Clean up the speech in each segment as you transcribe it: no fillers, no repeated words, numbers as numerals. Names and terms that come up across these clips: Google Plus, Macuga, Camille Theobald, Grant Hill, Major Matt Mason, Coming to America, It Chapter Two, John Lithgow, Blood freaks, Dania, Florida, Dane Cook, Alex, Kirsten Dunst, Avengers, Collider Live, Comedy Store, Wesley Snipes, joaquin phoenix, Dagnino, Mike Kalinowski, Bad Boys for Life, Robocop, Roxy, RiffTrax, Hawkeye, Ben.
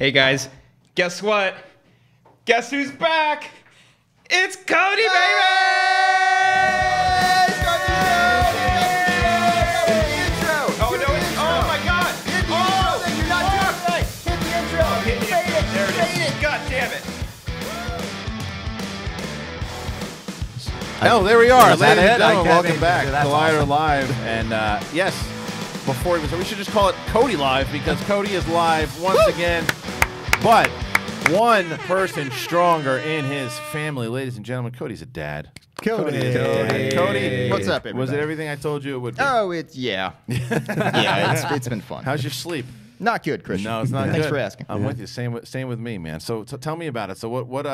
Hey guys, guess what? Guess who's back? It's Cody, baby! Cody! Oh, no, it's, oh my God! Hit the intro! You're not doing it right! Hit the intro! Hit it! There it is! God damn it! Oh, there we are, ladies and gentlemen. Welcome back, Collider Live. And yes, before we should just call it Cody Live, because Cody is live once again. But one person stronger in his family, ladies and gentlemen. Cody's a dad. Cody, what's up, everybody? Was it everything I told you it would be? Oh, it's yeah, it's been fun. How's your sleep? Not good, Christian. No, it's not. Thanks for asking. I'm with you. Same with me, man. So tell me about it. So what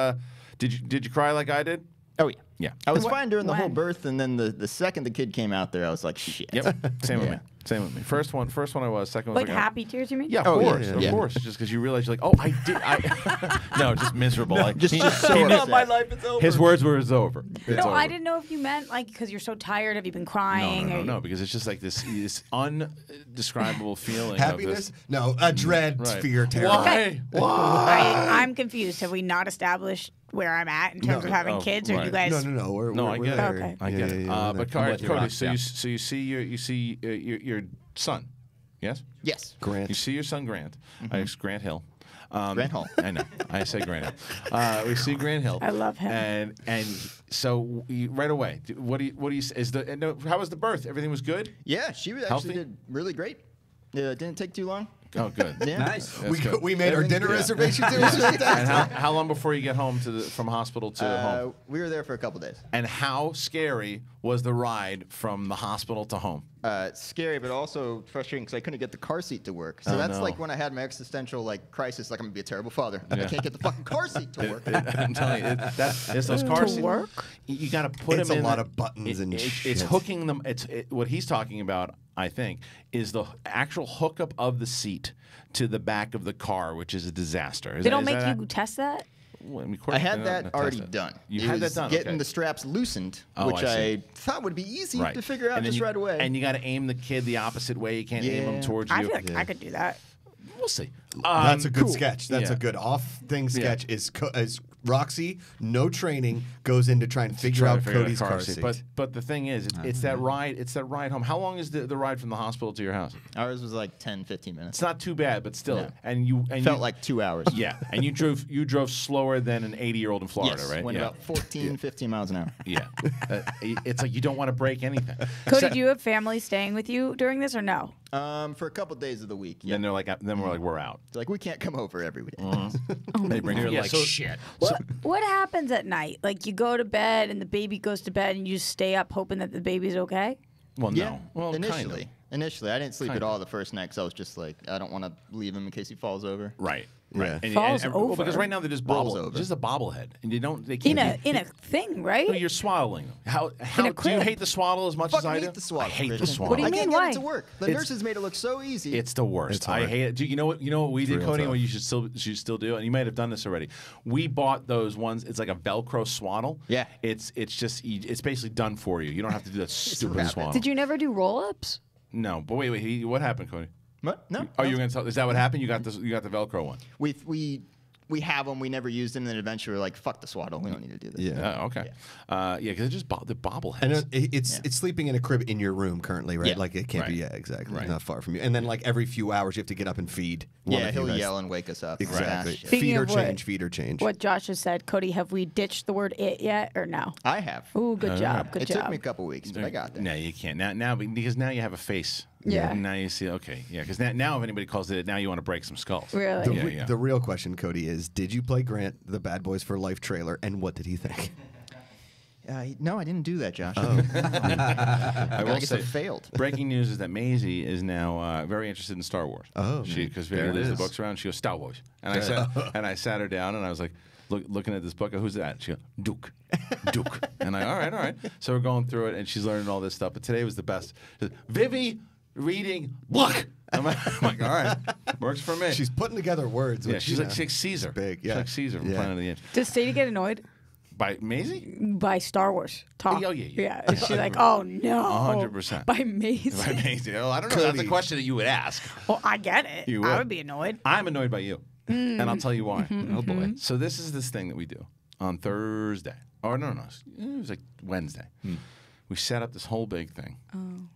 did you cry like I did? Oh yeah. Yeah. I was fine during the whole birth, and then the second the kid came out there, I was like, shit. Yep. Same with me. Same with me. First one I was. Second one was like happy tears, you mean? Yeah, of course. Just because you realize, you're like, oh, I did. No, just miserable. No, just so upset. My life is over. His words were, it's over. It's over. I didn't know if you meant like because you're so tired. Have you been crying? No, because it's just like this undescribable feeling. Happiness? Of this. No, a dread, fear, terror. Why? Why? I'm confused. Have we not established where I'm at in terms of having kids, or you guys? No. I get it. But Cody, so you see your son, yes? Yes. Grant. You see your son, Grant. It's Grant Hill. Grant Hill. I know. I say Grant Hill. We see Grant Hill. I love him. And so right away, what do you is how was the birth? Everything was good? Yeah, she actually did really great. It didn't take too long. Oh, good. Yeah. Nice. We made our dinner reservations. And how long before you get home from hospital to home? We were there for a couple days. And how scary was the ride from the hospital to home? Scary, but also frustrating because I couldn't get the car seat to work. So that's like when I had my existential crisis. Like I'm gonna be a terrible father. Yeah. I can't get the fucking car seat to work. I'm telling you, it's those car seats. You gotta put them in. It's a lot of buttons and shit. It's hooking them. It's what he's talking about, I think, is the actual hookup of the seat to the back of the car, which is a disaster. They don't make you test that? Well, I mean, I had that already done. You had that done. Getting the straps loosened, which I thought would be easy to figure out just right away. And you got to aim the kid the opposite way. You can't aim him towards you. I feel like I could do that. We'll see. That's a good sketch. That's a good off-thing sketch. Is Roxy, no training, goes into trying to figure out Cody's car seat. But the thing is, it's that ride. It's that ride home. How long is the ride from the hospital to your house? Ours was like 10, 15 minutes. It's not too bad, but still. No. And you felt like 2 hours. Yeah, and you drove slower than an 80-year-old in Florida, right? Went about 14, 15 miles an hour. Yeah, it's like you don't want to break anything. Cody, do you have family staying with you during this or no? For a couple of days of the week. Yeah. Then they're like, then we're like, we're out. They're like, we can't come over every day. They bring you like shit. What happens at night? Like you go to bed and the baby goes to bed and you stay up hoping that the baby's okay? Well, no. Well, initially. Kind of. Initially, I didn't sleep at all the first night because I was just like, I don't want to leave him in case he falls over. Right. Right. Yeah. And, falls over. Well, because right now they're just a bobblehead, and you don't. They can't in a thing, right? Well, you're swaddling them. How do you hate the swaddle as much as I do? I hate the swaddle. What do you mean? Why? I can't get it to work. The nurses made it look so easy. It's the worst. I hate it. Do you know what? You know what we did, Cody? What you should still do, and you might have done this already. We bought those ones. It's like a Velcro swaddle. Yeah. It's basically done for you. You don't have to do that stupid swaddle. Did you never do roll-ups? No, but wait. What happened, Cody? What? No. Oh, you're gonna tell? Is that what happened? You got the Velcro one. We have them. We never used them. And then eventually we're like, fuck the swaddle. We don't need to do this. Yeah. Okay. Yeah. Because they're just the bobbleheads. And it's sleeping in a crib in your room currently, right? Yeah. Like it can't be. Yeah, exactly. Right. Not far from you. And then like every few hours you have to get up and feed. Yeah, he'll yell and wake us up. Exactly. Right. Feed or change. What Josh has said, Cody, have we ditched the word "it" yet or no? I have. Ooh, good job. Good job. It took me a couple weeks, but I got there. No, you can't now because now you have a face. Yeah. Now you see, okay. Yeah, because now if anybody calls it, now you want to break some skulls. Really? The real question, Cody, is did you play Grant the Bad Boys for Life trailer, and what did he think? No, I didn't do that, Josh. Oh. I guess I failed. Breaking news is that Maisie is now very interested in Star Wars. Oh, because she leaves the books around. She goes, Star Wars, and I sat her down, and I was like, looking at this book, who's that? She goes, Duke, and I, all right. So we're going through it, and she's learning all this stuff. But today was the best. She says, Vivi. Reading book. I'm like, all right, works for me. She's putting together words. Yeah, she's like Caesar. Big, yeah. She's like Caesar from Planet of the Apes. Does Sadie get annoyed? By Maisie? By Star Wars talk. Oh, yeah. She's like, oh, no. 100%. By Maisie. By Maisie. Oh, I don't know. Cody. That's a question that you would ask. Well, I get it. I would be annoyed. I'm annoyed by you. And I'll tell you why. Oh boy. So this is this thing that we do on Thursday. Oh no, no, it was like Wednesday. We set up this whole big thing,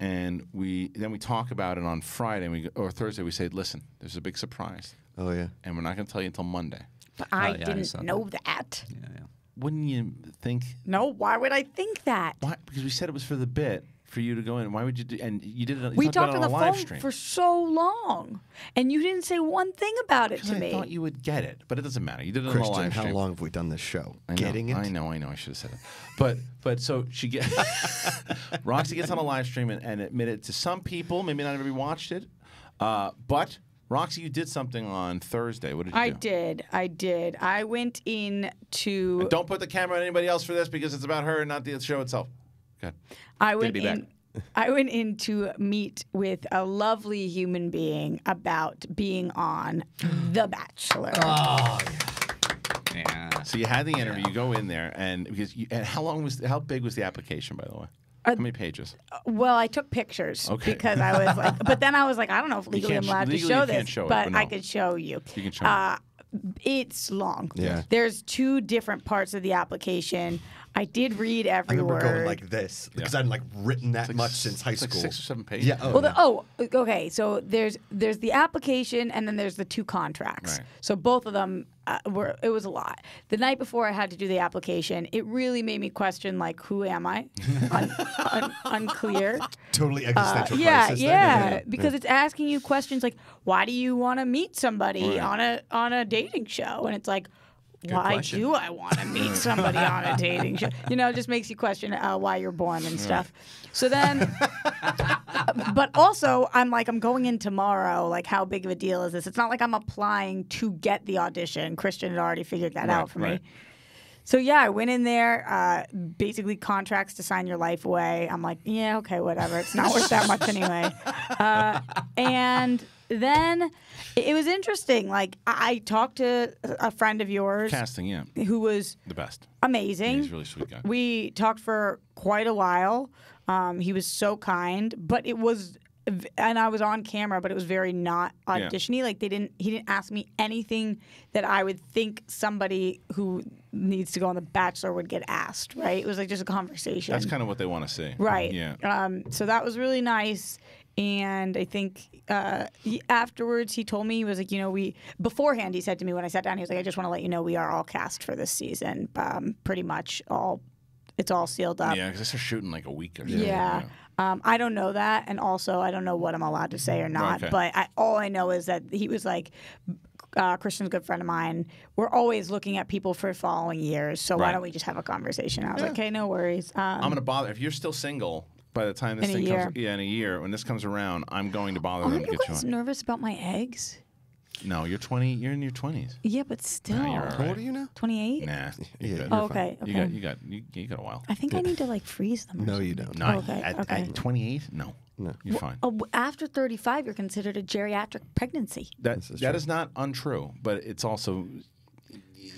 and then we talk about it on Friday and or Thursday. We say, listen, there's a big surprise. Oh yeah. And we're not going to tell you until Monday. But I didn't know that. Yeah, yeah. Wouldn't you think? No. Why would I think that? Why? Because we said it was for the bit. For you to go in, why would you do? And you did it. You talked about it on the live stream for so long, and you didn't say one thing about it to me. I thought you would get it, but it doesn't matter. You did it on the live stream. How long have we done this show? Getting it? I know. I should have said it. But so she gets. Roxy gets on a live stream and admitted to some people. Maybe not everybody watched it, but Roxy, you did something on Thursday. What did you do? I did. I went in to. And don't put the camera on anybody else for this because it's about her and not the show itself. God. I went in to meet with a lovely human being about being on The Bachelor. Oh, yeah. So you had the interview. You go in there, and how big was the application, by the way? How many pages? Well, I took pictures because I was like, but then I was like, I don't know if legally I'm allowed to show this, but I could show you. You can show it. It's long. Yeah. There's two different parts of the application. I did read every word. I remember going like this because I've like written that much since high school. Like 6 or 7 pages. Yeah. Oh, well, okay. So there's the application and then there's the 2 contracts. Right. So both of them it was a lot. The night before I had to do the application, it really made me question like, who am I? Unclear. Totally existential crisis. Yeah. Because it's asking you questions like, why do you want to meet somebody on a dating show? And it's like. Why do I want to meet somebody on a dating show? You know, it just makes you question why you're born and stuff. So then, but also, I'm like, I'm going in tomorrow. Like, how big of a deal is this? It's not like I'm applying to get the audition. Christian had already figured that out for me. So, yeah, I went in there, basically contracts to sign your life away. I'm like, yeah, okay, whatever. It's not worth that much anyway. And then it was interesting. Like, I talked to a friend of yours. Casting, yeah. Who was the best. Amazing. He's a really sweet guy. We talked for quite a while. He was so kind. But it was, and I was on camera, but it was very not audition-y. Yeah. Like, he didn't ask me anything that I would think somebody who needs to go on The Bachelor would get asked, right? It was like just a conversation. That's kind of what they want to see. Right. Yeah. So that was really nice. And I think afterwards he told me, he was like, you know, beforehand he said to me when I sat down, he was like, I just want to let you know we are all cast for this season. Pretty much all, it's all sealed up. Yeah, because they're shooting like a week or something. Yeah. I don't know that. And also I don't know what I'm allowed to say or not. Okay. But all I know is that he was like, Christian's a good friend of mine. We're always looking at people for following years. So why don't we just have a conversation? I was like, okay, no worries. I'm going to bother. If you're still single. By the time this thing comes, in a year, when this comes around, I'm going to bother them to get you on. Are you nervous about my eggs? No, you're 20. You're in your 20s. Yeah, but still. Nah, how old are you now? 28. Nah. Yeah, okay. You got a while. I think I need to like freeze them. No, you don't. No. Okay. At 28, no, you're fine. After 35, you're considered a geriatric pregnancy. That is not untrue, but it's also.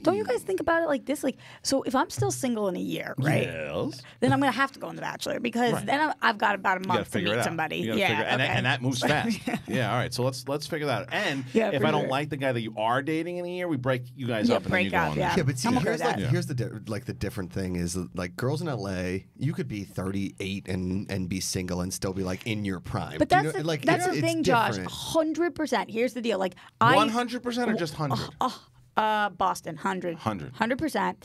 Don't you guys think about it like this? Like, so if I'm still single in a year, right? Yes. Then I'm going to have to go on The Bachelor because then I've got about a month to meet somebody. And that moves fast. All right. So let's figure that out. And if I don't like the guy that you are dating in a year, we break you guys up and then you go on. Yeah, but see, here's the different thing is like girls in LA, you could be 38 and be single and still be like in your prime. But that's the thing, Josh. 100%. Here's the deal. Like 100% or just 100? Boston, 100%.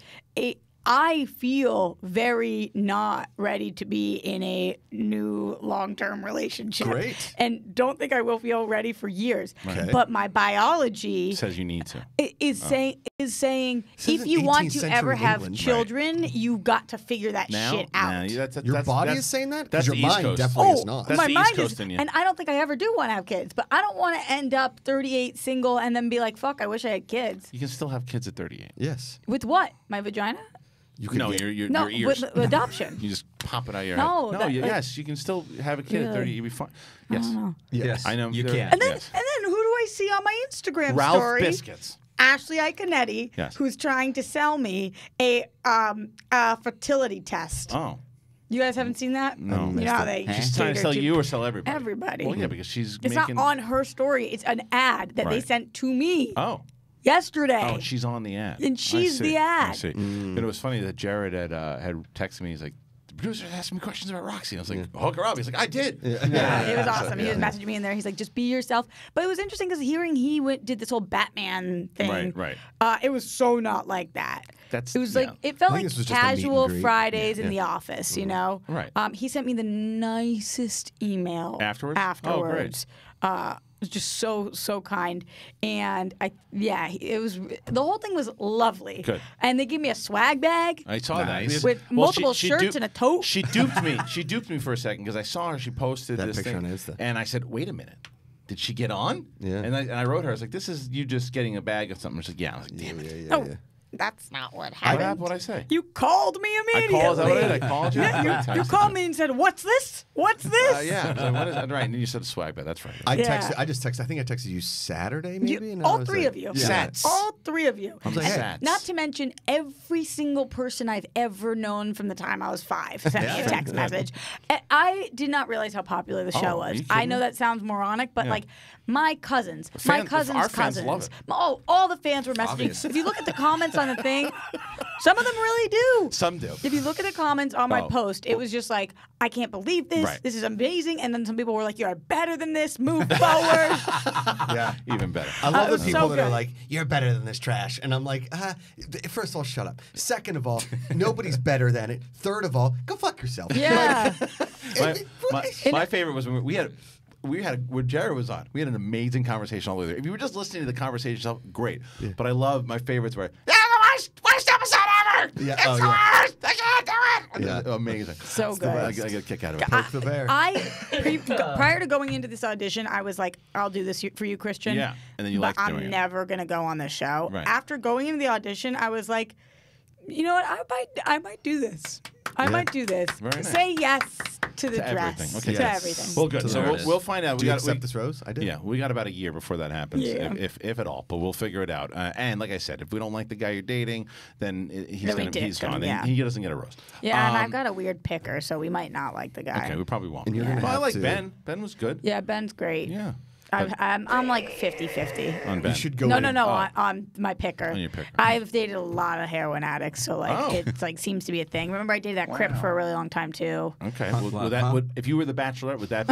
I feel very not ready to be in a new long-term relationship. Great. And don't think I will feel ready for years. Okay. But my biology says you need to. Is saying if you want to ever have children, you've got to figure that shit out. Your body is saying that? Because your mind definitely is not. That's the East Coast in you. And I don't think I ever do want to have kids. But I don't want to end up 38 single and then be like, fuck, I wish I had kids. You can still have kids at 38. Yes. With what? My vagina? You can your ears. With adoption. You just pop it out of your head. You can still have a kid at 30. You'll be fine. Yes. Yes. I know. You can. And then who do I see on my Instagram story? Ralph Biscuits. Ashley Iaconetti, who's trying to sell me a fertility test. Oh. You guys haven't seen that? No. You know how they She's trying to sell you or sell everybody? Everybody. Well, yeah, because she's making... It's not on her story. It's an ad that they sent to me. Oh. yesterday. Oh, she's on the ad. And she's the ad. I see. And it was funny that Jared had texted me. He's like, the producer asked me questions about Roxy. And I was like, hook her up. He's like, I did. Yeah, it was awesome. He was messaging me in there. He's like, just be yourself. But it was interesting because hearing he did this whole Batman thing. Right, right. It was so not like that. It was like it felt like casual Fridays in the office, you know. Right. He sent me the nicest email afterwards. Oh, great. Just so kind, and it was, the whole thing was lovely. Good. And they gave me a swag bag. I saw that with multiple shirts and a tote. She duped me. She duped me for a second because I saw her. She posted this thing on Insta, and I said, "Wait a minute." Did she get on? Yeah. And I wrote her. I was like, "This is you just getting a bag of something." She's like, "Yeah." I was like, "Damn it." Yeah. That's not what happened. What happened? What I say? You called me immediately. I called you. You called me and said, "What's this? What's this?" Yeah. I was like, what is that? Right. And you said swag bag. That's right. I think I texted you Saturday, maybe. And all three of you. Yeah. Sats. All three of you. I was like, sats. Not to mention every single person I've ever known from the time I was 5 sent me a text message. And I did not realize how popular the show was. I know that sounds moronic, but like my cousins, my cousins' cousins love it. Oh, all the fans were messaging. Obviously. If you look at the comments on the thing, some of them really do. Some do. If you look at the comments on my post, it was just like, I can't believe this. Right. This is amazing. And then some people were like, you're better than this. Move forward. Yeah, even better. I love the people that are like, you're better than this trash. And I'm like, first of all, shut up. Second of all, nobody's better than it. Third of all, go fuck yourself. Yeah. my favorite was when when Jared was on, we had an amazing conversation all the way there. If you were just listening to the conversation itself, great. Yeah. But I love, my favorites were, worst episode ever! Yeah. It's the worst! I can't do it! Yeah. Amazing. So good. I get a kick out of it. Poke the bear. Prior to going into this audition, I was like, I'll do this for you, Christian. Yeah. And then I'm never going to go on this show. Right. After going into the audition, I was like, you know what? I might do this. I might do this. Nice. Say yes to the dress. Okay. Yes. To everything. Well, good. So we'll find out. Do you accept this rose? I did. Yeah, we got about a year before that happens, if at all. But we'll figure it out. And like I said, if we don't like the guy you're dating, then he's gone. Yeah. He doesn't get a rose. Yeah, and I've got a weird picker, so we might not like the guy. Okay, we probably won't. Well, I like Ben. Ben was good. Yeah, Ben's great. Yeah. I'm like 50-50. On Ben. You should go. No. On my picker. On your picker. I've dated a lot of heroin addicts, so like it's like seems to be a thing. Remember, I dated that Crip for a really long time too. Okay. If you were the Bachelor, would that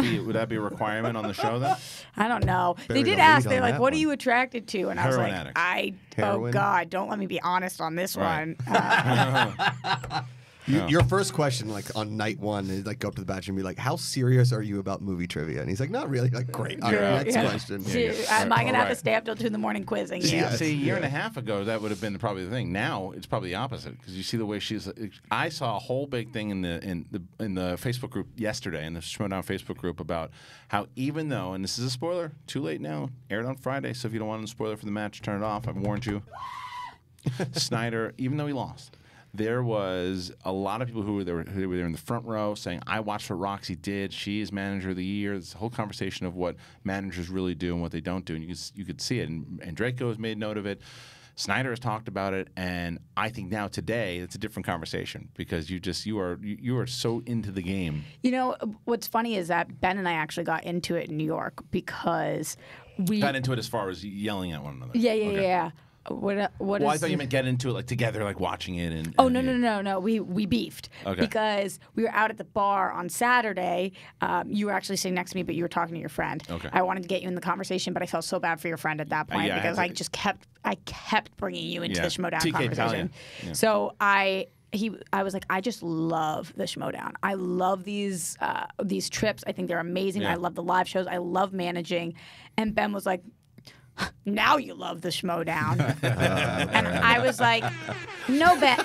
be a requirement on the show then? I don't know. They did ask. They're like, "What are you attracted to?" And I was like, addicts. "Oh God, don't let me be honest on this one." Your first question, like on night one, is like go up to the Bachelor and be like, "How serious are you about movie trivia?" And he's like, "Not really." Like, great. Next question. Am I gonna have to stay up till 2 in the morning quizzing? Yeah. See, a year and a half ago, that would have been probably the thing. Now it's probably the opposite because you see the way she's. I saw a whole big thing in the Facebook group yesterday, in the Schmodown Facebook group, about how even though, and this is a spoiler, too late now, aired on Friday, so if you don't want a spoiler for the match, turn it off. I've warned you. Snyder, even though he lost. There was a lot of people who were there in the front row saying, I watched what Roxy did. She is manager of the year. There's a whole conversation of what managers really do and what they don't do. And you could see it. And Draco has made note of it. Snyder has talked about it. And I think now today it's a different conversation because you are so into the game. You know, what's funny is that Ben and I actually got into it in New York because we... Got into it as far as yelling at one another. Yeah. Well, I thought you meant get into it like together, like watching it. And no. We beefed because we were out at the bar on Saturday. You were actually sitting next to me, but you were talking to your friend. Okay. I wanted to get you in the conversation, but I felt so bad for your friend at that point because I just kept bringing you into the Schmodown conversation. Yeah. So I was like, I just love the Schmodown. I love these trips. I think they're amazing. Yeah. I love the live shows. I love managing. And Ben was like, now you love the Schmodown. And I was like, no, Ben.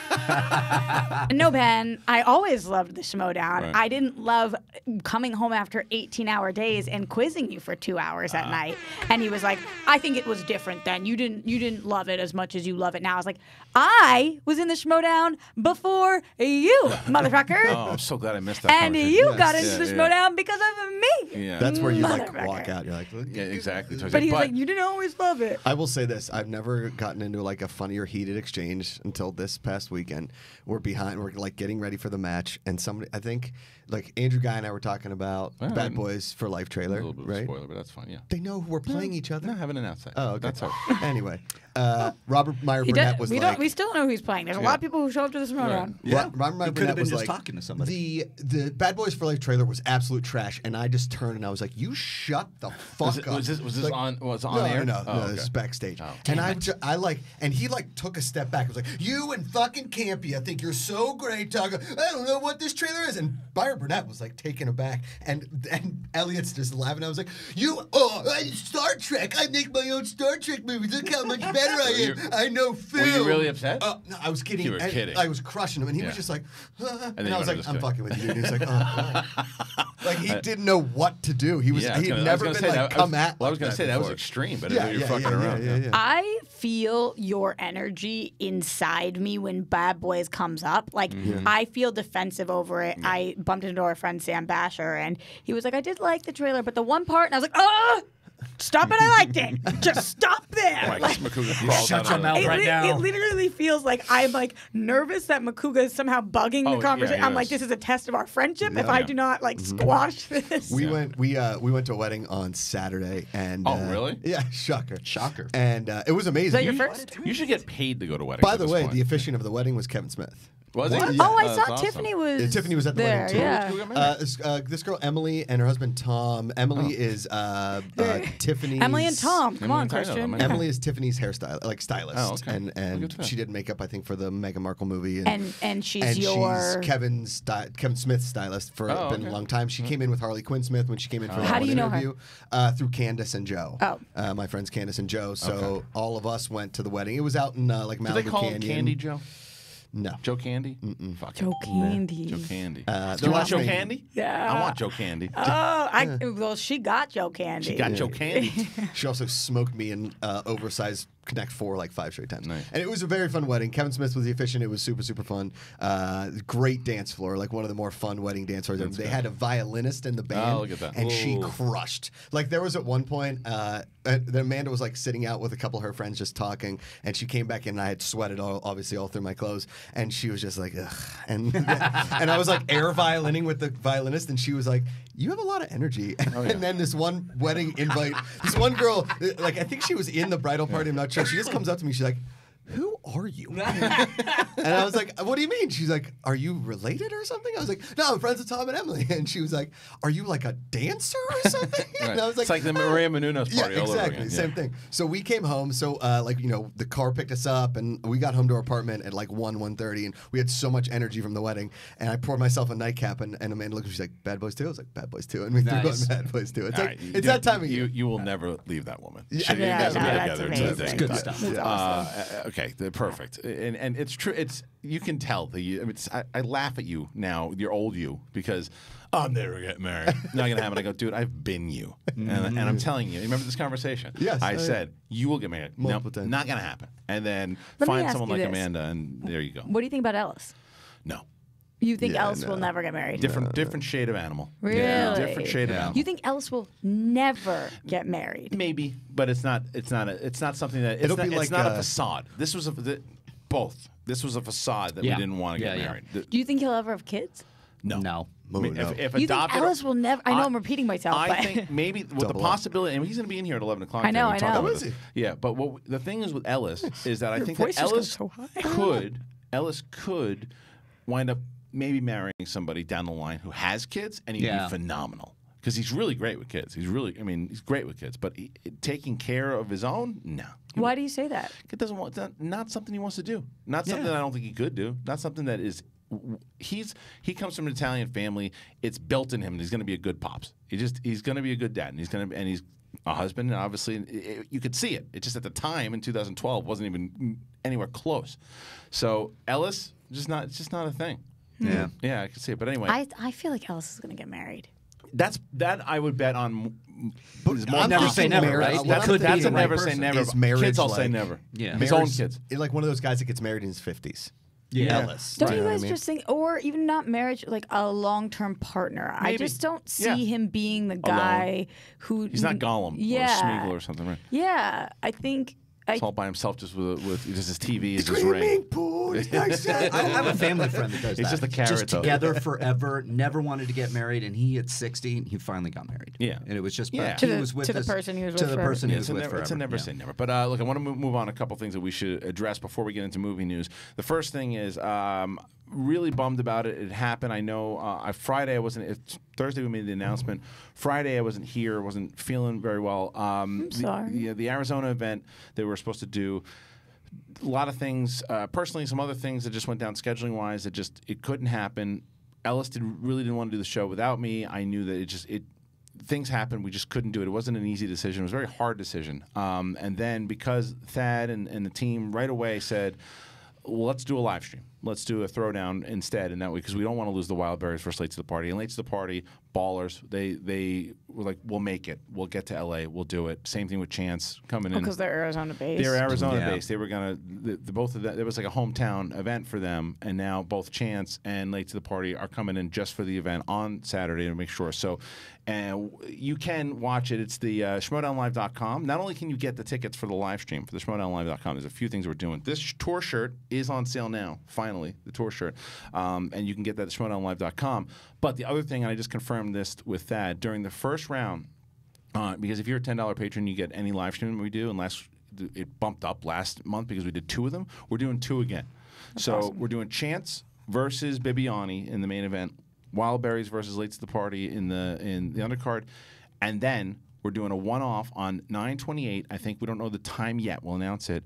No, Ben. I always loved the Schmodown. Right. I didn't love coming home after 18-hour days and quizzing you for 2 hours at night. And he was like, I think it was different then. You didn't love it as much as you love it now. I was like, I was in the Schmodown before you, motherfucker. Oh, I'm so glad I missed that. And you got into the Schmodown because of me. Yeah. That's where you like walk out. You're like, yeah, exactly. But he's like, you didn't always love it. I will say this. I've never gotten into like a funny or heated exchange until this past weekend. We're like getting ready for the match and somebody, I think like Andrew Guy and I were talking about Bad Boys for Life trailer. A little bit of a spoiler, but that's fine, yeah. They know who we're playing each other. No, I haven't announced that. Oh, okay. That's how. Anyway. Robert Meyer Burnett was like... We still know who he's playing. There's a lot of people who show up to this murder. Yeah. Robert Meyer Burnett was just like... talking to somebody. The Bad Boys for Life trailer was absolute trash, and I just turned and I was like, you shut the fuck up. Was this on air? No, no, this is backstage. And I like... And he like took a step back. I was like, you and fucking Campy, I think you're so great, Taco. I don't know what this trailer is. And Meyer Burnett was like taken aback. And Elliot's just laughing. I was like, you... Oh, Star Trek. I make my own Star Trek movies. Look how much better I am. I know film. Were you really upset? No, I was kidding. You were kidding. I was crushing him, and he was just like, and I was like, I'm fucking with you. And he was like, like he didn't know what to do. He was. Yeah, he'd never been like, come at. Well, I was gonna say that was extreme, but you're fucking around. Yeah, yeah. I feel your energy inside me when Bad Boys comes up. Like I feel defensive over it. I bumped into our friend Sam Basher, and he was like, I did like the trailer, but the one part, and I was like, oh. Stop it! I liked it. Just stop there. Right, like, shut your mouth right now. It literally feels like I'm like nervous that Makuga is somehow bugging the conversation. Yeah, I'm like, this is a test of our friendship. Yeah. If I do not like squash this, we went to a wedding on Saturday, and really? Yeah, shocker, and it was amazing. Is that your first? You should get paid to go to weddings. By the way, the officiant of the wedding was Kevin Smith. Was it? Yeah. Oh, I saw Tiffany was. Tiffany was at the wedding too. Yeah. This girl Emily and her husband Tom. Emily is Tiffany's. Emily and Tom. Come on, Christian. Emily is Tiffany's hairstylist, like stylist, and she did makeup I think for the Meghan Markle movie. And she's Kevin Smith's stylist for a long time. She came in with Harley Quinn Smith when she came in for an interview. Through Candace and Joe. My friends Candace and Joe. So all of us went to the wedding. It was out in like Malibu Canyon. Did they call him Candy Joe? No. Joe Candy? Mm-mm. Fuck Joe Candy. Joe Candy. Do you want Joe Candy? Yeah. I want Joe Candy. Oh, well, she got Joe Candy. She got Joe Candy. She also smoked me in oversized Connect Four like 5 straight times. Nice. And it was a very fun wedding. Kevin Smith was the officiant. It was super, super fun. Great dance floor. Like one of the more fun wedding dance floors. They had a violinist in the band. Oh, look at that. And she crushed. Like there was at one point, Amanda was like sitting out with a couple of her friends just talking. And she came back in and I had sweated all through my clothes. And she was just like, ugh. And I was like air violining with the violinist. And she was like, you have a lot of energy. And then this one wedding invite, this one girl, like I think she was in the bridal party. I'm not sure. She just comes up to me. She's like, who are you? And I was like, what do you mean? She's like, are you related or something? I was like, no, I'm friends with Tom and Emily. And she was like, are you like a dancer or something? And I was like, it's like the Maria Menounos party all over again. Same thing. So we came home. So like, you know, the car picked us up and we got home to our apartment at like 1:30 and we had so much energy from the wedding. And I poured myself a nightcap and Amanda looked at me, she's like, Bad Boys 2? I was like, Bad Boys 2. And we threw on Bad Boys 2. It's like, it's that time of year. You will never leave that woman. Yeah, that's amazing. It's good stuff. Okay, perfect, and it's true. It's you can tell I laugh at you now, your old you, because I'm never getting married. Not gonna happen. I go, dude, I've been you, and I'm telling you. Remember this conversation? Yes. I said you will get married. No, not gonna happen. And then find someone like Amanda, and there you go. What do you think about Ellis? No. You think Ellis will never get married? Different shade of animal. Really? Yeah. Different shade of animal. You think Ellis will never get married? Maybe, but it's not something that it's not a facade. This was This was a facade that we didn't want to get married. Do you think he'll ever have kids? No. No. I mean, if you think Ellis will never? I know I'm repeating myself. I think maybe with the possibility, and he's going to be in here at 11 o'clock. I know. I know. Is he? Yeah, but the thing is with Ellis is that I think that Ellis could wind up maybe marrying somebody down the line who has kids, and he'd be phenomenal because he's really great with kids. He's great with kids, but taking care of his own, no. Why do you say that? It doesn't want. It's not something he wants to do. Not something that I don't think he could do. Not something that is. He comes from an Italian family. It's built in him. He's going to be a good pops. He's going to be a good dad, and he's a husband. And obviously, you could see it. It just at the time in 2012 wasn't even anywhere close. So Ellis, it's just not a thing. Yeah, yeah, I can see it. But anyway, I feel like Ellis is going to get married. That I would bet on. But never say never, right? That's a never say never. Kids all say never. Yeah, his own kids. It's like one of those guys that gets married in his 50s. Yeah, Ellis. Don't you guys just think, or even not marriage, like a long-term partner? Maybe. I just don't see him being the guy who. He's not Gollum or Smeagol or something, right? Yeah, I think. It's all by himself, just with his TV, is his ring. Who's next? I have a family friend that does that. It's just a carrot. Just together forever, never wanted to get married, and he at 16, he finally got married. Yeah, and it was just to the person he was with forever. It's a never say never. But look, I want to move on a couple things that we should address before we get into movie news. The first thing is. Really bummed about it. It happened. I know. Friday I wasn't. It's Thursday we made the announcement. Friday I wasn't here. Wasn't feeling very well. I'm sorry. The Arizona event that we were supposed to do. A lot of things. Personally, some other things that just went down scheduling wise. It just couldn't happen. Ellis really didn't want to do the show without me. I knew that things happened. We just couldn't do it. It wasn't an easy decision. It was a very hard decision. And then because Thad and the team right away said, well, let's do a live stream. Let's do a throwdown instead, in that way, because we don't want to lose the Wildberries versus Late to the Party. And Late to the Party, ballers, they were like, we'll make it. We'll get to L.A. We'll do it. Same thing with Chance coming in. Because they're Arizona-based. They're Arizona-based. Yeah. They were going to – both of them – there was like a hometown event for them, and now both Chance and Late to the Party are coming in just for the event on Saturday to make sure. So you can watch it. It's the SchmodownLive.com. Not only can you get the tickets for the live stream, for the SchmodownLive.com, there's a few things we're doing. This tour shirt is on sale now, finally, the tour shirt, and you can get that at SchmodownLive.com. But the other thing, and I just confirmed this with Thad, during the first round, because if you're a $10 patron, you get any live stream we do, unless it bumped up last month because we did 2 of them. We're doing 2 again. That's so awesome. We're doing Chance versus Bibiani in the main event, Wildberries versus Late to the Party in the undercard, and then we're doing a one-off on 9/28. I think we don't know the time yet. We'll announce it.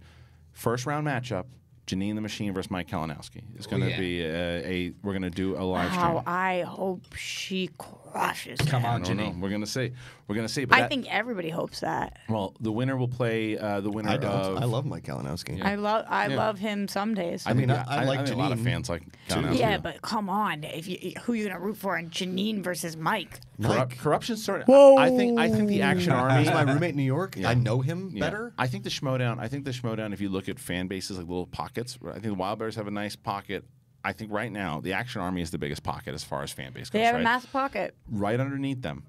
First round matchup. Janine the Machine versus Mike Kalinowski. It's going to be we're going to do a live stream. I hope she crushes. Come on, Janine. We're going to see. We're going to see. But I think everybody hopes that. Well, the winner will play the winner. I don't. I love Mike Kalinowski. Yeah. I love him some days. I mean, I like Janine. A lot of fans like Kalinowski. Yeah, but come on, who are you going to root for in Janine versus Mike? Corruption started. Whoa! I think the Action Army. He's my roommate in New York. Yeah. I know him better. I think the Schmodown. If you look at fan bases, like little pockets. I think the Wild Bears have a nice pocket. I think right now the Action Army is the biggest pocket as far as fan base goes. They have a massive pocket. Right underneath them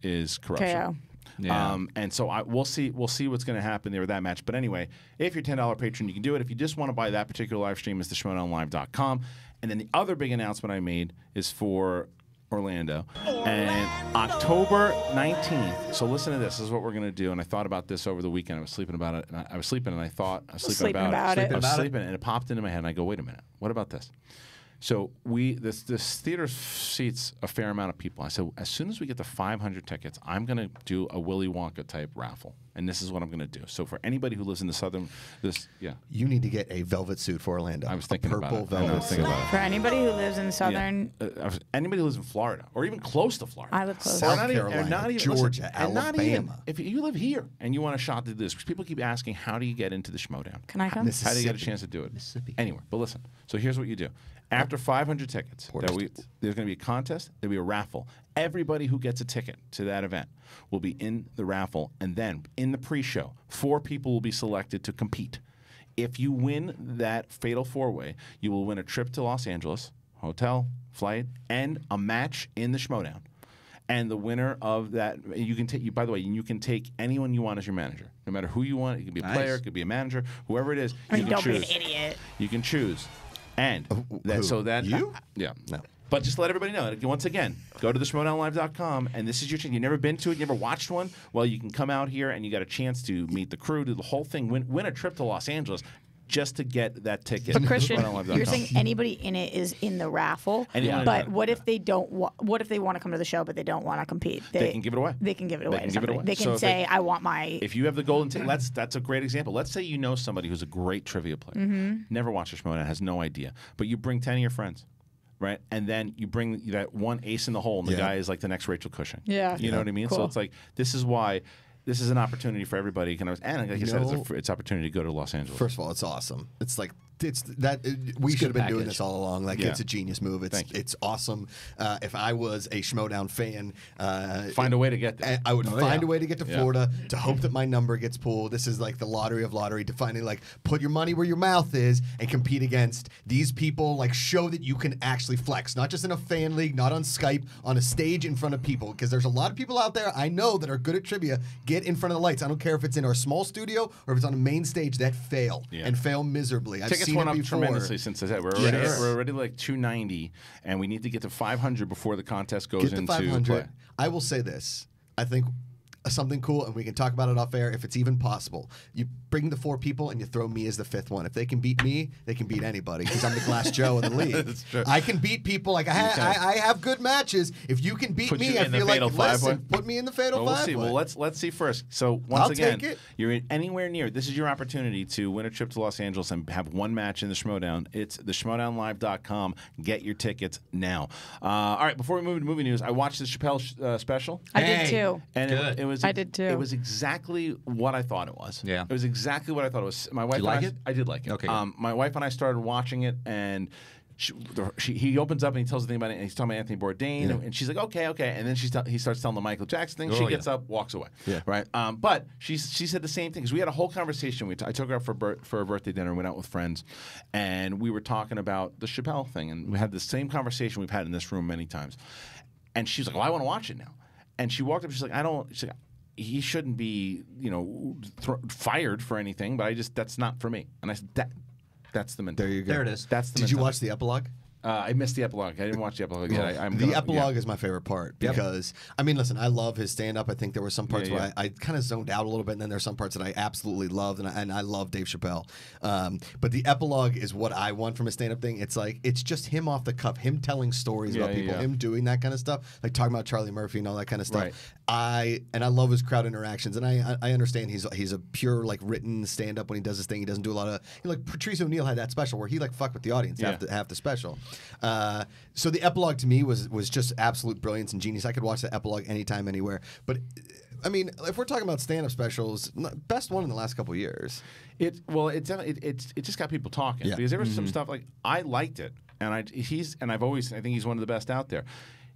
is Corruption. KO. Yeah. And so we'll see what's going to happen there with that match. But anyway, if you're $10 patron, you can do it. If you just want to buy that particular live stream, it's the SchmodownLive.com. And then the other big announcement I made is for Orlando. And October 19th. So listen to this. This is what we're going to do. And I thought about this over the weekend. I was sleeping about it. And I was sleeping about it. And it popped into my head. And I go, wait a minute. What about this? So this theater seats a fair amount of people. I said, as soon as we get the 500 tickets, I'm going to do a Willy Wonka type raffle. And this is what I'm going to do. So for anybody who lives in the southern, you need to get a velvet suit for Orlando. I was thinking about it. Purple velvet. For anybody who lives in southern, anybody who lives in Florida or even close to Florida, I live close. South Carolina, Georgia, Alabama. If you live here and you want a shot to do this, because people keep asking, how do you get into the Schmodown? Can I come? How do you get a chance to do it? Mississippi. Anywhere. But listen. So here's what you do. After 500 tickets, there's going to be a contest. There'll be a raffle. Everybody who gets a ticket to that event will be in the raffle. And then in the pre-show, 4 people will be selected to compete. If you win that fatal 4-way, you will win a trip to Los Angeles, hotel, flight, and a match in the Schmodown. And the winner of that, by the way, you can take anyone you want as your manager, no matter who you want. It could be a player, it could be a manager, whoever it is. Don't be an idiot. You can choose. And no. But just let everybody know. Once again, go to the SchmodownLive.com, and this is your chance. You've never been to it, you never watched one. Well, you can come out here, and you got a chance to meet the crew, do the whole thing, win a trip to Los Angeles, just to get that ticket. But Christian, you're saying anybody in it is in the raffle. But what if they don't? What if they want to come to the show, but they don't want to compete? They can give it away. They can give it away. They can say, "I want my." If you have the golden ticket, that's a great example. Let's say you know somebody who's a great trivia player, never watched a Schmodown, has no idea, but you bring 10 of your friends. Right, and then you bring that one ace in the hole, and the guy is like the next Rachel Cushing. Yeah, you know what I mean. Cool. So it's like this is why this is an opportunity for everybody. And like I said, it's an opportunity to go to Los Angeles. First of all, it's awesome. It's like. We should have been doing this all along. It's a genius move. It's awesome. If I was a Schmodown fan, find a way to get there. I would find a way to get to Florida to hope that my number gets pulled. This is like the lottery of lottery, to finally put your money where your mouth is and compete against these people. Show that you can actually flex, not just in a fan league, not on Skype, on a stage in front of people. Because there's a lot of people out there I know that are good at trivia. Get in front of the lights. I don't care if it's in our small studio or if it's on a main stage that fail and fail miserably. I've it's went up before. Tremendously since I said we're already like 290, and we need to get to 500 before the contest goes into 500. Play. I will say this: I think something cool, and we can talk about it off air if it's even possible. You bring the four people, and you throw me as the fifth one. If they can beat me, they can beat anybody because I'm the Glass Joe of the league. That's true. I can beat people. Like I have good matches. If you can beat me, I feel like listen, put me in the fatal five. We'll see. Well, let's see first. So once again, take it. You're in anywhere near. This is your opportunity to win a trip to Los Angeles and have one match in the Schmodown. It's the SchmodownLive.com. Get your tickets now. All right. Before we move into movie news, I watched the Chappelle special. I did too. And it was. I did too. It was exactly what I thought it was. Yeah. It was exactly what I thought it was. My wife did you like it? I did like it. Okay. My wife and I started watching it, and he opens up and he tells the thing about it, and he's talking about Anthony Bourdain, and she's like, okay, and then he starts telling the Michael Jackson thing. She gets up, walks away, right? But she said the same thing because we had a whole conversation. I took her out for a birthday dinner, went out with friends, and we were talking about the Chappelle thing, and we had the same conversation we've had in this room many times. And she's like, well, I want to watch it now. And she walked up, she's like, she's like, he shouldn't be, you know, fired for anything, but that's not for me. And I said, that's the mentality. There you go. There it is. That's the mentality. Did you watch the epilogue? I missed the epilogue. I didn't watch the epilogue yet. The epilogue is my favorite part because, I mean, listen, I love his stand-up. I think there were some parts where I kind of zoned out a little bit, and then there's some parts that I absolutely loved, and I love Dave Chappelle. But the epilogue is what I want from a stand-up thing. It's like, it's just him off the cuff, him telling stories about people, him doing that kind of stuff, like talking about Charlie Murphy and all that kind of stuff. Right. And I love his crowd interactions, and I understand he's a pure, like, written stand-up when he does his thing. He doesn't do a lot of, you know, like, Patrice O'Neill had that special where he, like, fucked with the audience half the special. So the epilogue to me was just absolute brilliance and genius. I could watch the epilogue anytime, anywhere. But I mean, if we're talking about stand-up specials, best one in the last couple of years. It just got people talking because there was some stuff like I liked it, and I think he's one of the best out there.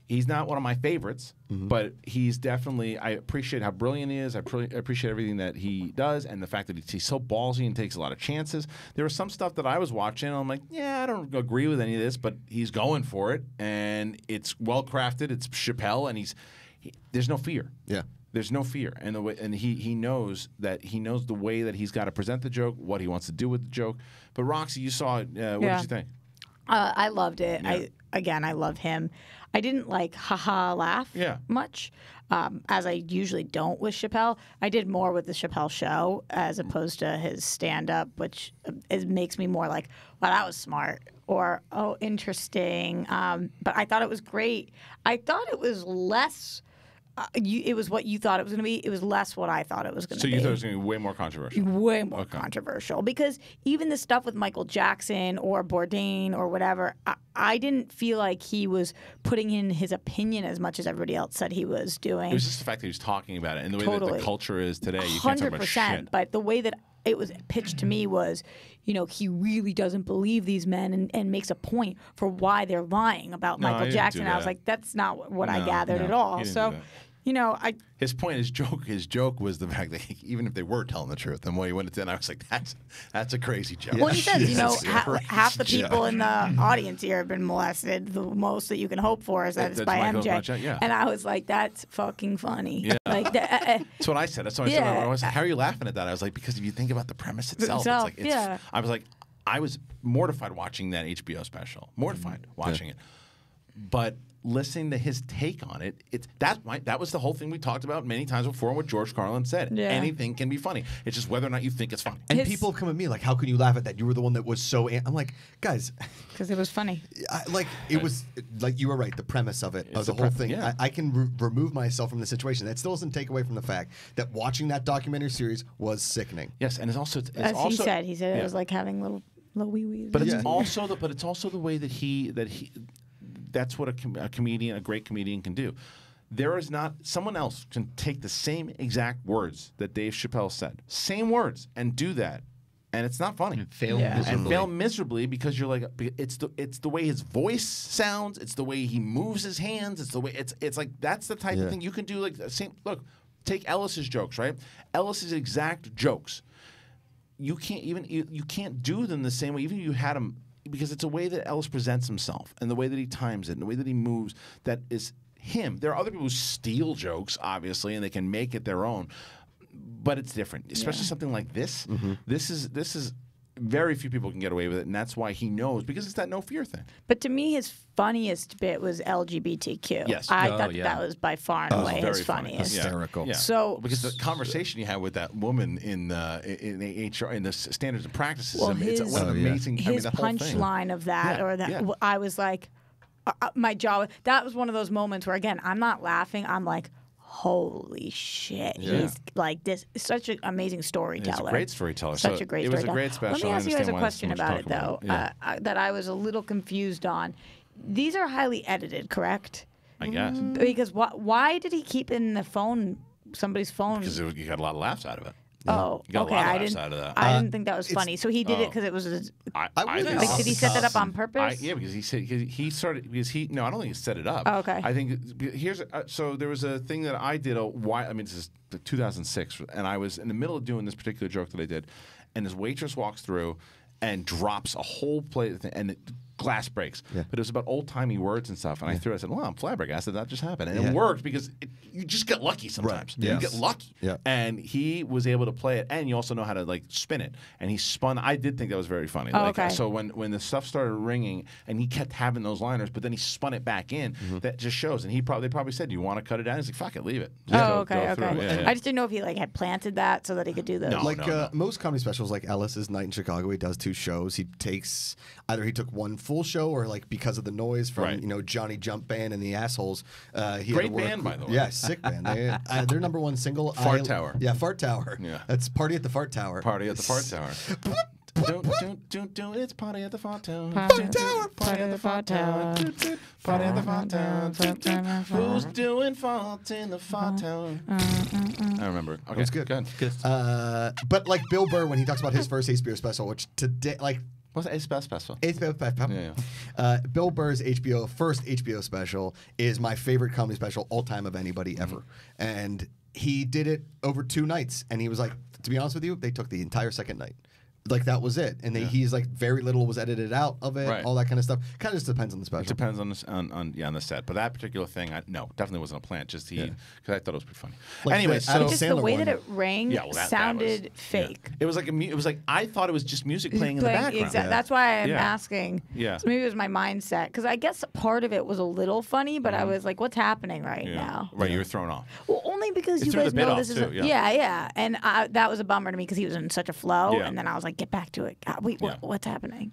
He's not one of my favorites, but he's definitely. I appreciate how brilliant he is. I appreciate everything that he does, and the fact that he's so ballsy and takes a lot of chances. There was some stuff that I was watching, and I'm like, yeah, I don't agree with any of this, but he's going for it, and it's well crafted. It's Chappelle, and there's no fear. Yeah. There's no fear, and he knows that the way that he's got to present the joke, what he wants to do with the joke. But Roxy, you saw it. What did you think? I loved it. Yeah. I love him. I didn't like haha laugh much, as I usually don't with Chappelle. I did more with the Chappelle Show as opposed to his stand-up, which makes me more like, wow, that was smart, or, oh, interesting. But I thought it was great. I thought it was less... it was what you thought it was going to be. It was less what I thought it was going to be. So you thought it was going to be way more controversial. Way more controversial. Because even the stuff with Michael Jackson or Bourdain or whatever, I didn't feel like he was putting in his opinion as much as everybody else said he was doing. It was just the fact that he was talking about it. And the way that the culture is today, you can't talk about shit. But the way that it was pitched to me was, you know, he really doesn't believe these men and makes a point for why they're lying about Michael Jackson. I was like, that's not what I gathered at all. So, you know, his point, his joke was the fact that even if they were telling the truth, and when he went into it, I was like, that's a crazy joke. Well, he says, you know, half the people in the audience here have been molested. The most that you can hope for is that it's by MJ. And I was like, that's fucking funny. Yeah. Like that's what I said. That's what I said. I was like, how are you laughing at that? I was like, because if you think about the premise itself, it's like, I was like, I was mortified watching that HBO special. Mortified watching it. But listening to his take on it, that was the whole thing we talked about many times before, and what George Carlin said. Yeah. Anything can be funny. It's just whether or not you think it's funny. And people come at me like, "How can you laugh at that? You were the one that was so." I'm like, guys, because it was funny. Like you were right. The premise of it, of the whole thing. Yeah. I can remove myself from the situation. That still doesn't take away from the fact that watching that documentary series was sickening. Yes, and as he said, it was like having little wee-wees. But it's also the way that he. That's what a great comedian can do. There is not someone else can take the same exact words that Dave Chappelle said, same words, and do that, and it's not funny. And fail miserably because you're like, it's the way his voice sounds, it's the way he moves his hands, it's like that's the type of thing you can do. Like take Ellis's jokes, right? Ellis's exact jokes, you can't do them the same way even if you had them. Because it's a way that Ellis presents himself, and the way that he times it, and the way that he moves, that is him. There are other people who steal jokes, obviously, and they can make it their own, but it's different. Especially something like this. Mm-hmm. This is very few people can get away with it, and that's why he knows, because it's that no fear thing. But to me, his funniest bit was LGBTQ. Yes. I thought that was by far and away his funniest. Hysterical. Yeah. Yeah. So because the conversation you had with that woman in the HR, in the standards and practices, well, it's one of the amazing. His punchline of that, yeah, or that, yeah. I was like, my jaw. That was one of those moments where, again, I'm not laughing. I'm like, holy shit! Yeah. He's like this. Such an amazing storyteller. He's a great storyteller. It was a great special. Let me ask you guys a question about it, though, that I was a little confused on. These are highly edited, correct? I guess. Because why did he keep in the phone, somebody's phone? Because you got a lot of laughs out of it. Oh, you got a lot of laughs out of that. I didn't think that was funny. So he did it because it was. Did he set that up on purpose? Yeah, because he said no, I don't think he set it up. Oh, okay. I think so there was a thing that I did. I mean, this is 2006, and I was in the middle of doing this particular joke that I did, and this waitress walks through and drops a whole plate of thing, and glass breaks. Yeah. But it was about old-timey words and stuff, and I threw it. I said, well, I'm flabbergasted. That just happened. And it worked because you just get lucky sometimes. Right. Yes. You get lucky. Yeah. And he was able to play it, and you also know how to, like, spin it. And he spun. I did think that was very funny. Oh, like, okay. So when the stuff started ringing, and he kept having those liners, but then he spun it back in, that just shows. And they probably said, do you want to cut it down? He's like, fuck it, leave it. Yeah. Oh, okay. Yeah, yeah. I just didn't know if he, like, had planted that so that he could do those. No. Most comedy specials, like Ellis's Night in Chicago, he does 2 shows. He took one full show, or like because of the noise from Johnny Jump Band and the Assholes. Great band, by the way. Yeah, sick band. Their #1 single, Fart Tower. Yeah, Fart Tower. Yeah, that's Party at the Fart Tower. Party at the Fart Tower. Don't it's Party at the Fart Tower. Fart Tower. Party at the Fart Tower. Party at the Fart Tower. Who's doing farts in the Fart Tower? I remember. Okay, it's good. Good. But like Bill Burr, when he talks about his first HBO special, which today, like. What's the HBO special? Bill Burr's first HBO special is my favorite comedy special all time of anybody ever. And he did it over 2 nights. And he was like, to be honest with you, they took the entire second night. Like, that was it. And he's like, very little was edited out of it, all that kind of stuff. Kind of just depends on the special. It depends on the set. But that particular thing, definitely wasn't a plant. Just because I thought it was pretty funny. Like anyway, the way that it rang sounded fake. Yeah. It was like, I thought it was just music playing in the background. Exactly. Yeah. That's why I'm asking. Yeah. So maybe it was my mindset. Because I guess part of it was a little funny, but I was like, what's happening right now? Right, you were thrown off. Well, only because you guys know this is And that was a bummer to me because he was in such a flow. And then I was like, get back to it. God, wait, what's happening?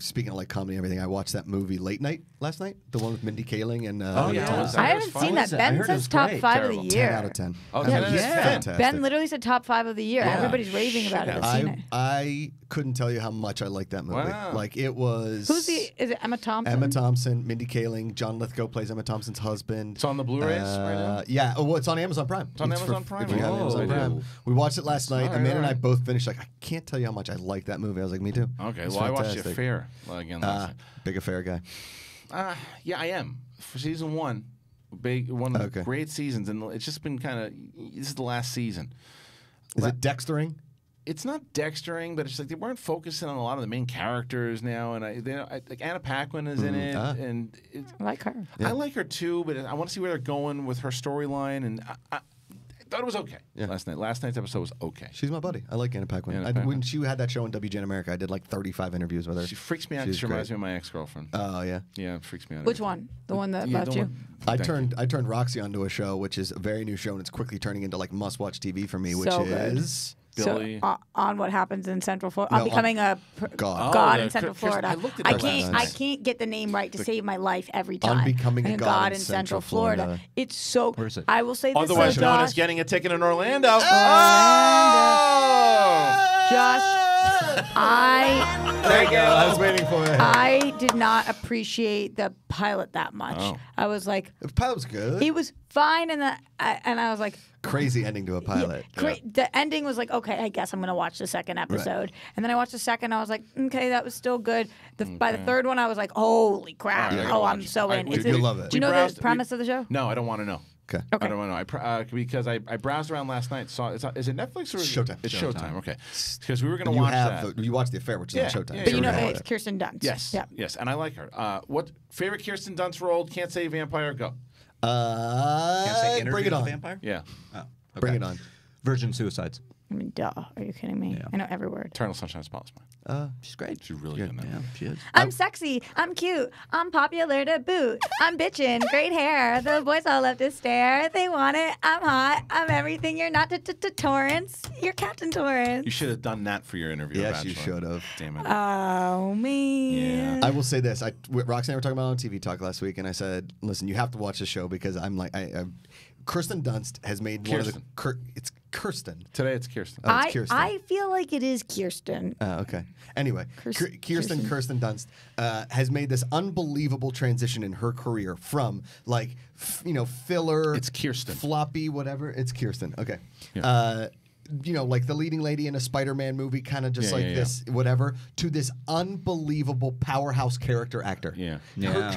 Speaking of like comedy and everything, I watched that movie Late Night last night, the one with Mindy Kaling and I haven't seen that. Ben says top 5 of the year. 10 out of 10. Oh, yeah. Ben literally said top 5 of the year. Yeah. Everybody's raving about it. I couldn't tell you how much I liked that movmovie. Wow. Like it was. Is it Emma Thompson? Emma Thompson, Mindy Kaling, John Lithgow plays Emma Thompson's husband. It's on the Blu-rays right now. Yeah. Oh, well, it's on Amazon Prime. It's on Amazon Prime. We watched it last night. Amanda and I both finished. Like I can't tell you how much I liked that movie. I was like, me too. Okay. Well, I watched it. Big Affair guy. Yeah, I am. For season 1, one of the great seasons, and it's just been kind of. This is the last season. Is it Dextering? It's not Dextering, but it's like they weren't focusing on a lot of the main characters now, and like Anna Paquin is in it, and I like her. Yeah. I like her too, but I want to see where they're going with her storyline, and I thought it was okay last night. Last night's episode was okay. She's my buddy. I like Anna Paquin. When she had that show on WGN America, I did like 35 interviews with her. She freaks me out. She reminds me of my ex-girlfriend. Oh, yeah? Yeah, it freaks me out. Which one? The one that about you? I turned Roxy onto a show, which is a very new show, and it's quickly turning into like must-watch TV for me, which is... Billy. So, on what happens in Central Florida, on becoming a god in Central Florida. I can't get the name right to save my life every time. On becoming a god in Central Florida. It's so. Where is it? I will say this. Otherwise known as getting a ticket in Orlando. Josh. There you go. I was waiting for it. I did not appreciate the pilot that much. Oh. I was like, the pilot was good. It was fine, and I was like, crazy ending to a pilot. The ending was like, okay, I guess I'm gonna watch the second episode, and then I watched the second. I was like, okay, that was still good. By the third one, I was like, holy crap! I'm so in. You love it. Do you know the premise of the show? No, I don't want to know. Okay. I don't know. Because I browsed around last night. Is it Netflix or Showtime? It's Showtime. Okay, because we were going to watch that. You watched The Affair, which is on Showtime. Yeah, but it's Kirsten Dunst. Yes. Yeah. Yes, and I like her. What favorite Kirsten Dunst role? Can't say vampire. Go. Can't say Bring It On. Vampire. Yeah. Oh, okay. Bring It On. Virgin Suicides. I mean, duh. Are you kidding me? Yeah. I know every word. Eternal Sunshine of the Spotless Mind. She's great. She's really good, man. Yeah, she is. I'm sexy. I'm cute. I'm popular to boot. I'm bitchin'. Great hair. The boys all love to stare. They want it. I'm hot. I'm everything. You're not Torrance. You're Captain Torrance. You should have done that for your interview. Yes, you should have. Damn it. Oh, man. Yeah. I will say this. Roxanne and I were talking about it on TV Talk last week, and I said, listen, you have to watch the show because I'm like, Kirsten Dunst has made one of the... It's Kirsten. Today it's Kirsten. Oh, it's Kirsten. I feel like it is Kirsten. Oh, okay. Anyway, Kirsten Dunst has made this unbelievable transition in her career from, like, filler... It's Kirsten. Floppy, whatever. It's Kirsten. Okay. Yeah. You know, like the leading lady in a Spider-Man movie, kind of just this, whatever, to this unbelievable powerhouse character actor. Yeah.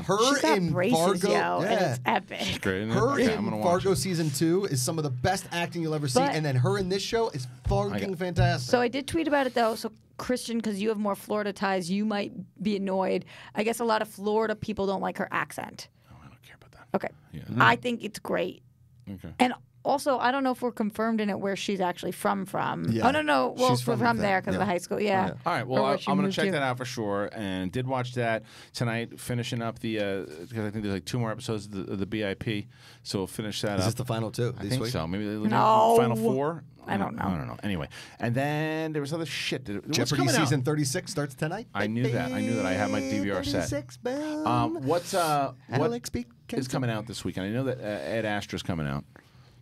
Her in Fargo. It's epic. She's great. Her in Fargo season 2 is some of the best acting you'll ever see, and then her in this show is fucking fantastic. So I did tweet about it, though, so Christian, because you have more Florida ties, you might be annoyed. I guess a lot of Florida people don't like her accent. Oh, I don't care about that. Okay. Yeah. I think it's great. Okay. And also, I don't know if we're confirmed in it where she's actually from. Yeah. Oh, no. Well, she's from there because of the high school. Yeah. All right. Well, I'm going to check that out for sure. And did watch that tonight, finishing up the because I think there's like 2 more episodes of the BIP. So we'll finish that up. Is this the final 2 this week? So. Maybe the final 4? I don't know. I don't know. Anyway. And then there was other shit. Jeopardy season 36 starts tonight. I knew that. I had my DVR set. 36, bam. What is coming out this weekend? I know that Ed Astra is coming out.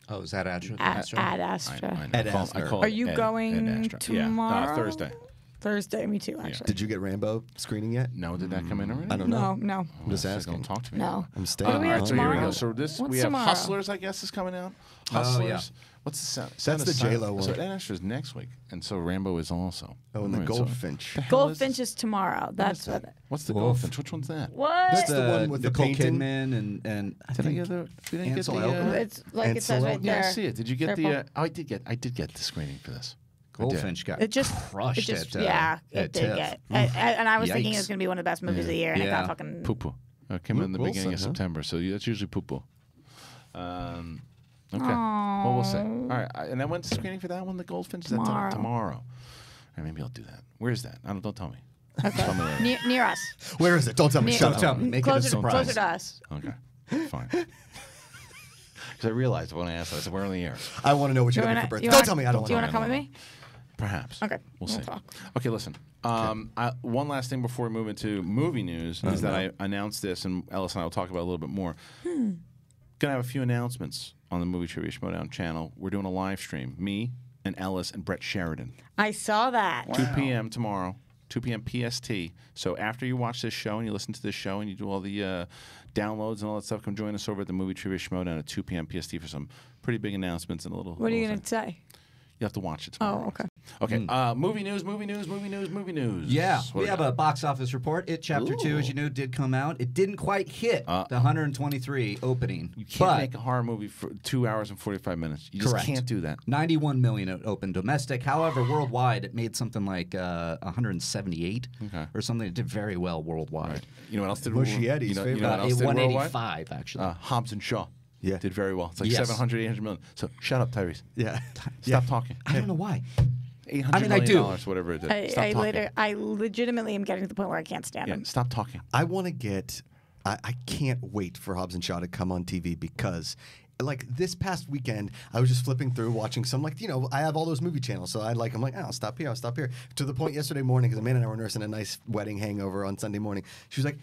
Oh, is that Astra? Ad Astra. Ed Astra. Are you going tomorrow? Yeah. Thursday. Thursday, me too, actually. Yeah. Did you get Rambo screening yet? No, did that come in already? I don't know. No. I'm just asking. Don't talk to me. No. I'm staying. All right, so here we go. So we have Hustlers, I guess, is coming out. Hustlers. Oh, yeah. What's the sound? That's the J-Lo one. So Ed Astra is next week, and so Rambo is also. Oh, and the Goldfinch. Goldfinch is tomorrow. That's what. What's the Goldfinch? Which one's that? What? That's the one with the Kidman and I think we didn't get the. It's like it says right there. Yeah, I see it. Did you get the? Oh, I did get the screening for this. Goldfinch got crushed at. Yeah, it did get. And I was thinking it was going to be one of the best movies of the year, and it got fucking poo-poo. It came in the beginning of September, so that's usually poo-poo. Okay. Aww. Well, we'll see. All right. And I went to screening for that one, The Goldfinch. Tomorrow. Tomorrow. Right, maybe I'll do that. Where is that? Don't tell me. Okay. Tell me near us. Where is it? Don't tell me. Shut up. Tell me. Make it a surprise. Closer to us. Okay. Fine. Because I realized when I asked, I said, we're on the air. I want to know what you're going to have for birthday. Don't tell me. I don't want to know. Do you want to come with me? Perhaps. Okay. We'll see. Talk. Okay, listen. One last thing before we move into movie news is that I announced this, and Ellis and I will talk about it a little bit more. Gonna have a few announcements on the Movie Trivia Showdown channel. We're doing a live stream. Me and Ellis and Brett Sheridan. I saw that. Wow. 2 p.m. tomorrow. 2 p.m. PST. So after you watch this show and you listen to this show and you do all the downloads and all that stuff, come join us over at the Movie Trivia Showdown at 2 p.m. PST for some pretty big announcements and a little. What are you gonna say? You have to watch it tomorrow. Oh, okay. Okay. Movie news. Yeah. We have a box office report. It Chapter 2, as you know, did come out. It didn't quite hit the 123 opening. You can't make a horror movie for 2 hours and 45 minutes. You just can't do that. 91 million it opened domestic. However, worldwide, it made something like 178 or something. It did very well worldwide. Right. You know what else did worldwide? You know what else did 185 actually. Hobbs and Shaw. Yeah. Did very well. It's like 700, 800 million. So shut up, Tyrese. Yeah. Stop talking. I don't know why. $800 million, whatever it is. I legitimately am getting to the point where I can't stand him. Stop talking. I want to get – I can't wait for Hobbs and Shaw to come on TV because – like this past weekend, I was just flipping through watching some, like, I have all those movie channels, so I'm like, oh, I'll stop here. To the point yesterday morning, because Amanda and I were nursing a nice wedding hangover on Sunday morning. She was like,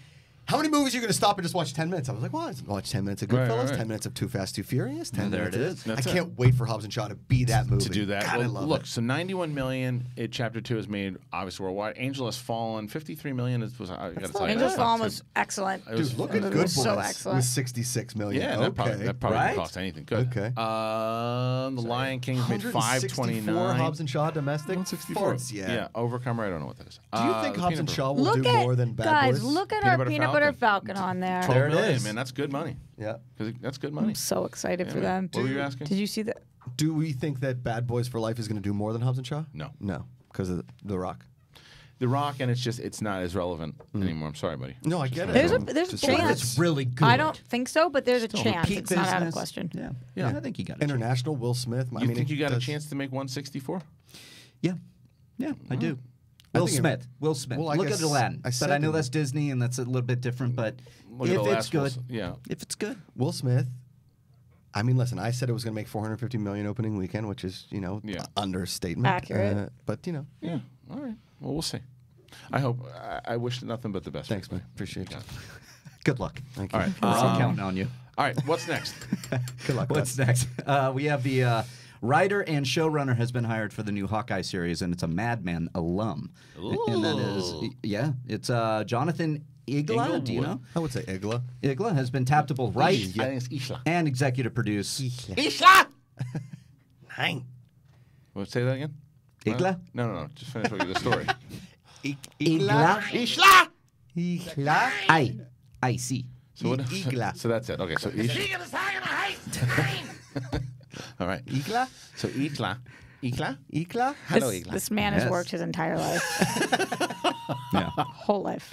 how many movies are you going to stop and just watch 10 minutes? I was like, well, I watch 10 minutes of Goodfellas, 10 minutes of Too Fast, Too Furious, 10 minutes. There it is. I can't wait for Hobbs and Shaw to be that movie. To do that. God, well, I love it. So 91 million, It Chapter 2 is made, obviously, worldwide. Angel Has Fallen, 53 million. Angel Has Fallen was excellent. Dude, look at Good Boys. So excellent. With 66 million. Yeah, that probably didn't cost anything. Good. Okay. The Lion King made 529. Hobbs and Shaw domestic? 164. Yeah, Overcomer. I don't know what that is. Do you think Hobbs and Shaw will do more than Bad Boys? Guys, look at our peanut butter. Falcon on there. There it is, man. That's good money. Yeah, that's good money. I'm so excited for them. What were you asking? Did you see that? Do we think that Bad Boys for Life is going to do more than Hobbs and Shaw? No, because of The Rock. The Rock, and it's just, it's not as relevant anymore. I'm sorry, buddy. No, I get it. There's a chance. It's really good. I don't think so, but there's a chance. It's not out of question. Yeah. Yeah, I think he got it. International, Will Smith. You think you got a chance to make 164? Yeah. Yeah, I do. Will Smith. Well, look at Aladdin. But I know that's Disney, and that's a little bit different, but if it's good. Yeah. If it's good. Will Smith. I mean, listen, I said it was going to make $450 million opening weekend, which is, you know, understatement. Accurate. But, you know. Yeah. All right. Well, we'll see. I hope. I wish nothing but the best. Thanks, man. Appreciate it. Good luck. Thank you. All right. We're still counting on you. All right. What's next? Good luck. What's next? We have the writer and showrunner has been hired for the new Hawkeye series, and it's a Mad Men alum. Ooh. And that is, yeah, it's Jonathan Igla, do you know? I would say Igla. Igla has been tapped to both write and executive produce. Igla! Nine. Well, say that again? Igla? No, no, no. Just finish with the story. Igla. Igla. Igla. I see. So what? Igla. So that's it. Okay. So Igla. All right. Igla. So Igla. Igla? Igla? Hello, Igla. This man has worked his entire life. Yeah. Whole life.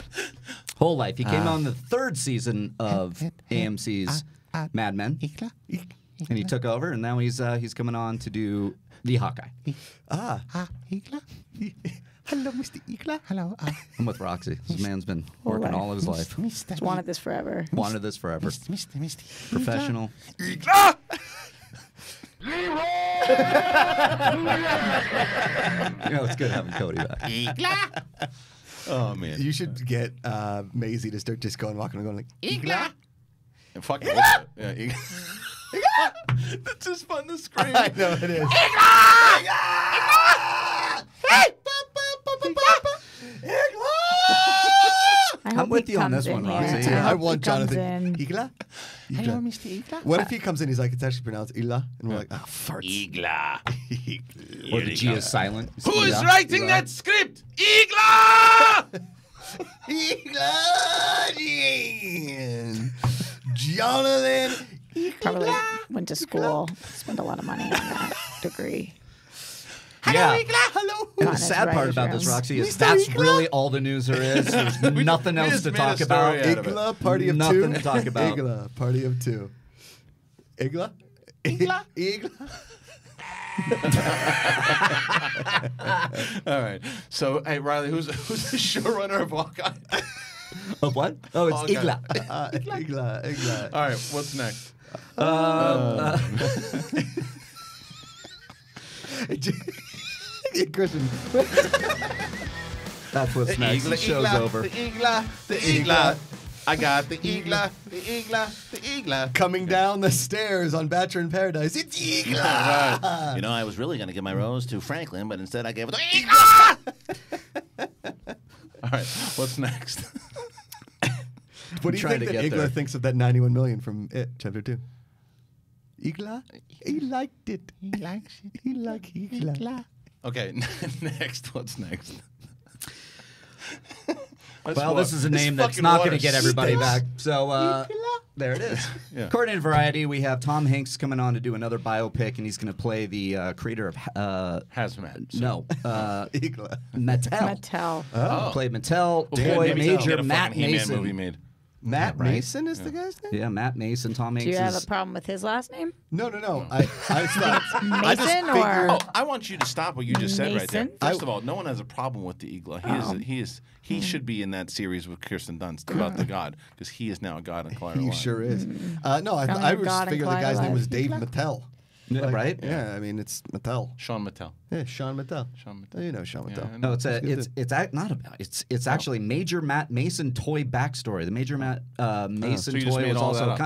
Whole life. He came on the third season of AMC's Mad Men. Igla? Igla. And he took over, and now he's coming on to do the Hawkeye. Igla? Hello, Mr. Igla. Hello. I'm with Roxy. This man's been working all of his life. He's wanted this forever. Wanted this forever. Mr. Professional. Igla! Leroy! You know, it's good having Cody back. Igla! Oh, man. You should get Maisie to start just going, walking and going like, Igla! And fucking Igla! Yeah, Igla. Igla! That's just fun to scream. I know it is. Igla! Igla! Igla! Hey! I'm with you on this one, Roxy. I want Jonathan. Igla? Hello, Mr. Igla. What if he comes in, he's like, it's actually pronounced Igla? And we're like, ah, farts. Igla. Igla. Or the G is silent. Who is writing that script? Igla! Igla! Jonathan. Probably went to school, spent a lot of money on that degree. Hello, Igla. Hello. And the sad part about this, Roxy, is that's really all the news there is. There's nothing else to talk about. Igla, party of two. Nothing to talk about. Igla, party of two. Igla? Igla? Igla? All right. So, hey, Riley, who's the showrunner of Hawkeye? Of what? Oh, it's Igla. Igla, Igla. All right, what's next? Kristen. That's what's next. The show's over. The Igla. The Igla. I got the Igla. The Igla. The Igla. Coming down the stairs on Bachelor in Paradise. It's Igla. Right. You know, I was really going to give my rose to Franklin, but instead I gave it to Igla. All right. What's next? What do you think that Igla thinks of that $91 million from It Chapter Two? Igla? He liked it. He likes it. He likes Igla. Okay, next. What's next? Well, this is a name that's not going to get everybody back. So there it is. Yeah. Coordinated Variety, we have Tom Hanks coming on to do another biopic, and he's going to play the creator of... Hazmat. So. No. Igla. Mattel. Mattel. Oh. Played Mattel. Boy, Major Matt Mason. Movie made. Matt Mason is the guy's name? Yeah, Matt Mason, Tom Hanks. Do you have a problem with his last name? No, no, no. I just figured, oh, I want you to stop what you just said right there. First of all, no one has a problem with the Igla. He should be in that series with Kirsten Dunst about the God, because he is now a God in Collider Live. He sure is. No, I just figured the guy's name was Dave Mattel. Yeah, like, right? Yeah, I mean it's Mattel. Sean Mattel. Yeah, Sean Mattel. Sean Mattel. You know Sean Mattel. Yeah, no, it's actually Major Matt Mason toy backstory. The Major Matt Mason toy was also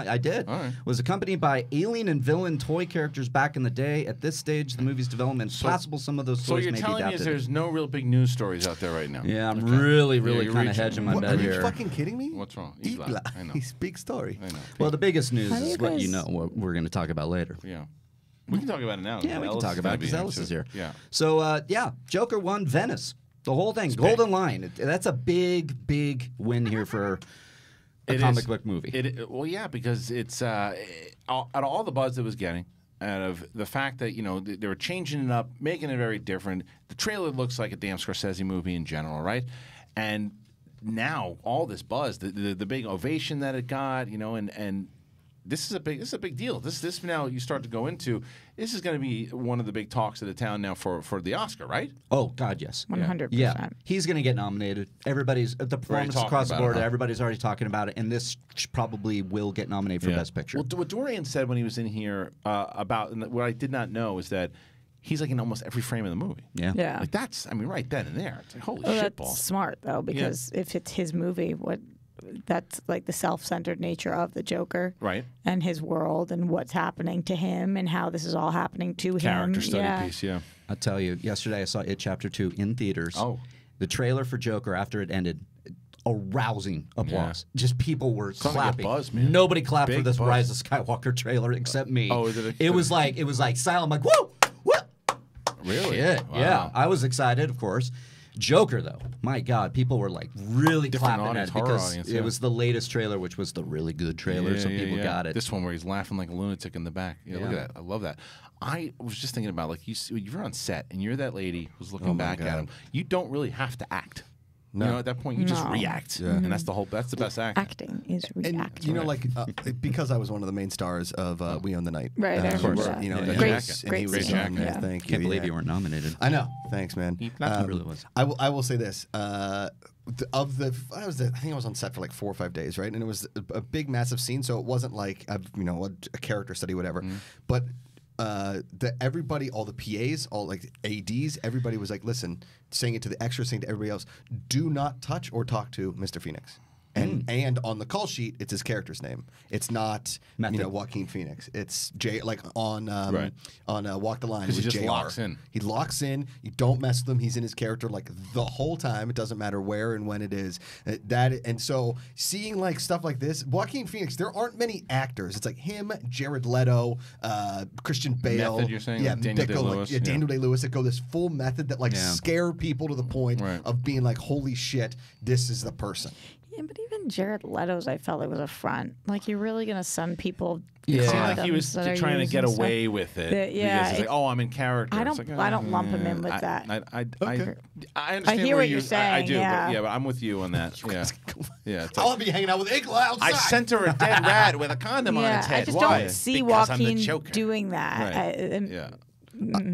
was accompanied by alien and villain toy characters back in the day. At this stage, the movie's development possible some of those toys may be adapted. So you're telling me there's no real big news stories out there right now? Yeah, I'm really kind of hedging my bet here. Are you fucking kidding me? What's wrong? Igla. I know. He's big story. I know. Well, the biggest news is what you know. What we're going to talk about later. Yeah. We can talk about it now. Yeah, we can talk about it because Ellis is here. Yeah. So, yeah, Joker won Venice. The whole thing. Golden Lion. That's a big, big win here for a comic book movie. Well, yeah, because it's out of all the buzz it was getting, out of the fact that, you know, they were changing it up, making it very different. The trailer looks like a damn Scorsese movie in general, right? And now all this buzz, the big ovation that it got, you know, and this is a big deal. This now you start to go into, this is going to be one of the big talks of the town now for the Oscar, right? Oh God, yes, 100%. Yeah, he's going to get nominated. Everybody's the performance across the board. Huh? Everybody's already talking about it, and this probably will get nominated for Best Picture. Well, what Dorian said when he was in here about, and what I did not know is that he's like in almost every frame of the movie. Yeah, yeah. Like that's, I mean, right then and there. It's like, holy shit, that's ball. Smart though, because if it's his movie, what. That's like the self-centered nature of the Joker, right? And his world, and what's happening to him, and how this is all happening to him. Character study piece, yeah. I'll tell you. Yesterday, I saw It Chapter Two in theaters. Oh, the trailer for Joker after it ended, a rousing applause. Yeah. Just people were clapping. Like buzz, man. Nobody clapped for this buzz. Rise of Skywalker trailer except me. Oh, it was like silent. I'm like, whoa, whoa. Really? Shit. Wow. Yeah, I was excited, of course. Joker, though, my God, people were like really clapping at it because it was the latest trailer, which was the really good trailer, so people got it. This one where he's laughing like a lunatic in the back. Yeah, look at that. I love that. I was just thinking about, like, you're on set, and you're that lady who's looking back at him. You don't really have to act. No. You know, at that point, you just react, and that's the best acting. Acting is reacting. And, you know, like because I was one of the main stars of We Own the Night. Right, of course. You know, great jacket. Yeah. Thank you. Can't believe you weren't nominated. I know. Thanks, man. That really was. I will say this. I think I was on set for like 4 or 5 days, right? And it was a big, massive scene, so it wasn't like a character study, whatever, but. Everybody, all the PAs, all like ADs, everybody was like, listen, saying it to the extras, saying to everybody else, do not touch or talk to Mr. Phoenix. And on the call sheet, it's his character's name. It's not Joaquin Phoenix. It's on Walk the Line. It was he just JR. Locks in. He locks in. You don't mess with him. He's in his character like the whole time. It doesn't matter where and when it is. And so seeing like stuff like this, Joaquin Phoenix. There aren't many actors. It's like him, Jared Leto, Christian Bale. Method, you're saying? Yeah, like Daniel Day-Lewis. Like, Daniel Day-Lewis. That go this full method that like scare people to the point of being like, holy shit, this is the person. Yeah, but even Jared Leto's, I felt it was a front. Like, you're really going to send people. Yeah, like he was trying to get away with it. Because it's like, oh, I'm in character. I don't lump him in with that. I understand what you're saying. I do. Yeah. But I'm with you on that. Yeah. Like, I'll be hanging out with Igla outside. I sent her a dead rat with a condom on its head. I just don't see Joaquin doing that. Right. Yeah.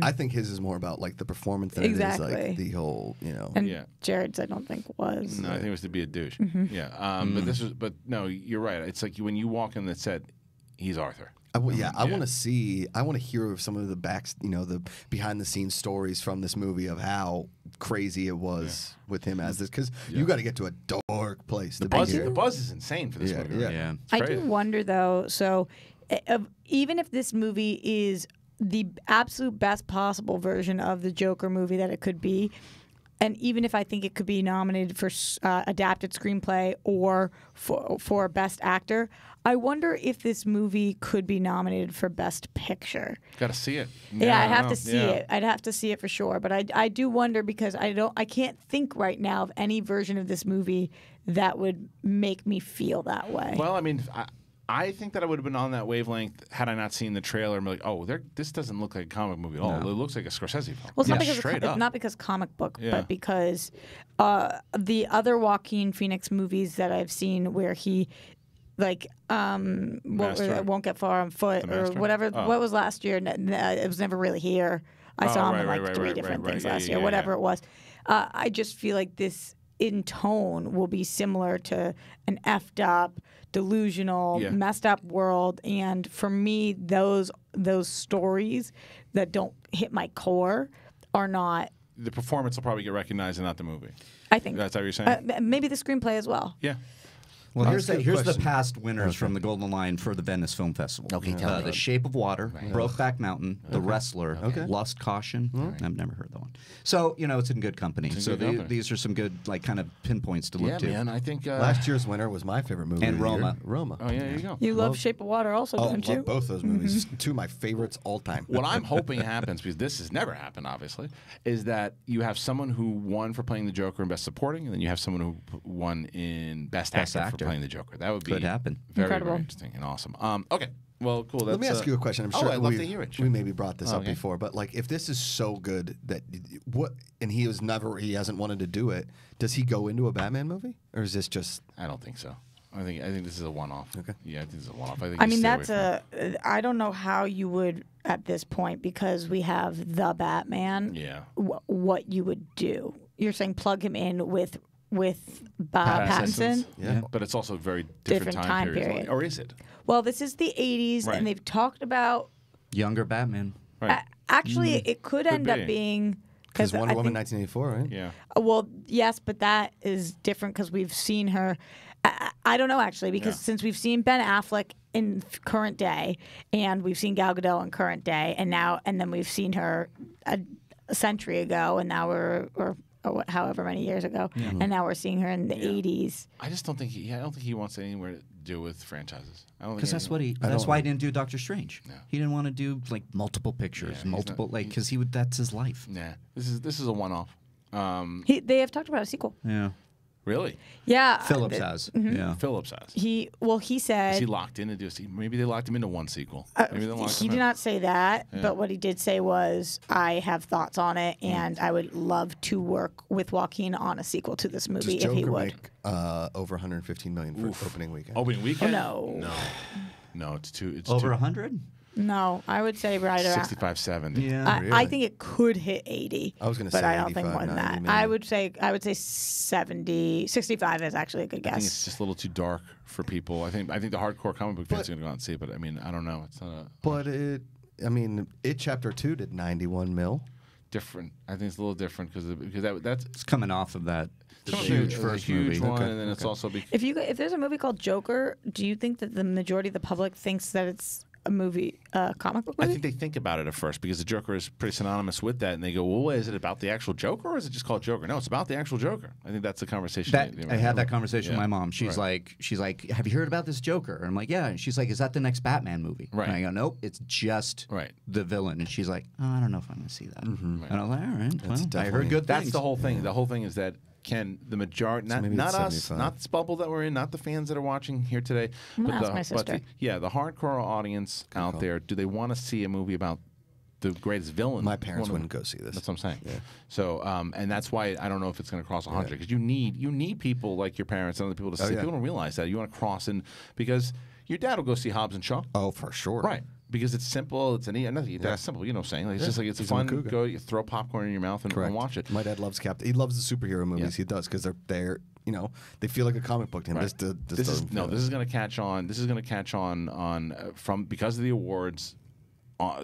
I think his is more about like the performance than it is like the whole, you know. And Jared's, I don't think was. No, I think it was to be a douche. But this was, but no, you're right. It's like when you walk in that set, he's Arthur. I want to see. I want to hear of some of the the behind the scenes stories from this movie of how crazy it was with him as this, because you got to get to a dark place. The buzz is insane for this movie. Yeah. I do wonder though. So, even if this movie is the absolute best possible version of the Joker movie that it could be, and even if I think it could be nominated for adapted screenplay or for best actor, I wonder if this movie could be nominated for best picture. Got to see it. Yeah, I'd have to see it. I'd have to see it for sure. But I do wonder, because I can't think right now of any version of this movie that would make me feel that way. Well, I mean. I think that I would have been on that wavelength had I not seen the trailer and be like, oh, this doesn't look like a comic movie at all. No. It looks like a Scorsese film. Well, it's not because comic book, but because the other Joaquin Phoenix movies that I've seen where he, like, Won't Get Far on Foot or whatever. Oh. What was last year? It was never really here. I saw him in like three different things last year, whatever it was. I just feel like this in tone will be similar to an effed up, delusional, messed up world, and for me, those stories that don't hit my core are not. The performance will probably get recognized, and not the movie. I think that's how you're saying. Maybe the screenplay as well. Yeah. Well, here's the past winners from the Golden Lion for the Venice Film Festival. Okay, tell me. The Shape of Water, Brokeback Mountain, The Wrestler, Lost Caution. Right. I've never heard that one. So, you know, it's in good company. These are some good, like, kind of pinpoints to look to. Yeah, man, I think last year's winner was my favorite movie. And Roma. Oh, yeah, there you go. You love Shape of Water also, don't you? I love both those movies. Two of my favorites all time. What I'm hoping happens, because this has never happened, obviously, is that you have someone who won for playing the Joker in Best Supporting, and then you have someone who won in Best Actor. Playing the Joker. That would be very, very interesting and awesome. Okay, Well, cool. That's, let me ask you a question. I'm sure we maybe brought this up before, but like, if this is so good that and he hasn't wanted to do it, does he go into a Batman movie, or is this just? I don't think so. I think this is a one-off. Okay. Yeah, I think it's a one-off. I mean, that's a. I don't know how you would at this point, because we have the Batman. Yeah. What you would do? You're saying plug him in with Bob Pattinson. Yeah. But it's also a very different time period. Or is it? Well, this is the 80s, and they've talked about younger Batman. Right. Actually, it could end up being. Because Wonder Woman 1984, right? Yeah. Well, yes, but that is different because we've seen her. I don't know, actually, because since we've seen Ben Affleck in current day, and we've seen Gal Gadot in current day, and now then we've seen her a century ago, and now we're or however many years ago, and now we're seeing her in the 80s. I just don't think I don't think he wants anywhere to do with franchises. Because that's what that's why he didn't do Doctor Strange. No. He didn't want to do like multiple pictures, because he would. That's his life. Yeah, this is a one-off. They have talked about a sequel. Yeah. Really? Yeah. Phillips has. Yeah. Phillips has. He said. Is he locked in to do a sequel? Maybe they locked him into one sequel. Maybe they locked him in. He did not say that, but what he did say was, I have thoughts on it, and I would love to work with Joaquin on a sequel to this movie if he would. Does Joker make over 115 million for opening weekend? Opening weekend? Oh, no. No. No, it's too. It's over 100? No, I would say right around 65, 70. Yeah, really? I think it could hit 80. I was going to say, but I don't think more than that. Million. I would say 70, 65 is actually a good guess. I think it's just a little too dark for people. I think the hardcore comic book fans are going to go out and see it, but I mean, I don't know. It's not a. But It Chapter Two did 91 mil. Different. I think it's a little different because it's coming off of that. If there's a movie called Joker, do you think that the majority of the public thinks that it's a movie, comic book movie? I think they think about it at first because the Joker is pretty synonymous with that, and they go, "Well, is it about the actual Joker, or is it just called Joker?" No, it's about the actual Joker. I think that's the conversation. I had that conversation with my mom. She's like, "Have you heard about this Joker?" And I'm like, "Yeah." And she's like, "Is that the next Batman movie?" Right. And I go, "Nope, it's just the villain." And she's like, "Oh, I don't know if I'm going to see that." Right. And I'm like, "All right, well, I heard good things." That's the whole thing. Yeah. The whole thing is that. Can the majority, not us, not this bubble that we're in, not the fans that are watching here today, but the hardcore audience out there, do they want to see a movie about the greatest villain? My parents wouldn't go see this. That's what I'm saying. Yeah. So, and that's why I don't know if it's going to cross 100 because you need people like your parents and other people to see. People don't realize that you want to cross in because your dad will go see Hobbs and Shaw. Oh, for sure. Right. Because it's simple, it's an that's simple, you know what I'm saying? Like, it's just like, it's fun, go, you throw popcorn in your mouth and watch it. My dad loves Captain, he loves the superhero movies, he does, because they're, you know, they feel like a comic book to him. This is going to catch on, because of the awards,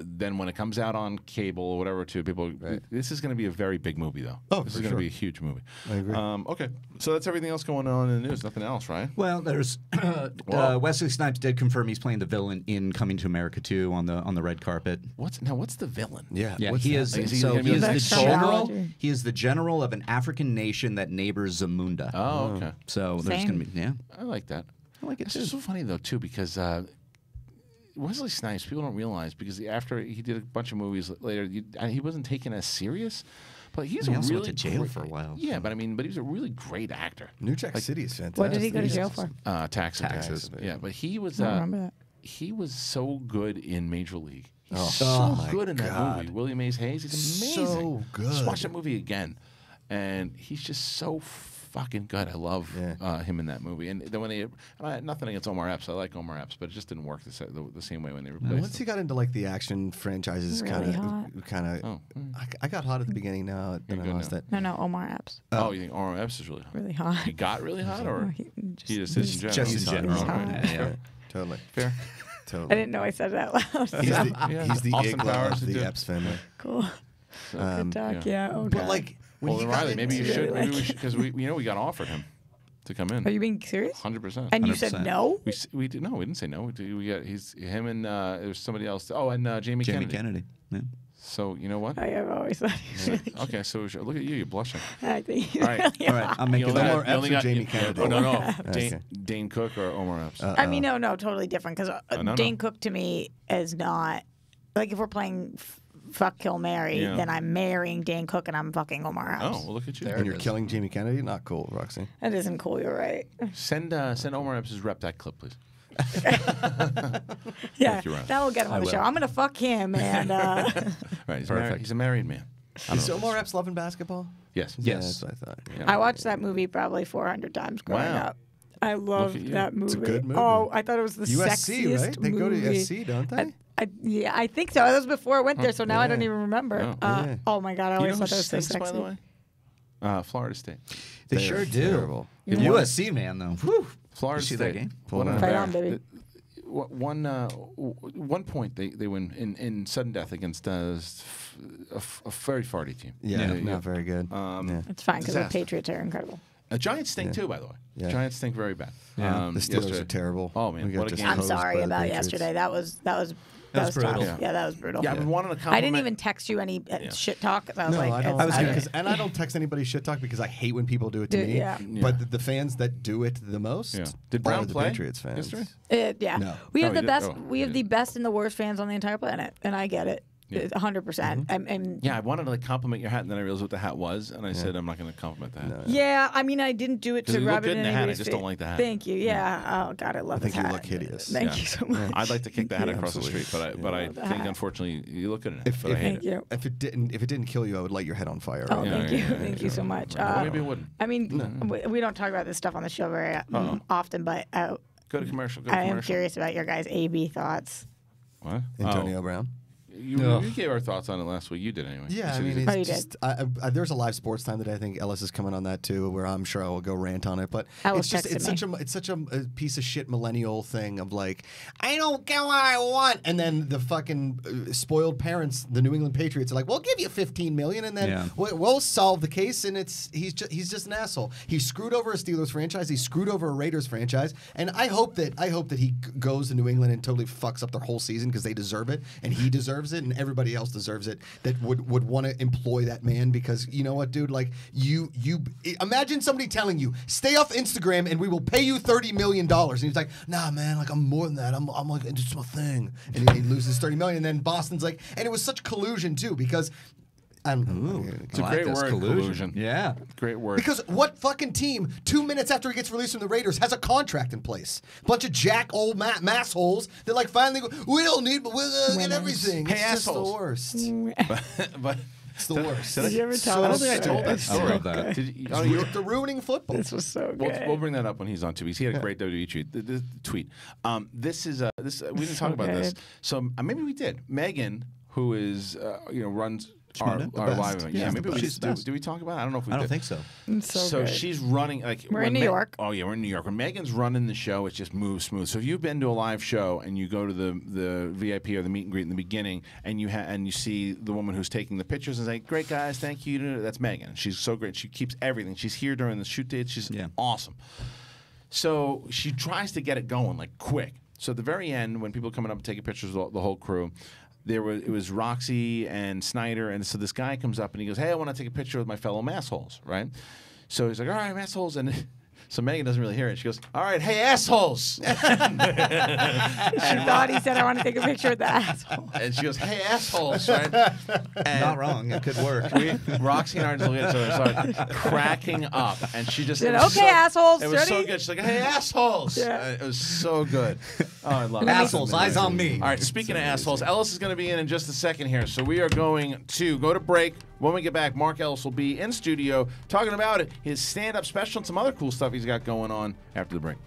then when it comes out on cable or whatever to people, this is going to be a very big movie, though. Oh, this is going to be a huge movie. I agree. Okay, so that's everything else going on in the news. Nothing else, right? Well, there's Wesley Snipes did confirm he's playing the villain in Coming to America 2 on the red carpet. What's the villain? Yeah He is the general of an African nation that neighbors Zamunda. Oh, okay. So there's going to be I like that. I like it too. It's so funny though too because. Wesley Snipes, people don't realize because after he did a bunch of movies later, he wasn't taken as serious. But he also went to jail for a while. Yeah, but he was a really great actor. New Jack City is fantastic. What did he go to jail for? Taxes. Yeah, but he was. I remember that. He was so good in Major League. He's so good in that movie. William Mays Hayes. He's amazing. So good. Just watch that movie again, and he's just so fucking good. I love him in that movie. And then when nothing against Omar Epps. I like Omar Epps, but it just didn't work the same way when they replaced. Once he got into like the action franchises, kind of. Oh. I got hot at the beginning. Now then I lost that. No, Omar Epps. Oh, you think Omar Epps is really hot? Really hot. He got really hot, or he just is in general. Right? Yeah, totally fair. Totally. I didn't know I said that loud. He's the Igla of the Epps family. Cool. But like. Well, then Riley, maybe we should, because we got offered him to come in. Are you being serious? 100%. And you said no? We didn't say no. We got him and there's somebody else. Oh, and Jamie Kennedy. Yeah. So you know what? I have always thought he was really cute. Okay, so look at you. You're blushing. I think he's all right. I'm making no more Epps or Jamie Kennedy. Oh, no. Dane Cook or Omar Epps? I mean, no, totally different. Because Dane Cook to me is not like if we're playing. Fuck, kill, marry. Yeah. Then I'm marrying Dane Cook and I'm fucking Omar Epps. Oh, well, look at you! There and you're killing Jamie Kennedy. Not cool, Roxy. That isn't cool. You're right. Send Omar Epps' rep that clip, please. Yeah, you, that will get him on the show. I'm going to fuck him. And, right, he's a married man. Is Omar Epps loving basketball? Yes. Yes. Yeah, that's what I thought. Yeah. I watched that movie probably 400 times growing up. I loved that movie. It's a good movie. Oh, I thought it was the USC, sexiest right? They movie. Go to USC, don't they? Yeah, I think so. That was before I went there, so now I don't even remember. Oh, oh my God, I always thought that was so sexy. By the way? Florida State. They sure do. Terrible. Yeah. USC, man, though. Whew. Florida State. That game? Right on, baby. One point they win in sudden death against a very farty team. Yeah, not very good. It's fine because the Patriots are incredible. Giants stink too, by the way. Yeah. Giants stink very bad. Yeah. The Steelers are terrible. Oh man, what a game. I'm sorry about yesterday. That was brutal. Yeah. That was brutal. Yeah, I've been wanting to compliment. I didn't even text you any shit talk. I was like, and I don't text anybody shit talk because I hate when people do it to me. Yeah. But the fans that do it the most, did Brown play? The Patriots fans. Yeah. No. We have the best. We have the best and the worst fans on the entire planet, and I get it. 100%. Yeah, I wanted to like compliment your hat, and then I realized what the hat was, and I said I'm not going to compliment that. No, I mean I didn't do it to rub it in the hat. I just don't like the hat. Thank you. Yeah. Oh God, I love the hat. I think you look hideous. Thank you so much. I'd like to kick the hat across the street, but I think unfortunately you look at it. If it didn't kill you, I would light your head on fire. Oh, thank you, thank you so much. Maybe it wouldn't. I mean, we don't talk about this stuff on the show very often, but go to commercial. I am curious about your guys' AB thoughts. What? Antonio Brown. You gave our thoughts on it last week. You did anyway. Yeah, I mean, it's just, there's a live sports time today. I think Ellis is coming on that too, where I'm sure I will go rant on it. But Ellis it's such a piece of shit millennial thing of like, I don't get what I want, and then the fucking spoiled parents, the New England Patriots, are like, we'll give you $15 million, and then we'll solve the case. And he's just an asshole. He screwed over a Steelers franchise. He screwed over a Raiders franchise. And I hope that he goes to New England and totally fucks up their whole season because they deserve it and he deserves it and everybody else deserves it that would want to employ that man, because you know what, dude, like you imagine somebody telling you stay off Instagram and we will pay you $30 million, and he's like, nah man, like I'm more than that, I'm like it's my thing, and he loses $30 million, and then Boston's like, and it was such collusion too, because it's a great word, collusion. Yeah, great word. Because what fucking team, 2 minutes after he gets released from the Raiders, has a contract in place? Bunch of jack old massholes that like finally go, we don't need, but we'll get everything. Hey, it's assholes. Just the worst. but it's the worst. Did you ever tell us? I told that story. I love that. You're ruining football. This was so good. We'll bring that up when he's on TV. He had a great WWE tweet. This is we didn't talk about this. So maybe we did. Megan, who is runs. Our live event. Yeah, maybe we just do we talk about it? I don't know if we I don't think so. It's so good. She's running. Like, we're in New York. Oh, yeah, we're in New York. When Megan's running the show, it just moves smooth. So if you've been to a live show and you go to the VIP or the meet and greet in the beginning, and you see the woman who's taking the pictures and saying, great guys, thank you. That's Megan. She's so great. She keeps everything. She's here during the shoot dates. She's awesome. So she tries to get it going, like, quick. So at the very end, when people are coming up and taking pictures of the whole crew, it was Roxy and Snyder, and so this guy comes up and he goes, hey, I want to take a picture with my fellow massholes, right? So he's like, all right, massholes, and so Megan doesn't really hear it. She goes, all right, hey, assholes. She thought he said, I want to take a picture with the asshole. And she goes, hey, assholes, right? And not wrong. It could work. Roxy and I just looked at each other and started cracking up. And she just said, okay, assholes. It was so good. She's like, hey, assholes. Yeah. It was so good. Oh, I love it. Assholes, eyes on me. All right, speaking of assholes, Ellis is going to be in just a second here. So we are going to go to break. When we get back, Mark Ellis will be in studio talking about his stand-up special and some other cool stuff he's got going on after the break.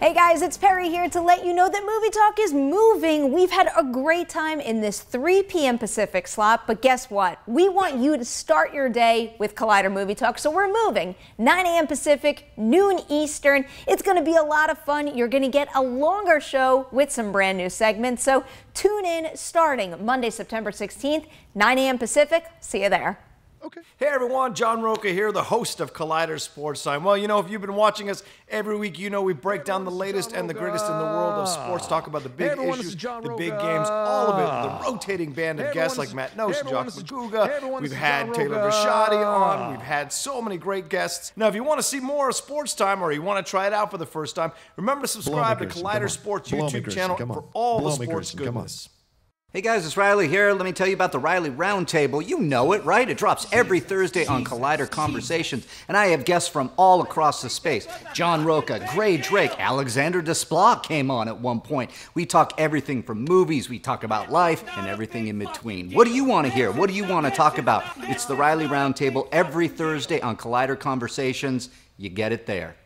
Hey guys, it's Perry here to let you know that Movie Talk is moving. We've had a great time in this 3 p.m. Pacific slot, but guess what? We want you to start your day with Collider Movie Talk, so we're moving. 9 a.m. Pacific, noon Eastern. It's going to be a lot of fun. You're going to get a longer show with some brand new segments, so tune in starting Monday, September 16th, 9 a.m. Pacific. See you there. Okay. Hey everyone, John Roca here, the host of Collider Sports Time. Well, you know, if you've been watching us every week, you know we break down the latest and the greatest in the world of sports, talk about the big issues, the big games, all of it, the rotating band of guests like Matt Nose, Josh Maguga. We've had Taylor Bisciotti on. We've had so many great guests. Now, if you want to see more of Sports Time or you want to try it out for the first time, remember to subscribe to Collider Sports YouTube channel for all the sports goodness. Hey guys, it's Riley here. Let me tell you about the Riley Roundtable. You know it, right? It drops every Thursday on Collider Conversations, and I have guests from all across the space. John Roca, Gray Drake, Alexander Desplat came on at one point. We talk everything from movies, we talk about life, and everything in between. What do you want to hear? What do you want to talk about? It's the Riley Roundtable every Thursday on Collider Conversations. You get it there.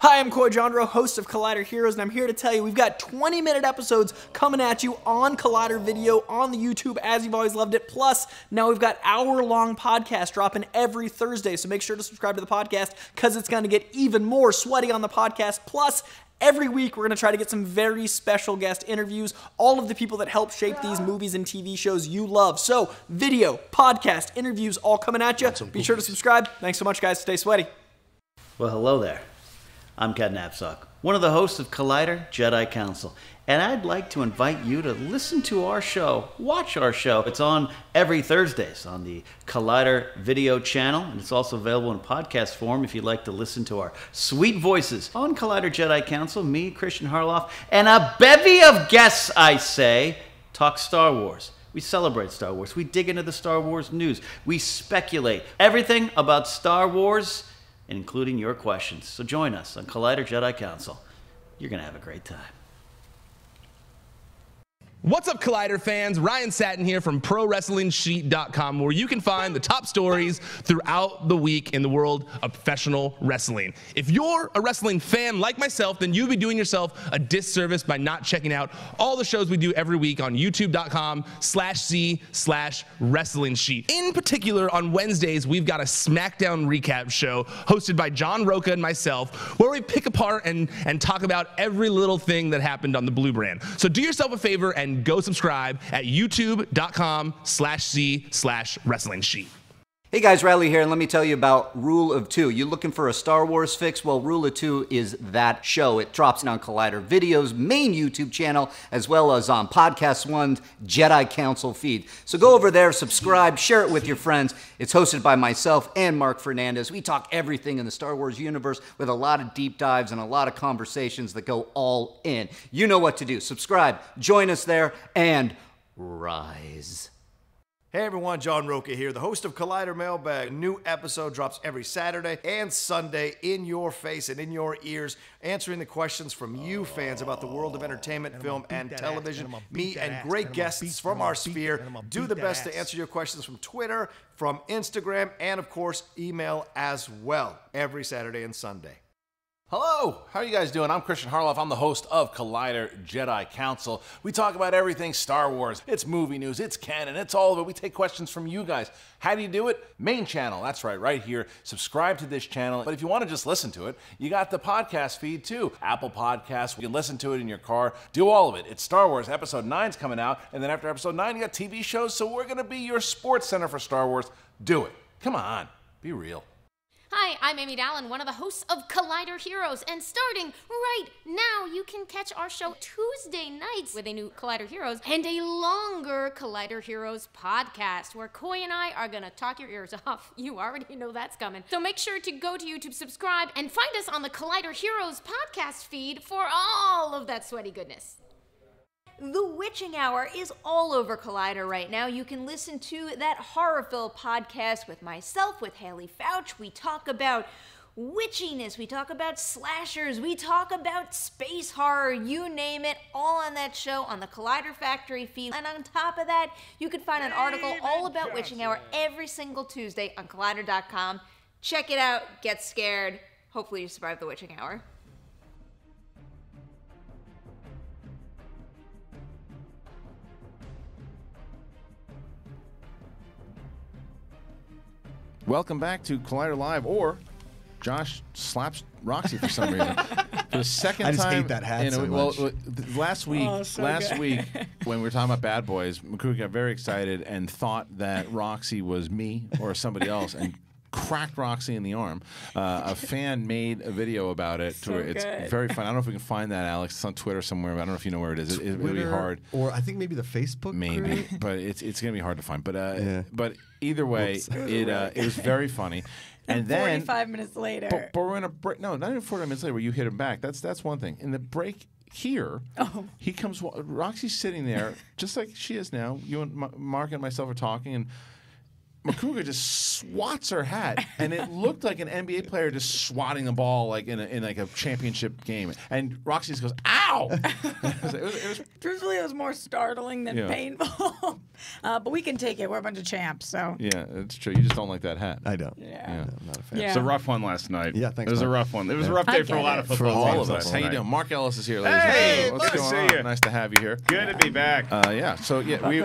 Hi, I'm Coy Jandro, host of Collider Heroes, and I'm here to tell you we've got 20-minute episodes coming at you on Collider Video, on the YouTube, as you've always loved it. Plus, now we've got hour-long podcasts dropping every Thursday, so make sure to subscribe to the podcast because it's going to get even more sweaty on the podcast. Plus, every week, we're going to try to get some very special guest interviews, all of the people that help shape these movies and TV shows you love. So, video, podcast, interviews, all coming at you. Be sure to subscribe. Thanks so much, guys. Stay sweaty. Well, hello there. I'm Kat Napsok, one of the hosts of Collider Jedi Council, and I'd like to invite you to listen to our show, watch our show. It's on every Thursdays on the Collider Video channel, and it's also available in podcast form if you'd like to listen to our sweet voices. On Collider Jedi Council, me, Christian Harloff, and a bevy of guests, I say, talk Star Wars. We celebrate Star Wars. We dig into the Star Wars news. We speculate everything about Star Wars, including your questions. So join us on Collider Jedi Council. You're going to have a great time. What's up, Collider fans? Ryan Satin here from ProWrestlingSheet.com, where you can find the top stories throughout the week in the world of professional wrestling. If you're a wrestling fan like myself, then you'll be doing yourself a disservice by not checking out all the shows we do every week on YouTube.com/C/WrestlingSheet. In particular, on Wednesdays, we've got a SmackDown recap show hosted by John Roca and myself, where we pick apart and talk about every little thing that happened on the blue brand. So do yourself a favor and go subscribe at youtube.com/C/WrestlingSheet. Hey guys, Riley here, and let me tell you about Rule of Two. You looking for a Star Wars fix? Well, Rule of Two is that show. It drops in on Collider Video's main YouTube channel, as well as on Podcast One's Jedi Council feed. So go over there, subscribe, share it with your friends. It's hosted by myself and Mark Fernandez. We talk everything in the Star Wars universe with a lot of deep dives and a lot of conversations that go all in. You know what to do. Subscribe, join us there, and rise. Hey everyone, John Roca here, the host of Collider Mailbag. A new episode drops every Saturday and Sunday in your face and in your ears, answering the questions from you fans about the world of entertainment, film, and television. Me and great guests from our sphere do the best to answer your questions from Twitter, from Instagram, and of course, email as well, every Saturday and Sunday. Hello, how are you guys doing? I'm Christian Harloff. I'm the host of Collider Jedi Council. We talk about everything Star Wars. It's movie news, it's canon, it's all of it. We take questions from you guys. How do you do it? Main channel, that's right here. Subscribe to this channel. But if you want to just listen to it, you got the podcast feed too. Apple Podcasts, you can listen to it in your car. Do all of it. It's Star Wars. Episode 9's coming out. And then after Episode 9, you got TV shows. So we're going to be your sports center for Star Wars. Do it. Come on, be real. Hi, I'm Amy Dallin, one of the hosts of Collider Heroes, and starting right now, you can catch our show Tuesday nights with a new Collider Heroes and a longer Collider Heroes podcast, where Coy and I are going to talk your ears off. You already know that's coming. So make sure to go to YouTube, subscribe, and find us on the Collider Heroes podcast feed for all of that sweaty goodness. The Witching Hour is all over Collider right now. You can listen to that Horrorville podcast with myself, with Haley Fouch. We talk about witchiness, we talk about slashers, we talk about space horror, you name it, all on that show on the Collider Factory feed. And on top of that, you can find an article all about Witching Hour every single Tuesday on Collider.com. Check it out, get scared. Hopefully you survive the Witching Hour. Welcome back to Collider Live, or Josh slaps Roxy for some reason. For the second time, I just hate that hat so much. Well, last week when we were talking about Bad Boys, McCrew got very excited and thought that Roxy was me or somebody else, and cracked Roxy in the arm. A fan made a video about it. So it's very fun. I don't know if we can find that, Alex. It's on Twitter somewhere. But I don't know if you know where it is. It would be hard. Or I think maybe the Facebook. Maybe, but it's gonna be hard to find. But but either way, it was very funny. And then 45 minutes later, but we're in a break. No, not even 45 minutes later. Where you hit him back. That's one thing. In the break here, he comes. Roxy's sitting there just like she is now. You and Mark and myself are talking and McCougar just swats her hat, and it looked like an NBA player just swatting the ball like in like a championship game. And Roxy just goes, "Ow!" Truthfully, it was more startling than painful. But we can take it. We're a bunch of champs, so. Yeah, it's true. You just don't like that hat. I don't. Yeah. No, I'm not a fan. Yeah. It was a rough one last night. Yeah, thanks. It was a rough one. It was a rough day for a lot of football. For all of us. How you doing? Mark Ellis is here, ladies and gentlemen. What's going on? Nice to have you here. Good to be back. So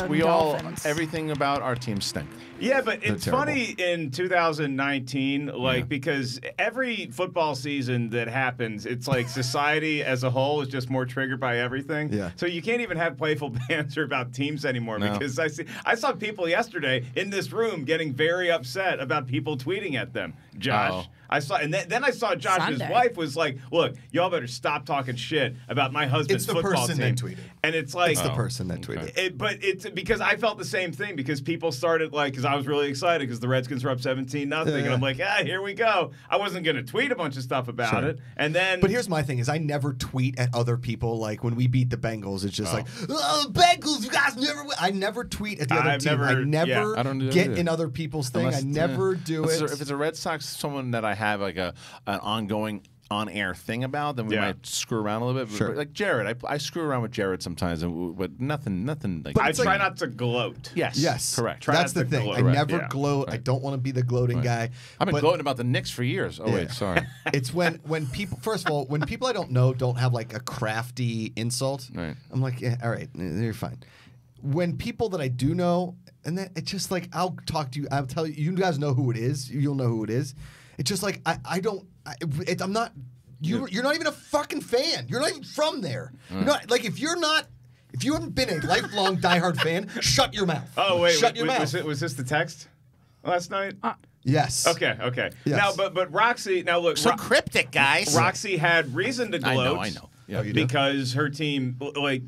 we all everything about our team stink. Yeah, but it's funny in 2019, because every football season that happens, it's like society as a whole is just more triggered by everything. Yeah. So you can't even have playful banter about teams anymore because I saw people yesterday in this room getting very upset about people tweeting at them. Josh. I saw, and then I saw Josh and his wife was like, "Look, y'all better stop talking shit about my husband's football team." It's the person that tweeted. And it's like, it's the person that tweeted. But it's because I felt the same thing because people started like, because I was really excited because the Redskins were up 17-0, and I'm like, here we go. I wasn't gonna tweet a bunch of stuff about it, and then. But here's my thing: is I never tweet at other people. Like when we beat the Bengals, it's just like, "Oh, Bengals, you guys never." I never tweet at the other team. I never get in other people's thing. Unless, I never do it. If it's a Red Sox, someone that I have like an ongoing on-air thing about, then we might screw around a little bit. Sure. Like Jared, I screw around with Jared sometimes, but nothing like. But I try not to gloat. Yes, correct. That's the thing. Gloat. I never gloat. Right. I don't want to be the gloating guy. I've been gloating about the Knicks for years. Oh wait, sorry. It's when people, first of all, when people I don't know don't have like a crafty insult. Right. I'm like, yeah, all right, you're fine. When people that I do know, and then it's just like I'll talk to you. I'll tell you. You guys know who it is. You'll know who it is. It's just like I'm not. You're not even a fucking fan. You're not even from there. Mm. You're not, like if you haven't been a lifelong diehard fan, shut your mouth. Oh wait, shut your mouth. Was this the text last night? Yes. Okay. Yes. Now, but Roxy. Now look, so cryptic, guys. Roxy had reason to gloat. I know. Yeah, because her team like.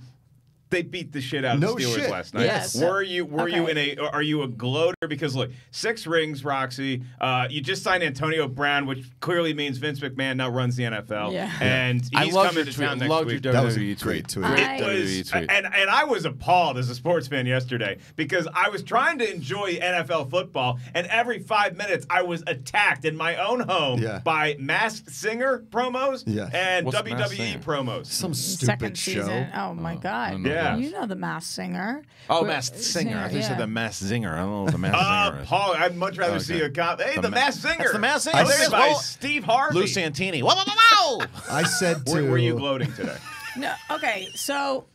They beat the shit out of the Steelers last night. Yes. Were you in a? Are you a gloater? Because look, 6 rings, Roxy. You just signed Antonio Brown, which clearly means Vince McMahon now runs the NFL. Yeah. And he's coming to town next week. That was a great tweet. And I was appalled as a sports fan yesterday because I was trying to enjoy NFL football, and every 5 minutes I was attacked in my own home by Masked Singer promos and What's WWE promos. Some stupid show. Oh my god. Yeah. You know the Masked Singer. Oh, Masked Singer. I think you said the Masked Zinger. I don't know what the Masked Zinger is. Paul, I'd much rather see a cop. Hey, the Masked Singer. That's the Masked Singer. By Steve Harvey. Lou Santini. Whoa, whoa, whoa, whoa. I said to... Were you gloating today? No. Okay, so...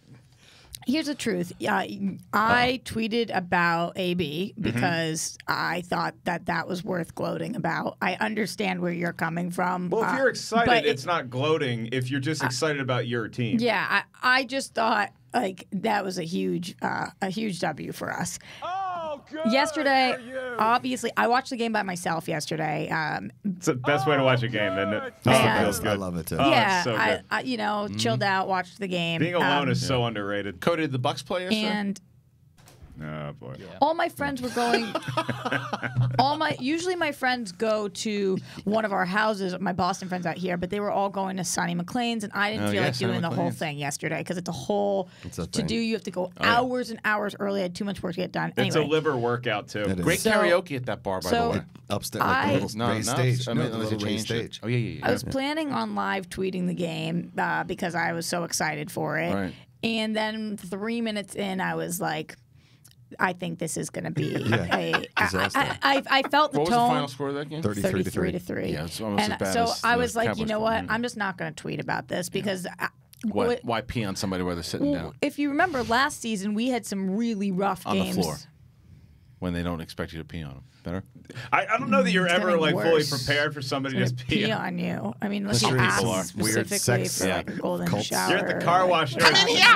Here's the truth. I tweeted about AB because I thought that was worth gloating about. I understand where you're coming from. Well, if you're excited, it's not gloating if you're just excited about your team. Yeah, I just thought like that was a huge W for us. Oh, good. Yesterday, obviously, I watched the game by myself yesterday. It's the best way to watch a game, isn't it? I love it too. Yeah, so I you know, chilled out, watched the game. Being alone is so underrated. Cody, did the Bucks play yesterday? And oh boy! Yeah. All my friends were going. Usually my friends go to one of our houses. My Boston friends out here, but they were all going to Sonny McLean's, and I didn't feel like doing the whole thing yesterday because it's a whole to do. You have to go hours and hours early. I had too much work to get done. Anyway. It's a liver workout too. Great karaoke at that bar, by the way. Upstairs, the little stage. Oh yeah. I was planning on live tweeting the game because I was so excited for it, and then 3 minutes in, I was like. I think this is going to be a disaster. I felt the tone. What was the final score of that game? 33-3. Yeah, it's almost as bad as I was like, you know what? I'm just not going to tweet about this because. Why pee on somebody while they're sitting down? If you remember last season, we had some really rough games. On the floor. when they don't expect you to pee on them. Better? I don't know that you're ever like worse. Fully prepared for somebody to pee on you. I mean, unless you ask specifically for like a golden shower. You're at the car wash.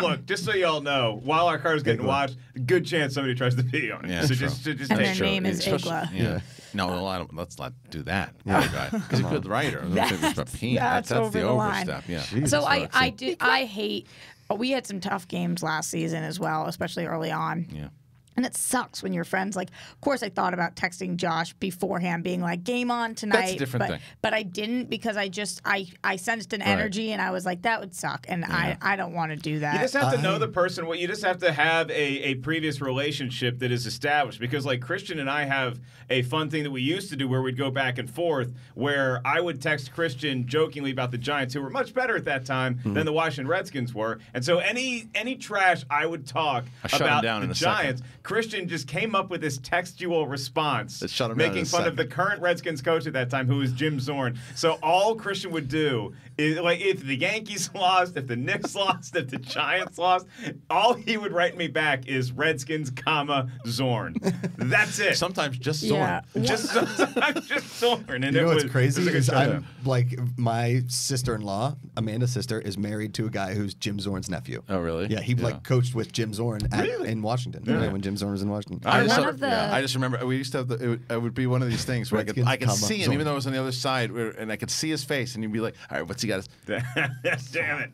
Look, just so y'all know, while our car is getting washed, good chance somebody tries to pee on you. Yeah, so just and their name is Igla. Yeah. No, let's not do that. Because a good writer. That's the overstep. Yeah. So I hate. We had some tough games last season as well, especially early on. Yeah. And it sucks when your friends, like, of course I thought about texting Josh beforehand, being like, game on tonight. That's a different thing. But I didn't because I sensed an energy and I was like, that would suck. And I don't want to do that. You just have to know the person. You just have to have a previous relationship that is established. Because, like, Christian and I have a fun thing that we used to do where we'd go back and forth, where I would text Christian jokingly about the Giants, who were much better at that time than the Washington Redskins were. And so any trash I would talk about the Giants... Christian just came up with this textual response, making fun of the current Redskins coach at that time, who was Jim Zorn. So all Christian would do is, like, if the Yankees lost, if the Knicks lost, if the Giants lost, all he would write me back is Redskins, comma, Zorn. That's it. Sometimes just Zorn. Yeah. Sometimes just Zorn. And you know what's crazy is I'm like, my sister-in-law, Amanda's sister, is married to a guy who's Jim Zorn's nephew. Oh, really? Yeah, he like coached with Jim Zorn in Washington. Yeah. Right, when Jim Zorn was in Washington. I just remember we used to have it would be one of these things where I could see him, even though it was on the other side, and I could see his face, and he'd be like, all right, what's he got? Damn it.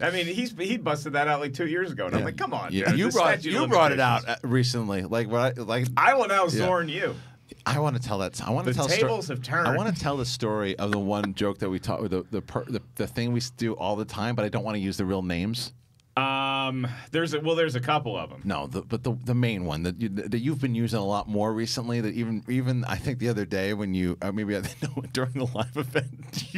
I mean, he busted that out like 2 years ago, and I'm like, come on. Yeah. You brought it out recently. Like, I will now Zorn you. I want to tell that. I want to tell the story of the one joke that we taught, the thing we do all the time, but I don't want to use the real names. There's a couple of them. No, but the main one that you've been using a lot more recently. That even I think the other day when you during the live event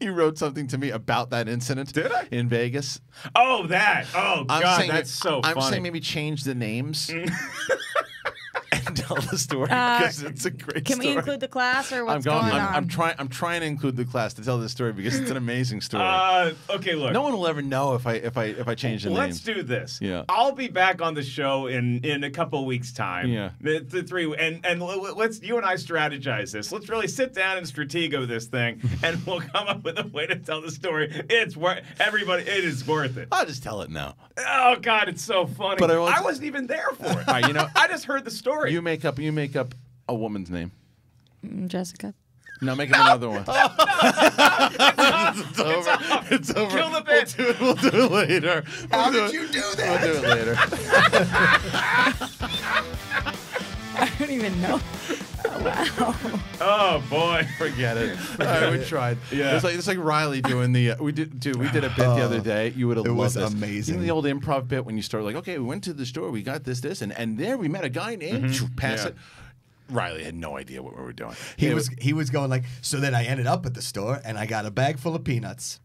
you wrote something to me about that incident. Did I? In Vegas. Oh, that. Oh, God, that's so funny. I'm saying maybe change the names. Tell the story because it's a great story. Can we include the class or what's going on? I'm trying to include the class to tell this story because it's an amazing story. Okay, look. No one will ever know if I change the name. Let's do this. Yeah. I'll be back on the show in a couple weeks' time. Yeah. The three and let's you and I strategize this. Let's really sit down and stratego this thing, and we'll come up with a way to tell the story. It's worth everybody. It is worth it. I'll just tell it now. Oh God, it's so funny. But I wasn't even there for it. All right, I just heard the story. You make up a woman's name. Jessica. No, make up another one. No, it's over. It's over. Kill the bit. We'll do it later. How did you do that? We'll do it later. I don't even know. Oh, wow. Oh boy, forget it. We tried. Yeah, it's like Riley doing the we did a bit the other day. You would have loved this. It was amazing. You know the old improv bit when you start like, okay, we went to the store, we got this, and there we met a guy named Pass it. Riley had no idea what we were doing. He was going like, so then I ended up at the store and I got a bag full of peanuts.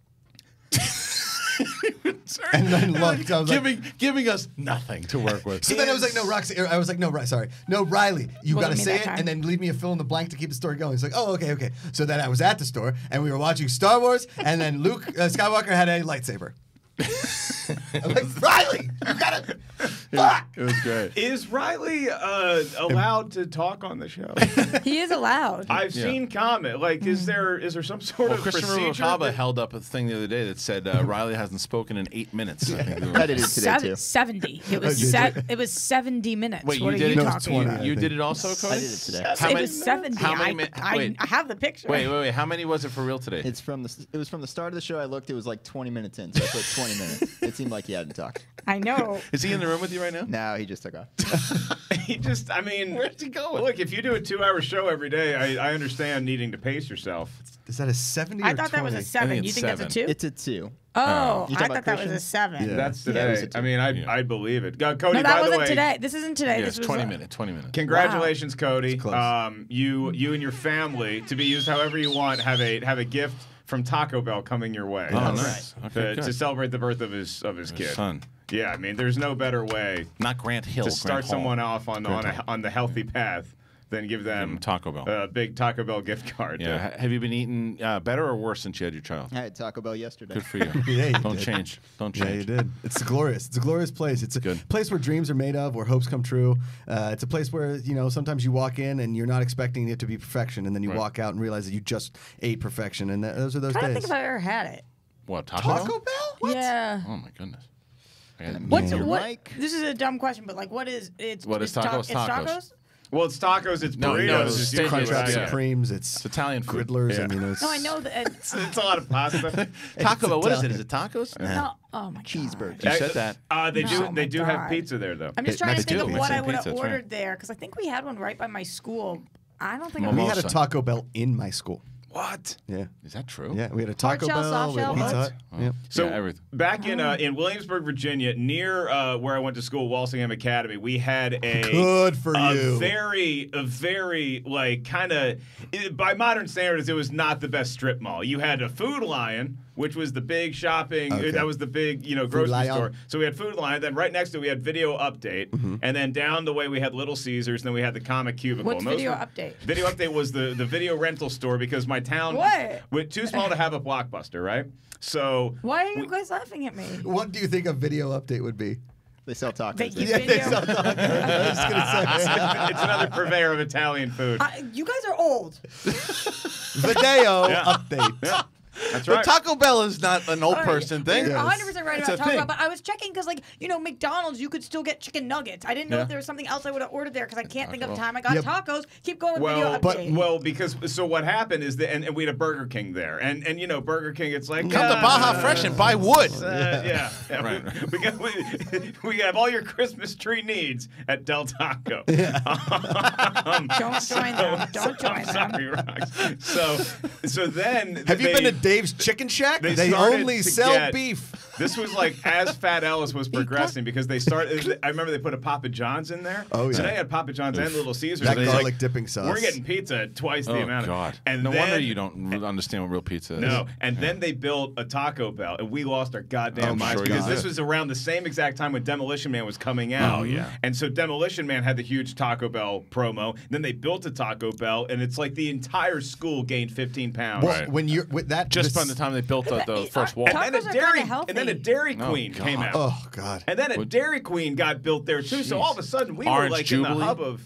And then looked, I was giving us nothing to work with. So then I was like, no, Roxy. I was like, no, sorry, no, Riley. You gotta say it, and then leave me a fill in the blank to keep the story going. It's like, oh, okay. So then I was at the store, and we were watching Star Wars, and then Luke Skywalker had a lightsaber. I'm like, Riley, you gotta. It was great. Is Riley allowed to talk on the show? He is allowed. I've seen comment. Like, is there some sort of procedure? Christian Rubalcaba held up a thing the other day that said Riley hasn't spoken in 8 minutes. I think it is today too. 70. It was 70 minutes. Wait, you did it? You did it also, Cody? I did it today. It was 70. I have the picture. Wait. How many was it for real today? It was from the start of the show. I looked. It was like 20 minutes in. So I put 20 minutes. It seemed like he hadn't talked. I know. Is he in the room with you right now? No, he just took off. I mean, where's he going? Look, if you do a 2-hour show every day, I understand needing to pace yourself. Is that a 70? I thought 20? That was a 7. You think 7. That's a 2? It's a 2 Oh, I thought that was a 7. Yeah. That's today. Yeah, I mean, I believe it. Cody, no, that wasn't today. This isn't today. Yeah, this was 20 minutes. Congratulations, wow. Cody. You and your family, to be used however you want, have a gift from Taco Bell coming your way. Oh, nice. Right. Okay, to celebrate the birth of his kid. Son. Yeah, I mean, there's no better way. Not Grant Hill. To start someone off on the healthy path then give them Taco Bell, a big Taco Bell gift card. Yeah. Have you been eating better or worse since you had your child? I had Taco Bell yesterday. Good for you. Yeah, you don't change. Don't change. Yeah, you did. It's glorious. It's a glorious place. It's a place where dreams are made of, where hopes come true. It's a place where, you know, sometimes you walk in and you're not expecting it to be perfection, and then you walk out and realize that you just ate perfection. And those are those days. I don't think if I ever had it. What, Taco Bell? What? Yeah. Oh my goodness. What? This is a dumb question, but like, what is it? What is tacos? It's tacos. Well, it's tacos. It's burritos. No, it's just Crunchwrap Supremes. It's Italian food. Griddlers. Yeah. I mean, it's, no, I know that. It's a lot of pasta. Taco Bell. What is it? Is it tacos? Yeah. No. Oh my God. Cheeseburger. You said that. They do have pizza there, though. I'm just trying to think of what I would have ordered there, because I think we had one right by my school. I don't think we had a Taco Bell in my school. What? Yeah. Is that true? Yeah, we had a Taco Bell, soft shell, Pizza Hut. Oh. Yeah. So back in Williamsburg, Virginia, near where I went to school, Walsingham Academy, we had a very, like, kind of, by modern standards, it was not the best strip mall. You had a Food Lion, which was the big shopping, that was the big, you know, grocery store. So we had Food Lion, then right next to it we had Video Update, and then down the way we had Little Caesars, and then we had the Comic Cubicle. What's Video Update? Video Update was the video rental store, because my town was too small to have a Blockbuster, right? So why are you guys laughing at me? What do you think a Video Update would be? They sell tacos. They sell tacos. I was just gonna say, it's another purveyor of Italian food. You guys are old. Video Update. Yeah. That's right. But Taco Bell is not an old person thing. You're 100% right about Taco Bell, but I was checking because, like, you know, McDonald's, you could still get chicken nuggets. I didn't know if there was something else I would have ordered there, because I can't think of the time I got tacos. Keep going with Video Update. Because so what happened is that, and we had a Burger King there, and you know, Burger King, it's like come to Baja Fresh and buy wood. We have all your Christmas tree needs at Del Taco. Yeah. Don't join them. Sorry, Rox. So then have you been to Dave's Chicken Shack? They only sell beef. This was like as Fat Ellis was progressing, because they started. I remember they put a Papa John's in there. Oh yeah. So they had Papa John's and Little Caesars. That garlic dipping sauce. We're getting pizza at twice the amount. Oh God! And no wonder you don't understand what real pizza is. No. And then they built a Taco Bell, and we lost our goddamn minds, because this was around the same exact time when Demolition Man was coming out. Oh yeah. And so Demolition Man had the huge Taco Bell promo. Then they built a Taco Bell, and it's like the entire school gained 15 pounds. Well, when you're with that, just from the time they built the first wall, and then a dairy. And then a Dairy Queen came out. Oh, God. And then a Dairy Queen got built there, too. Jeez. So all of a sudden, we were like in the hub of...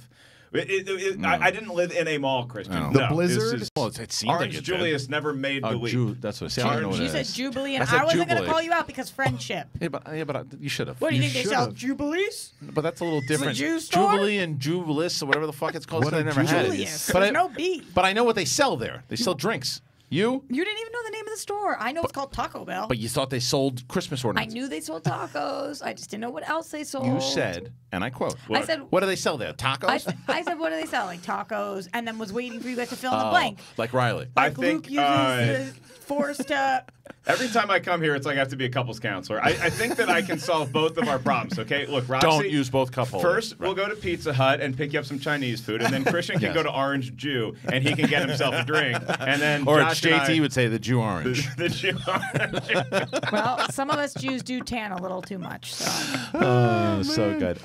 I didn't live in a mall, Christian. No. The Blizzard? It seemed Orange like Julius did. Never made the leap. That's what I know. She said Jubilee, and I wasn't going to call you out because friendship. Yeah, but you should have. What, do you think they sell Jubilees? But that's a little different. Jubilee and Jubilis, or whatever the fuck it's called. I never had it. But no B. But I know what they sell there. They sell drinks. You didn't even know the name of the store. I know it's called Taco Bell. But you thought they sold Christmas ornaments. I knew they sold tacos. I just didn't know what else they sold. You said, and I quote, I said, what do they sell there? Tacos? I said, what do they sell? Like tacos, and then was waiting for you guys to fill in the blank. Like Riley. Like I Luke think, uses forced up. Every time I come here, it's like I have to be a couples counselor. I think that I can solve both of our problems, okay? Look, Roxy. Don't use both couples. First, we'll go to Pizza Hut and pick you up some Chinese food, and then Christian can go to Orange Jew, and he can get himself a drink. And then or Josh JT would say the Jew Orange. The Jew Orange. Well, some of us Jews do tan a little too much. So, so good.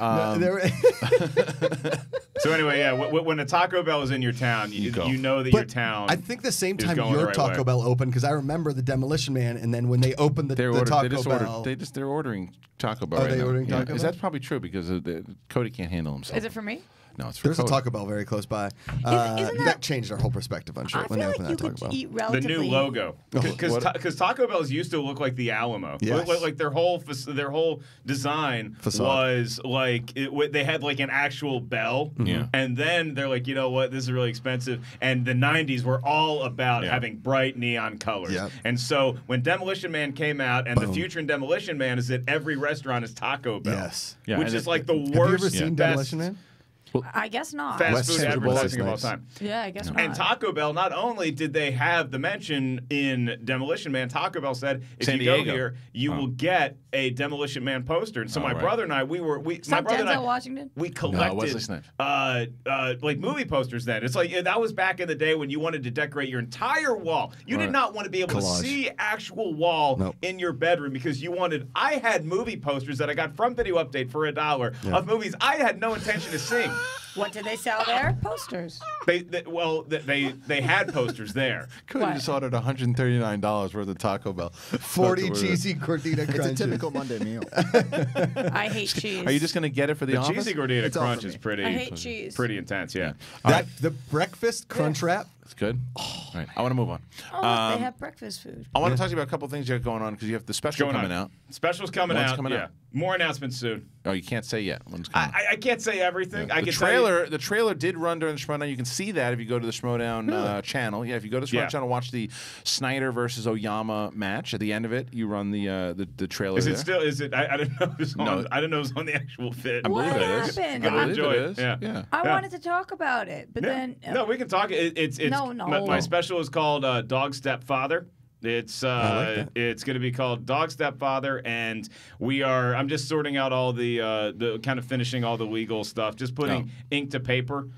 So anyway, yeah, when a Taco Bell is in your town, you know that your town I think the same time your Taco Bell opened, because I remember the Demolition Man, and then when they opened the Taco Bell... They're ordering Taco Bell right now. Are they ordering Taco Bell? That's probably true, because Cody can't handle himself. Is it for me? No, it's for Cody. There's a Taco Bell very close by. That changed our whole perspective, I'm sure. I feel like you could eat relatively... The new logo. Because Taco Bells used to look like the Alamo. Yes. Like their whole design was like... They had like an actual bell, and then they're like, you know what, this is really expensive. And the 90s were all about having bright neon colors. Yep. And so when Demolition Man came out, and the future in Demolition Man is that every restaurant is Taco Bell. Yes. Yeah, which is like the worst. Have you ever seen Demolition Man? Well, I guess not. Fast food advertising of all time. Yeah, I guess not. And Taco Bell, not only did they have the mention in Demolition Man, Taco Bell said, if you go here, you will get a Demolition Man poster. And so my brother and I, we collected like movie posters then. It's like that was back in the day when you wanted to decorate your entire wall. You did not want to be able to see actual wall in your bedroom, because you wanted, I had movie posters that I got from Video Update for $1 of movies I had no intention of seeing. What did they sell there? Posters. They had posters there. Cody just ordered $139 worth of Taco Bell. 40 cheesy gordita crunches. It's a typical Monday meal. I hate cheese. Are you just going to get it for the office? Cheesy gordita crunch is pretty. I hate cheese. Pretty intense, yeah. The breakfast crunch wrap. It's good. Oh, all right, I want to move on. Oh, they have breakfast food. I want to talk to you about a couple things you have going on because you have the special coming out. Special's coming out. Yeah. More announcements soon. Oh, you can't say yet. I can't say everything. Yeah. The trailer did run during the Schmodown. You can see that if you go to the Schmodown channel. Yeah, if you go to the Schmodown channel, watch the Snyder versus Oyama match. At the end of it, you run the trailer. Is it still? Is it? I didn't know. It was on, I didn't know it was on the actual fit. What happened? I enjoy it. Yeah. I wanted to talk about it, but then no, we can talk. My special is called Dog Stepfather. It's going to be called Dog Stepfather, and I'm just sorting out all the kind of finishing all the legal stuff, just putting ink to paper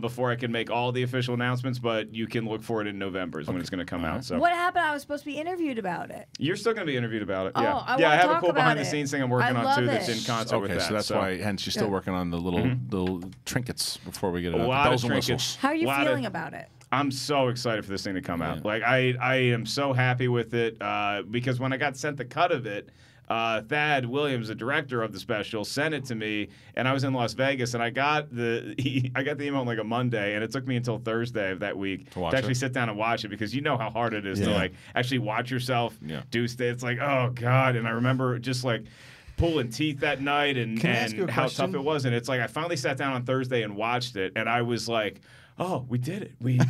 before I can make all the official announcements. But you can look for it in November is when it's going to come out. So what happened? I was supposed to be interviewed about it. You're still going to be interviewed about it. Oh, yeah, I have a cool behind the scenes thing I'm working on too. That's in concert with that. So that's why, hence you're still working on the little trinkets before we get it. A lot of trinkets. How are you feeling about it? I'm so excited for this thing to come out. Like I am so happy with it because when I got sent the cut of it, Thad Williams, the director of the special, sent it to me, and I was in Las Vegas, and I got the email on like a Monday, and it took me until Thursday of that week to actually sit down and watch it because you know how hard it is to like actually watch yourself do stuff. It's like, oh God, and I remember just like pulling teeth that night and how tough it was, and it's like I finally sat down on Thursday and watched it, and I was like, oh, we did it. We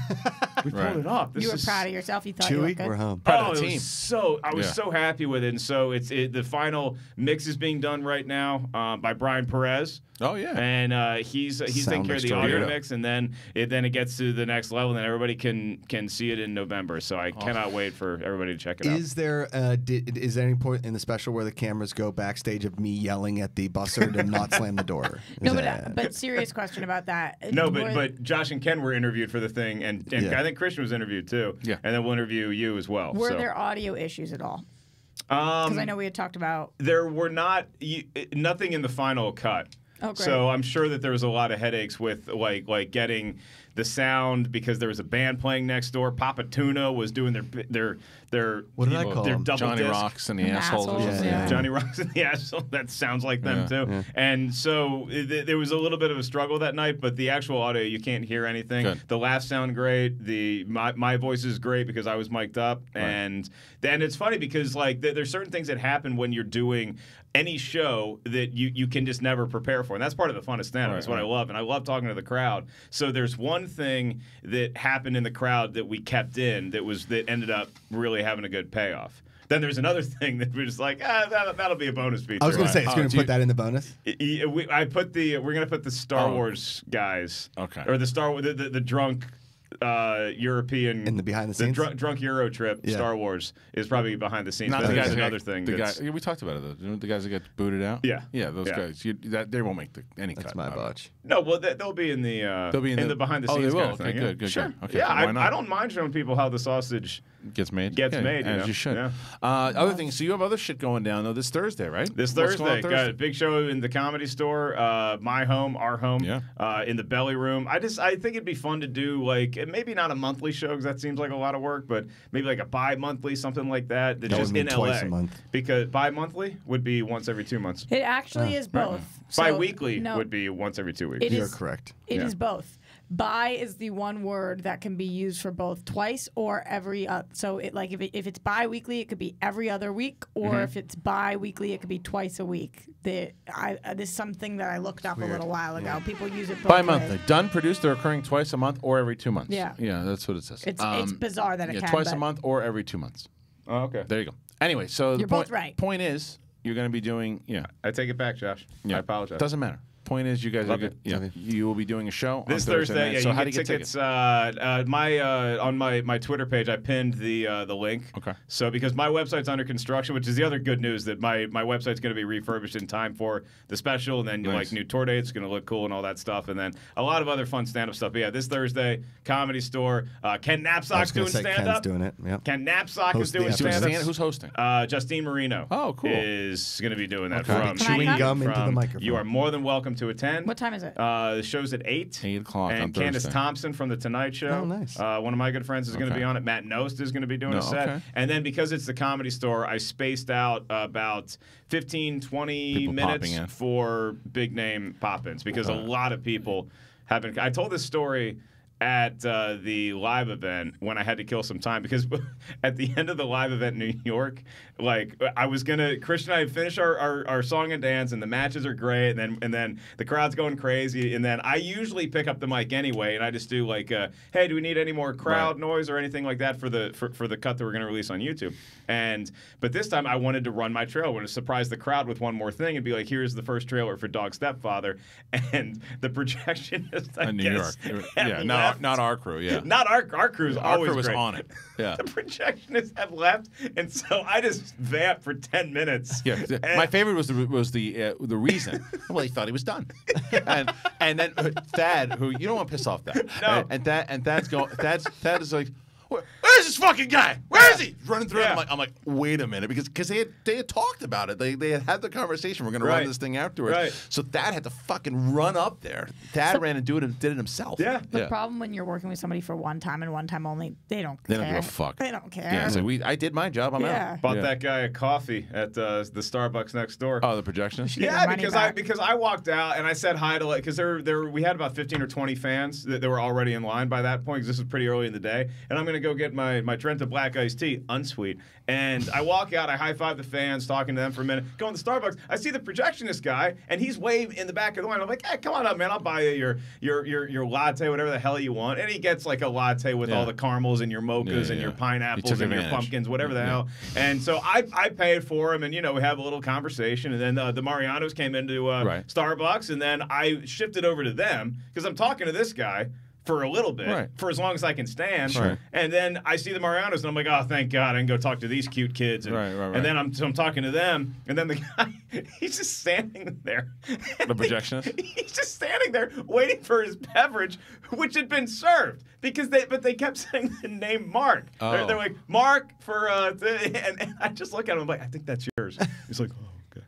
pulled it off. You were proud of yourself. You thought you were good. We're home. Proud of the team. I was so happy with it. And so the final mix is being done right now by Brian Perez. Oh yeah, and he's taking care of the audio mix, and then it gets to the next level, and then everybody can see it in November. So I cannot wait for everybody to check it out. Is there any point in the special where the cameras go backstage of me yelling at the busser to not slam the door? But serious question about that. No, but Josh and Ken were interviewed for the thing, and I think Christian was interviewed too. Yeah, and then we'll interview you as well. Were there audio issues at all? Because I know we had talked about there were not nothing in the final cut. Oh, so I'm sure that there was a lot of headaches with like getting the sound because there was a band playing next door. Papa Tuna was doing their Johnny Rocks and the Assholes. Yeah. Johnny Rocks and the Assholes. That sounds like them too. Yeah. And so there was a little bit of a struggle that night, but the actual audio you can't hear anything. Good. The laughs sound great. My voice is great because I was mic'd up, and then it's funny because like there's certain things that happen when you're doing any show that you can just never prepare for, and that's part of the fun of stand-up. That's what I love, and I love talking to the crowd. So there's one thing that happened in the crowd that we kept in that ended up really having a good payoff. Then there's another thing that we're just like, that'll be a bonus feature. I was going to say, it's going to put that in the bonus. We're going to put the Star Wars guys, or the drunk. European in the behind the scenes, the drunk Euro trip. Yeah. Star Wars is probably behind the scenes. Not the guys. Another thing. We talked about it though. You know, the guys that got booted out. Yeah, yeah, those guys. They won't make any cut. That's my botch. No, well, they'll be in the in the behind the scenes. Oh, they will. Okay, good. Sure. Okay, yeah, so I don't mind showing people how the sausage gets made. As you should. Yeah. Other things. So you have other shit going down though. This Thursday, right? This Thursday, got a big show in the Comedy Store. My home, our home. Yeah. In the Belly Room. I think it'd be fun to do like. Maybe not a monthly show because that seems like a lot of work, but maybe like a bi-monthly, something like that. That just would mean in twice LA. A month. Because bi-monthly would be once every 2 months. It actually is both. So bi-weekly would be once every 2 weeks. You're correct. It is both. Bi is the one word that can be used for both twice or every other. So if it's bi-weekly, it could be every other week, or if it's bi-weekly, it could be twice a week. This is something that I looked up a little while ago. People use it both bi-monthly. Done, produced, they're occurring twice a month or every 2 months. Yeah. Yeah, that's what it says. It's bizarre that it can. Twice a month or every 2 months. Oh, okay. There you go. Anyway, so you're both right. Point is, you're going to be doing, I take it back, Josh. Yeah. I apologize. Doesn't matter. Point is, you guys you will be doing a show this on Thursday. Yeah, so how do you get tickets? On my Twitter page, I pinned the link. Okay. So because my website's under construction, which is the other good news, that my website's going to be refurbished in time for the special, and then like new tour dates, it's going to look cool and all that stuff, and then a lot of other fun stand-up stuff. But yeah, this Thursday, Comedy Store. Ken Knapsack's doing stand-up. Ken's doing it. Yep. Ken Knapsack is doing stand-up. Who's hosting? Justine Marino. Oh, cool. Is going to be doing that. Okay. Chewing gum into the microphone. You are more than welcome to attend. What time is it? The show's at 8. 8 o'clock on Thursday. And Candace Thompson from The Tonight Show. Oh, nice. One of my good friends is going to be on it. Matt Nost is going to be doing a set. Okay. And then because it's the Comedy Store, I spaced out about 15, 20 minutes for big-name pop-ins because a lot of people have been... I told this story... at the live event when I had to kill some time because at the end of the live event in New York, like I was gonna, Christian and I finish our song and dance and the matches are great and then the crowd's going crazy and then I usually pick up the mic anyway and I just do like, hey, do we need any more crowd noise or anything like that for the cut that we're gonna release on YouTube? But this time I wanted to run my trailer, I wanted to surprise the crowd with one more thing and be like, here's the first trailer for Dog Stepfather, and the projectionist I guess, New York, yeah, no. Not our crew, yeah. Not our crew's always great. Our crew was on it. Yeah. The projectionists have left, and so I just vamped for 10 minutes. Yeah. My favorite was the reason. Well, he thought he was done, and then Thad, who you don't want to piss off Thad. No. Thad is like, where's this fucking guy? Where is he? Running through it. I'm like, wait a minute, because they had talked about it. They had the conversation. We're gonna run this thing afterwards. Right. So Thad had to fucking run up there. Thad ran and did it himself. Yeah. The problem when you're working with somebody for one time and one time only, they don't care. They don't give a fuck. They don't care. Yeah. So I did my job. I'm out. Bought that guy a coffee at the Starbucks next door. Oh, the projectionist. Yeah, because I walked out and I said hi to, like, because there we had about 15 or 20 fans that were already in line by that point because this was pretty early in the day, and I'm gonna go get my Trenta black iced tea, unsweet, and I walk out, I high-five the fans, talking to them for a minute, going to Starbucks, I see the projectionist guy, and he's way in the back of the line, I'm like, hey, come on up, man, I'll buy you your latte, whatever the hell you want, and he gets like a latte with all the caramels and your mochas and your pineapples and your pumpkins, whatever the hell, and so I paid for him, and you know, we have a little conversation, and then the Marianos came into Starbucks, and then I shifted over to them, because I'm talking to this guy for a little bit, for as long as I can stand. Sure. And then I see the Marianos, and I'm like, oh, thank God, I can go talk to these cute kids. And, and then I'm talking to them, and then the guy, he's just standing there. The projectionist? He's just standing there waiting for his beverage, which had been served, because they kept saying the name Mark. Oh. They're like, Mark for, and I just look at him, I'm like, I think that's yours. He's like, oh, okay.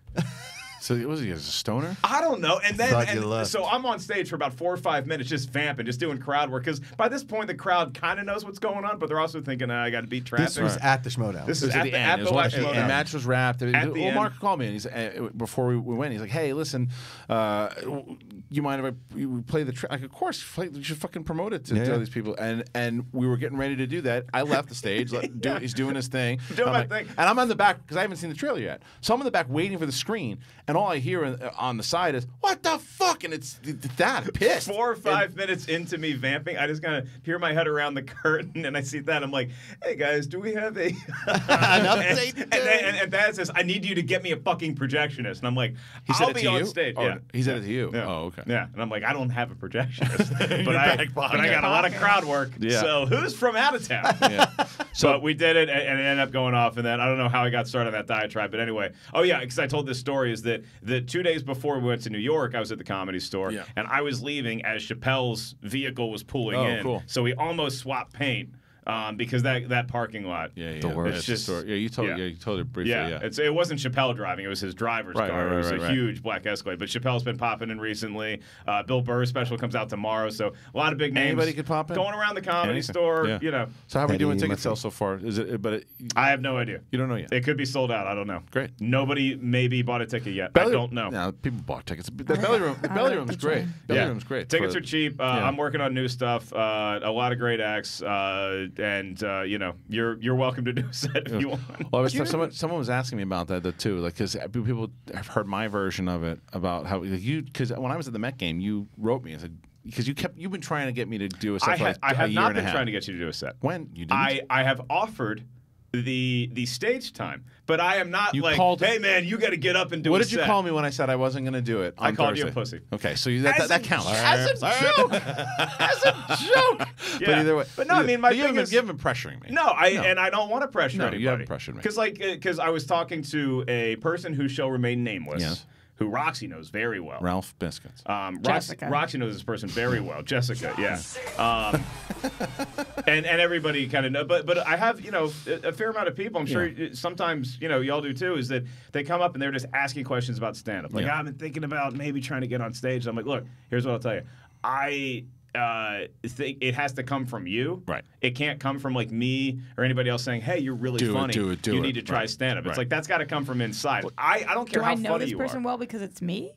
So was he a stoner? I don't know. And then so I'm on stage for about 4 or 5 minutes just vamping, just doing crowd work. Because by this point, the crowd kind of knows what's going on, but they're also thinking, I got to beat traffic. This was at the Schmodown. This is at the Schmodown. The match was wrapped. Well, Mark called me, and before we went, he's like, hey, listen, you mind if we play the track? Like, of course, you should fucking promote it to these people. And we were getting ready to do that. I left the stage. He's doing his thing. Doing my thing. And I'm on the back because I haven't seen the trailer yet. So I'm in the back waiting for the screen. And all I hear on the side is, what the fuck? And it's that pissed. 4 or 5 minutes into me vamping, I just kind of peer my head around the curtain, and I see that. I'm like, hey, guys, do we have a... and that says, I need you to get me a fucking projectionist. And I'm like, I'll be on stage. Oh, yeah. He said it to you. Yeah. Oh, okay. Yeah. And I'm like, I don't have a projectionist. but I got a lot of crowd work. Yeah. So who's from out of town? Yeah. But we did it, and it ended up going off. And then I don't know how I got started on that diatribe. But anyway, oh, yeah, because I told this story is that the 2 days before we went to New York, I was at the Comedy Store, and I was leaving as Chappelle's vehicle was pulling in. Cool. So we almost swapped paint because that parking lot. Yeah. The worst. It's just, you told it briefly. Yeah. It wasn't Chappelle driving; it was his driver's car. It was a huge black Escalade. But Chappelle's been popping in recently. Bill Burr's special comes out tomorrow, so a lot of big names. Anybody could pop in. Going around the Comedy Store, you know. So how are we doing ticket sales so far? Is it? I have no idea. You don't know yet. It could be sold out. I don't know. Great. Nobody maybe bought a ticket yet. I don't know. No, people bought tickets. The belly room. The belly room's great. Belly room's great. Tickets are cheap. I'm working on new stuff. A lot of great acts. And you know, you're welcome to do a set if you want. Well, someone was asking me about that too, like, because people have heard my version of it about how because when I was at the Met game, you wrote me and said, because you've been trying to get me to do a set. I have not been trying to get you to do a set. When you didn't? I have offered the stage time, but I am not like, hey man, you got to get up and do. What did you call me when I said I wasn't going to do it? I called you a pussy. Okay, so that counts as a joke. As a joke. But either way, but no, I mean, my thing is, you've been pressuring me. No, and I don't want to pressure anybody. You haven't pressured me because I was talking to a person who shall remain nameless. who Roxy knows very well. Ralph Biscuits. Roxy knows this person very well. Jessica, yeah. And everybody kind of know. But I have, you know, a fair amount of people, I'm sure sometimes, you know, y'all do too, is that they come up and they're just asking questions about stand-up. Like, I've been thinking about maybe trying to get on stage. I'm like, look, here's what I'll tell you. I think it has to come from you. Right. It can't come from like me or anybody else saying, "Hey, you're really funny. You need to try stand up." It's like that's got to come from inside. I don't care how funny you are. Do I know this person well because it's me?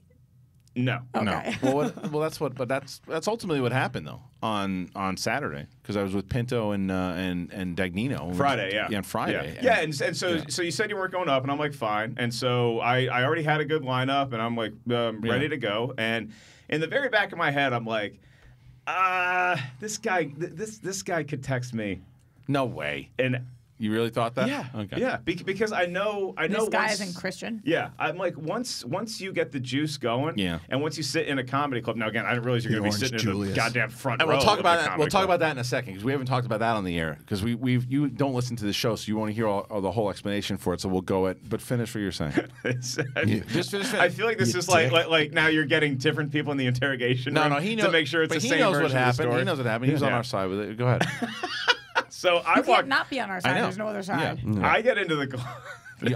No. Okay. No. well, that's what. But that's ultimately what happened though on Saturday because I was with Pinto and Dagnino. Friday, yeah. Friday. Yeah. And so you said you weren't going up, and I'm like, fine. And so I already had a good lineup, and I'm like ready to go. And in the very back of my head, I'm like, this guy could text me. No way. And you really thought that? Yeah. Okay. Yeah, because I know this guy isn't Christian. Yeah, I'm like once you get the juice going. Yeah. And once you sit in a comedy club. Now again, I didn't realize you're going to be sitting in the goddamn front row. And we'll talk about that in a second because we haven't talked about that on the air because you don't listen to the show, so you want to hear all the whole explanation for it. So we'll go at but finish what you're saying. Just finish. I feel like this is like now you're getting different people in the interrogation room he knows, to make sure it's the same version of the story. He knows what happened. He was on our side with it. Go ahead. So I can't not be on our side. There's no other side. Yeah. No. I get into the club.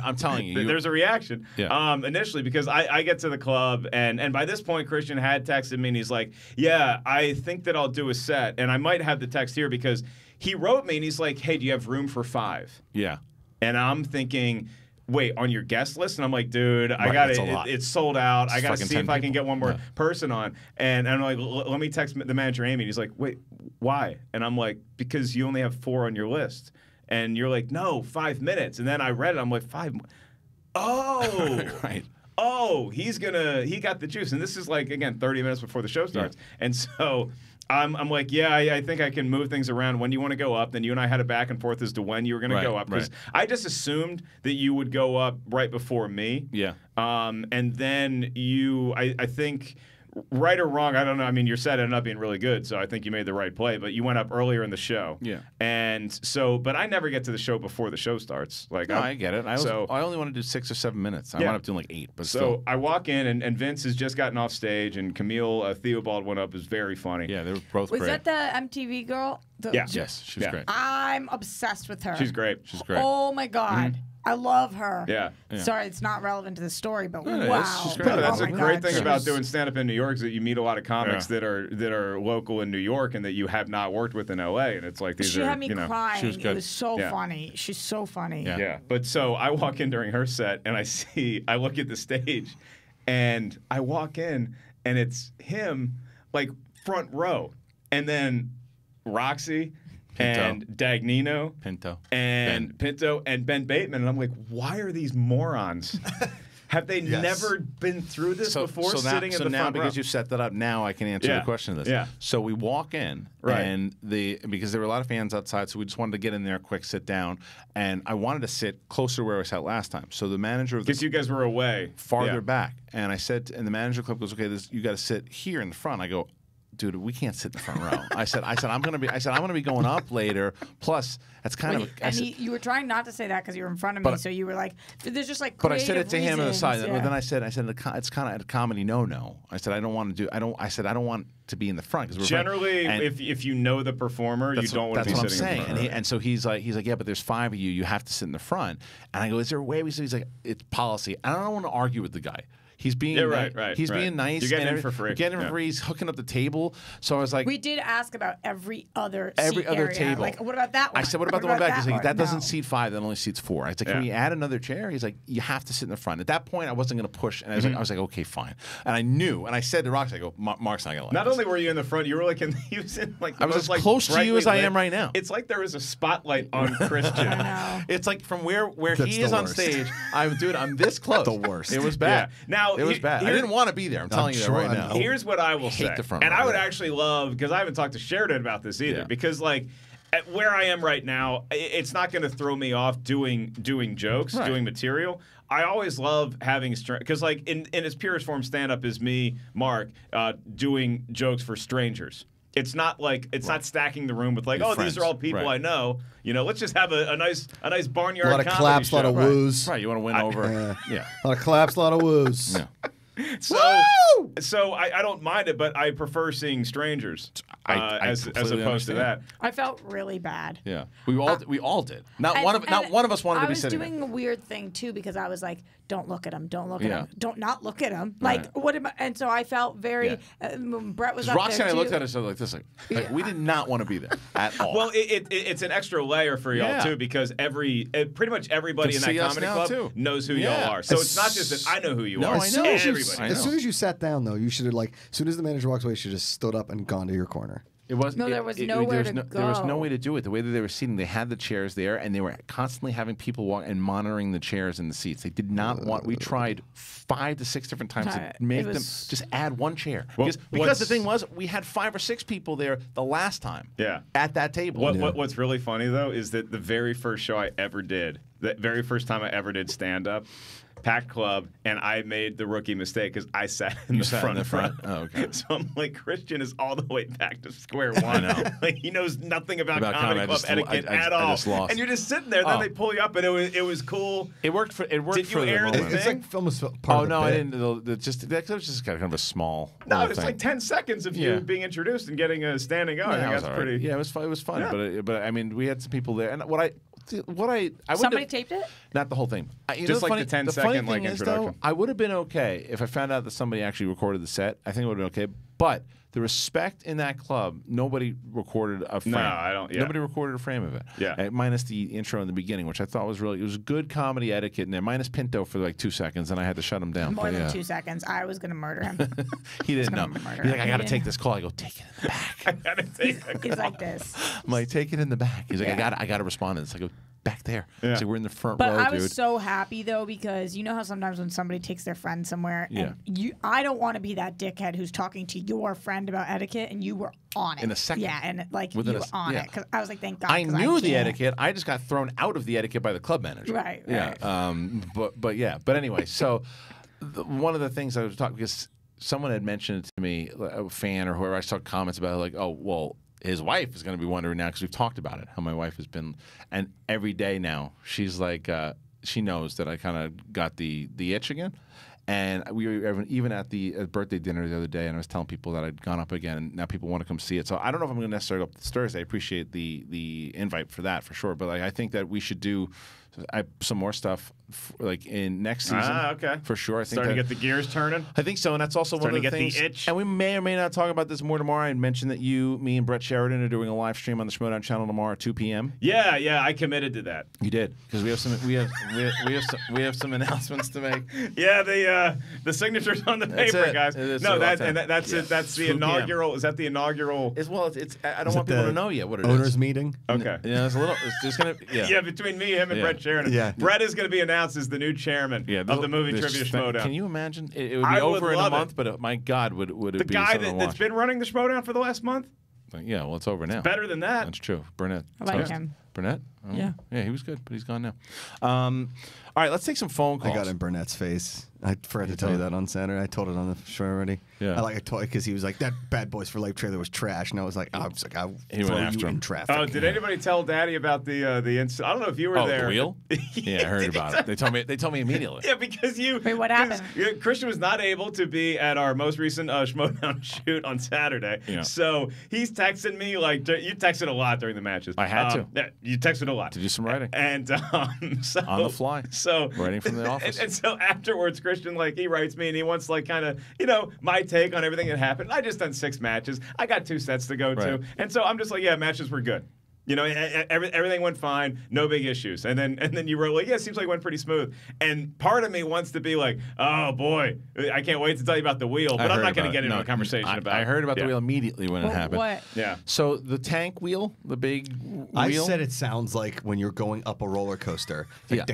I'm telling you. There's a reaction initially because I get to the club. And by this point, Christian had texted me and he's like, yeah, I think that I'll do a set. And I might have the text here because he wrote me and he's like, hey, do you have room for 5? Yeah. And I'm thinking, wait, on your guest list? And I'm like, dude, I got it. It's sold out. It's I got to see if I can get one more person on. And I'm like, let me text the manager, Amy. And he's like, wait, why? And I'm like, because you only have 4 on your list. And you're like, no, 5 minutes. And then I read it. I'm like, 5? Oh. Right. Oh, he got the juice. And this is like, again, 30 minutes before the show starts. Yeah. And so I'm like, yeah, I think I can move things around. When do you want to go up? Then you and I had a back and forth as to when you were going to go up. Because I just assumed that you would go up right before me. Yeah. And then you, I think, right or wrong, I don't know. I mean, your set ended up being really good, so I think you made the right play. But you went up earlier in the show. Yeah. And so, but I never get to the show before the show starts. Like, no, I get it. I only want to do 6 or 7 minutes. I wound up doing like 8. But so I walk in, and Vince has just gotten off stage, and Camille Theobald went up. It was very funny. Yeah, they were both great. Was that the MTV girl? Yes, she's great. I'm obsessed with her. She's great. She's great. Oh, my God. Mm-hmm. I love her. Yeah. Sorry, it's not relevant to the story, but wow. That's a great thing about doing stand-up in New York is that you meet a lot of comics that are local in New York and that you have not worked with in L.A. And it's like these are, you know. She had me crying. She was good. It was so funny. She's so funny. Yeah. But so I walk in during her set and I look at the stage and I walk in and it's him like front row and then Roxy. Pinto. And Dagnino. Pinto. And Pinto and Ben Bateman. And I'm like, why are these morons? Have they never been through this before sitting in the front row? So now, because you set that up, now I can answer the question of this. Yeah. So we walk in, and because there were a lot of fans outside, so we just wanted to get in there quick, sit down. And I wanted to sit closer to where I sat last time. So the manager of the— because you guys were away. Farther back. And I said, and the manager club goes, okay, you got to sit here in the front. I go, dude, we can't sit in the front row. I said I'm gonna be going up later. Plus, that's kind of. You were trying not to say that because you were in front of me, so you were like, "There's just like." But I said it to him on the side. Yeah. Then I said it's kind of a comedy no. I said I don't want to do. I don't want to be in the front because generally, if you know the performer, you don't want to be sitting in the front. That's what I'm saying. And so he's like, yeah, but there's 5 of you. You have to sit in the front. And I go, is there a way we? He's like, it's policy. I don't want to argue with the guy. He's being being nice. You're getting in for free. He's hooking up the table. So I was like, we did ask about every other table. Like, what about that one? I said, what about the one back? He's like, that doesn't seat 5. That only seats 4. I was like, can we add another chair? He's like, you have to sit in the front. At that point, I wasn't going to push, and I was like, okay, fine. And I knew, and I said to Rox, I go, Mark's not going to like. Not only were you in the front, you were like in. He was in like. I was as close to you as I am right now. It's like there was a spotlight on Christian. It's like from where he is on stage. Dude, I'm this close. The worst. It was bad. Now it was bad. I didn't want to be there. I'm telling you that right now. Here's what I will say, and I would actually love because I haven't talked to Sheridan about this either. Because like at where I am right now, it's not going to throw me off doing jokes, doing material. I always love having strength because like in its purest form, stand up is me, Mark, doing jokes for strangers. It's not like it's not stacking the room with like, friends. These are all people I know. You know, let's just have a nice barnyard. A lot of claps, a lot of woos. Right, you want to win over. A lot of claps, a lot of woos. Yeah. So I don't mind it, but I prefer seeing strangers as opposed to that. I felt really bad. Yeah, we all did. Not one of us wanted to be sitting. I was doing a weird thing too because I was like, don't look at him, don't look at him, don't not look at him. Like what am I? And so I felt very. Brett was up Roxanne there too. I looked at us like this, like we did not want to be there at all. Well, it's an extra layer for y'all too because pretty much everybody in that comedy club knows who y'all are. So it's not just that I know who you are. As soon as you sat down, though, you should have as soon as the manager walks away, you should have stood up and gone to your corner. It wasn't. No, there was nowhere to go. There was no way to do it. The way that they were seating, they had the chairs there, and they were constantly having people walk and monitoring the chairs and the seats. They did not want. We tried 5 to 6 different times to make them just add one chair. Well, because the thing was, we had 5 or 6 people there the last time. Yeah. At that table. What's really funny though is that the very first show I ever did, the very first time I ever did stand up. Packed club, and I made the rookie mistake because I sat in the front. Oh, okay. So I'm like, Christian is all the way back to square one. Like he knows nothing about comedy club etiquette at all. And you're just sitting there. Then they pull you up, and it was cool. It worked for the moment. It's like almost part of the bit. I didn't. That was just kind of a small. No, it's like 10 seconds of you being introduced and getting a standing up. I think that's pretty. Yeah, it was fun. It was fun, but I mean, we had some people there, and I somebody taped it? Not the whole thing. Just the 10 second introduction. I would have been okay if I found out that somebody actually recorded the set. I think it would have been okay. But the respect in that club, nobody recorded a frame. No, I don't. Yeah. Nobody recorded a frame of it. Yeah. Minus the intro in the beginning, which I thought was really, it was good comedy etiquette in there. Minus Pinto for like 2 seconds, and I had to shut him down. More than 2 seconds. I was going to murder him. He didn't know. He's like, I got to take this call. I go, take it in the back. I got to take the call. He's like this. I'm like, take it in the back. He's like, I got to respond to this. I go, back there. Yeah. So we're in the front row, dude. I was so happy, though, because you know how sometimes when somebody takes their friend somewhere, and I don't want to be that dickhead who's talking to your friend about etiquette, and you were on it. In a second. Yeah, and like, you were on it. Because I was like, thank God. I knew the etiquette. I just got thrown out of the etiquette by the club manager. Right, right. Yeah. But anyway, so one of the things I was talking, because someone had mentioned it to me, a fan or whoever, I saw comments about it, like, oh, well, his wife is going to be wondering now because we've talked about it, how my wife has been. And every day now, she's like, she knows that I kind of got the itch again. And we were even at the birthday dinner the other day, and I was telling people that I'd gone up again, and now people want to come see it. So I don't know if I'm going to necessarily go up this Thursday. I appreciate the invite for that for sure. But like, I think that we should do some more stuff like in next season. Okay. For sure. I think starting to get the gears turning. I think so, and that's also starting one of the things. Starting to get the itch. And we may or may not talk about this more tomorrow. I mentioned that you, me, and Brett Sheridan are doing a live stream on the Schmodown channel tomorrow at 2 p.m. Yeah, I committed to that. You did, because we have some announcements to make. Yeah, the signatures on the paper, guys. That's the inaugural. Is that the inaugural? Well, I don't want people to know yet what it is. Owners meeting. Okay. Yeah, it's a little. It's just gonna. Yeah. Yeah, between me, him, and Brett Sheridan. Yeah. Brett is going to be announced as the new chairman of the movie trivia Schmodown. Can you imagine? It would be over in a month, but my God, would it be something to watch? The guy that's been running the Schmodown for the last month. Yeah, well, it's over now. It's better than that. That's true. Burnett. I like him. Burnett? Oh. Yeah. Yeah, he was good, but he's gone now. All right, let's take some phone calls. I got in Burnett's face. I forgot to tell you that on Saturday. I told it on the show already. Yeah. I told it because he was like, that Bad Boys for Life trailer was trash. And I was like, I throw you in traffic. Oh, did anybody tell Daddy about the incident? I don't know if you were there. Oh, the wheel? Yeah, I heard about it. They told me immediately. Yeah, because you... Wait, what happened? Christian was not able to be at our most recent Schmodown shoot on Saturday. Yeah. So he's texting me like... You texted a lot during the matches. I had to. You texted a lot. To do some writing. And so... On the fly. So writing from the office. And so afterwards, Christian, like, he writes me and he wants, like, kind of, you know, my take on everything that happened. I just done 6 matches. I got 2 sets to go to. And so I'm just like, yeah, matches were good. You know, everything went fine, no big issues. And then you wrote like, yeah, it seems like it went pretty smooth. And part of me wants to be like, oh boy, I can't wait to tell you about the wheel, but I'm not going to get into a conversation about it. I heard about the wheel immediately when it happened. What? Yeah. So the tank wheel, the big wheel. I said it sounds like when you're going up a roller coaster. It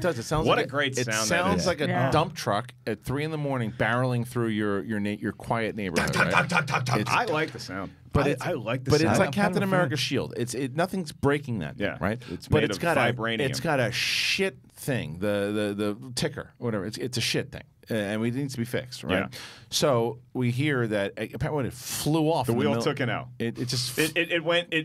does. It sounds. What a great sound! It sounds like a dump truck at 3 in the morning barreling through your quiet neighborhood. I like the sound. But it's like Captain America's shield. Nothing's breaking that. Yeah. Right. It's got vibranium. It's got a shit thing. The ticker, or whatever. It's a shit thing. and we need to be fixed, right? Yeah. So we hear that apparently when it flew off, the wheel took it out. It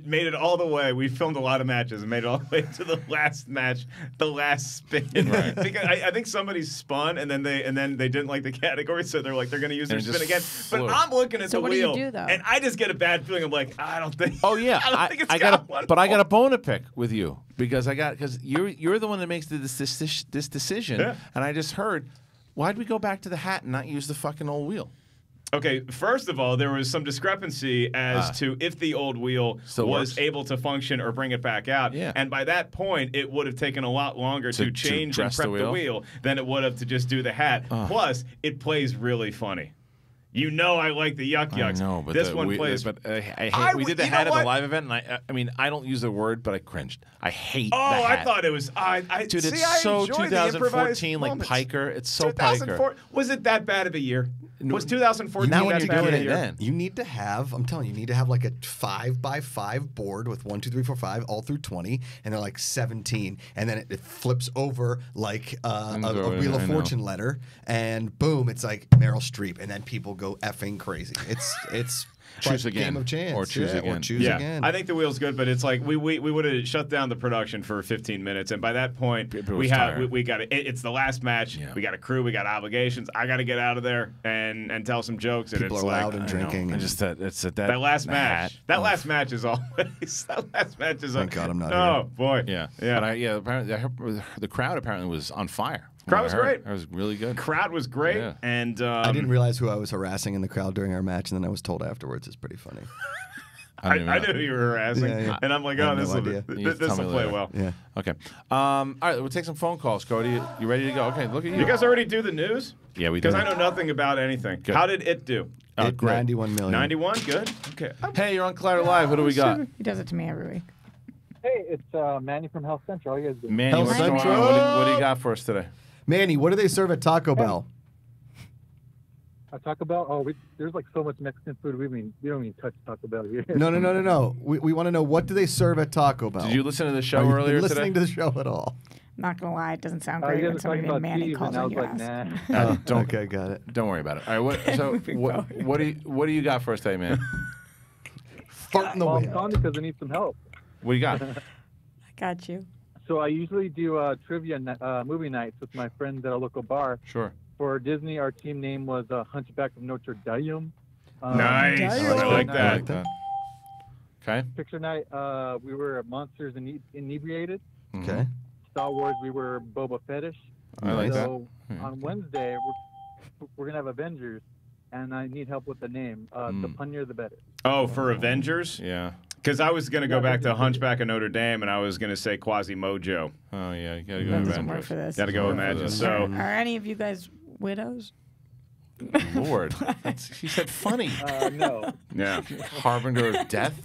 made it all the way. We filmed a lot of matches and made it all the way to the last match, the last spin. Right. Because I think somebody spun and then they didn't like the category, so they're like they're going to use their spin again. But I'm looking at the wheel, do you do, though? And I just get a bad feeling. I'm like, I don't think. Oh yeah, I got a bone to pick with you because you're the one that makes this decision, yeah. And I just heard. Why'd we go back to the hat and not use the fucking old wheel? Okay, first of all, there was some discrepancy as to if the old wheel was able to function or bring it back out. Yeah. And by that point, it would have taken a lot longer to change and prep the wheel than it would have to just do the hat. Plus, it plays really funny. You know I like the yuck yucks. I know, but this one plays. But we did the hat at the live event, and I mean, I don't use the word, but I cringed. I hate the hat. Oh, I thought it was. Dude, it's so 2014, like Piker. It's so Piker. Was it that bad of a year? Was 2014 that bad of a year? You need to have, I'm telling you, you need to have like a 5x5 board with 1, 2, 3, 4, 5 all through 20, and they're like 17, and then it flips over like a Wheel of Fortune letter, and boom, it's like Meryl Streep, and then people go effing crazy. It's choose again. Game of chance. Or choose again. Or choose again. I think the wheel's good, but it's like we would have shut down the production for 15 minutes, and by that point we got it. It's the last match. Yeah. We got a crew. We got obligations. I got to get out of there and tell some jokes. And people are loud and drinking. And just that last match. That last match is always. That last match is. Thank God I'm not. Oh boy. Yeah. Yeah. But apparently the crowd was on fire. Crowd was great. It was really good. Crowd was great, yeah. And I didn't realize who I was harassing in the crowd during our match, and then I was told afterwards. It's pretty funny. I knew who you were harassing, and I'm like, oh, this will play well. Yeah. Okay. All right, we'll take some phone calls, Cody. You ready to go? Okay, look at you. You guys already do the news? Yeah, we do. Because I know nothing about anything. Good. How did it do? It 91 million. 91? Good. Okay. Hey, you're on Collider Live. What do we got? He does it to me every week. Hey, it's Manny from Health Central. How you guys doing? Manny, Health Central. What do you got for us today? Manny, what do they serve at Taco Bell? At Taco Bell? Oh, there's like so much Mexican food. We don't even touch Taco Bell here. No. We want to know, what do they serve at Taco Bell? Did you listen to the show earlier today? Listening to the show at all? I'm not going to lie. It doesn't sound great when somebody named Manny calls on your ass. Okay, got it. Don't worry about it. All right, what do you got for us today, man? Fart in the wind. I'm calling because I need some help. What do you got? I got you. So I usually do trivia movie nights with my friends at a local bar. Sure. For Disney, our team name was Hunchback of Notre Dame. Nice. I like that. Okay. Picture night, we were Monsters Inebriated. Okay. Star Wars, we were Boba Fettish. I like that. On Wednesday, we're going to have Avengers, and I need help with the name. The punnier, the better. Oh, for Avengers? Yeah. Because I was going to go back to Hunchback of Notre Dame, and I was going to say Quasimojo. Oh, yeah. You got to go imagine. Got to go imagine. So, are any of you guys widows? Lord. She said funny. No. Yeah. Harbinger of death?